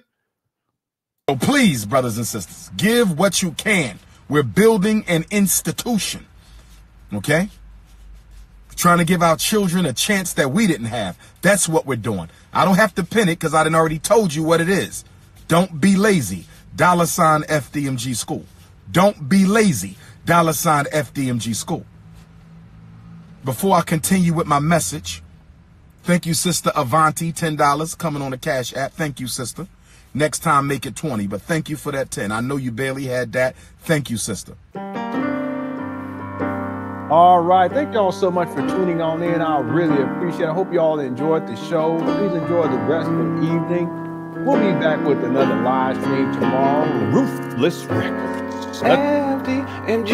So please, brothers and sisters, give what you can. We're building an institution, okay? We're trying to give our children a chance that we didn't have. That's what we're doing. I don't have to pin it because I done already told you what it is. Don't be lazy. $FDMG School. Don't be lazy. $FDMG School. Before I continue with my message, thank you, Sister Avanti, $10 coming on the Cash App. Thank you, sister. Next time, make it 20, but thank you for that 10. I know you barely had that. Thank you, sister. All right. Thank y'all so much for tuning on in. I really appreciate it. I hope y'all enjoyed the show. Please enjoy the rest of the evening. We'll be back with another live stream tomorrow. Ruthless Records. FDMG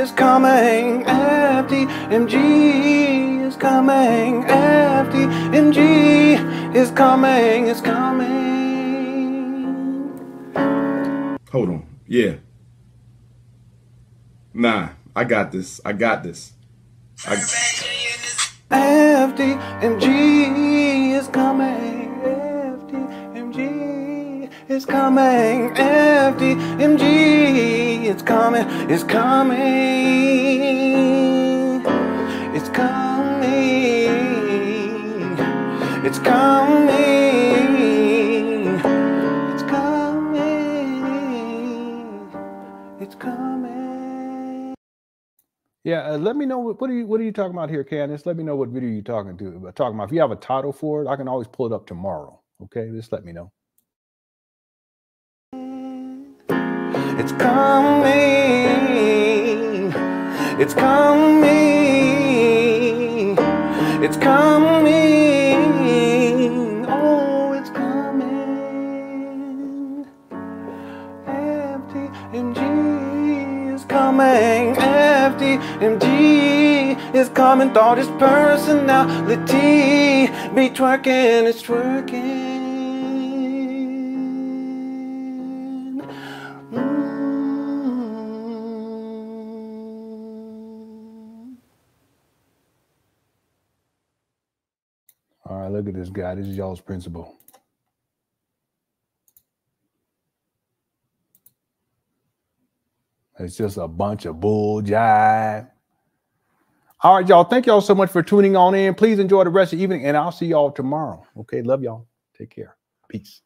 is coming, FDMG is coming, FDMG is coming, it's coming. Hold on, yeah. Nah, I got this, I got this. FDMG is coming. FDMG is coming. FDMG is coming. It's coming. It's coming. It's coming. It's coming. It's coming. Yeah, let me know what are you talking about here, Candace? Let me know what video you're talking about. If you have a title for it, I can always pull it up tomorrow. Okay, just let me know. It's coming. It's coming. It's coming. Oh, it's coming. FDMG is coming. FDMG is coming, thought his personality be twerking, it's twerking. All right, look at this guy. This is y'all's principal. It's just a bunch of bull jive. All right, y'all. Thank y'all so much for tuning on in. Please enjoy the rest of the evening, and I'll see y'all tomorrow. Okay, love y'all. Take care. Peace.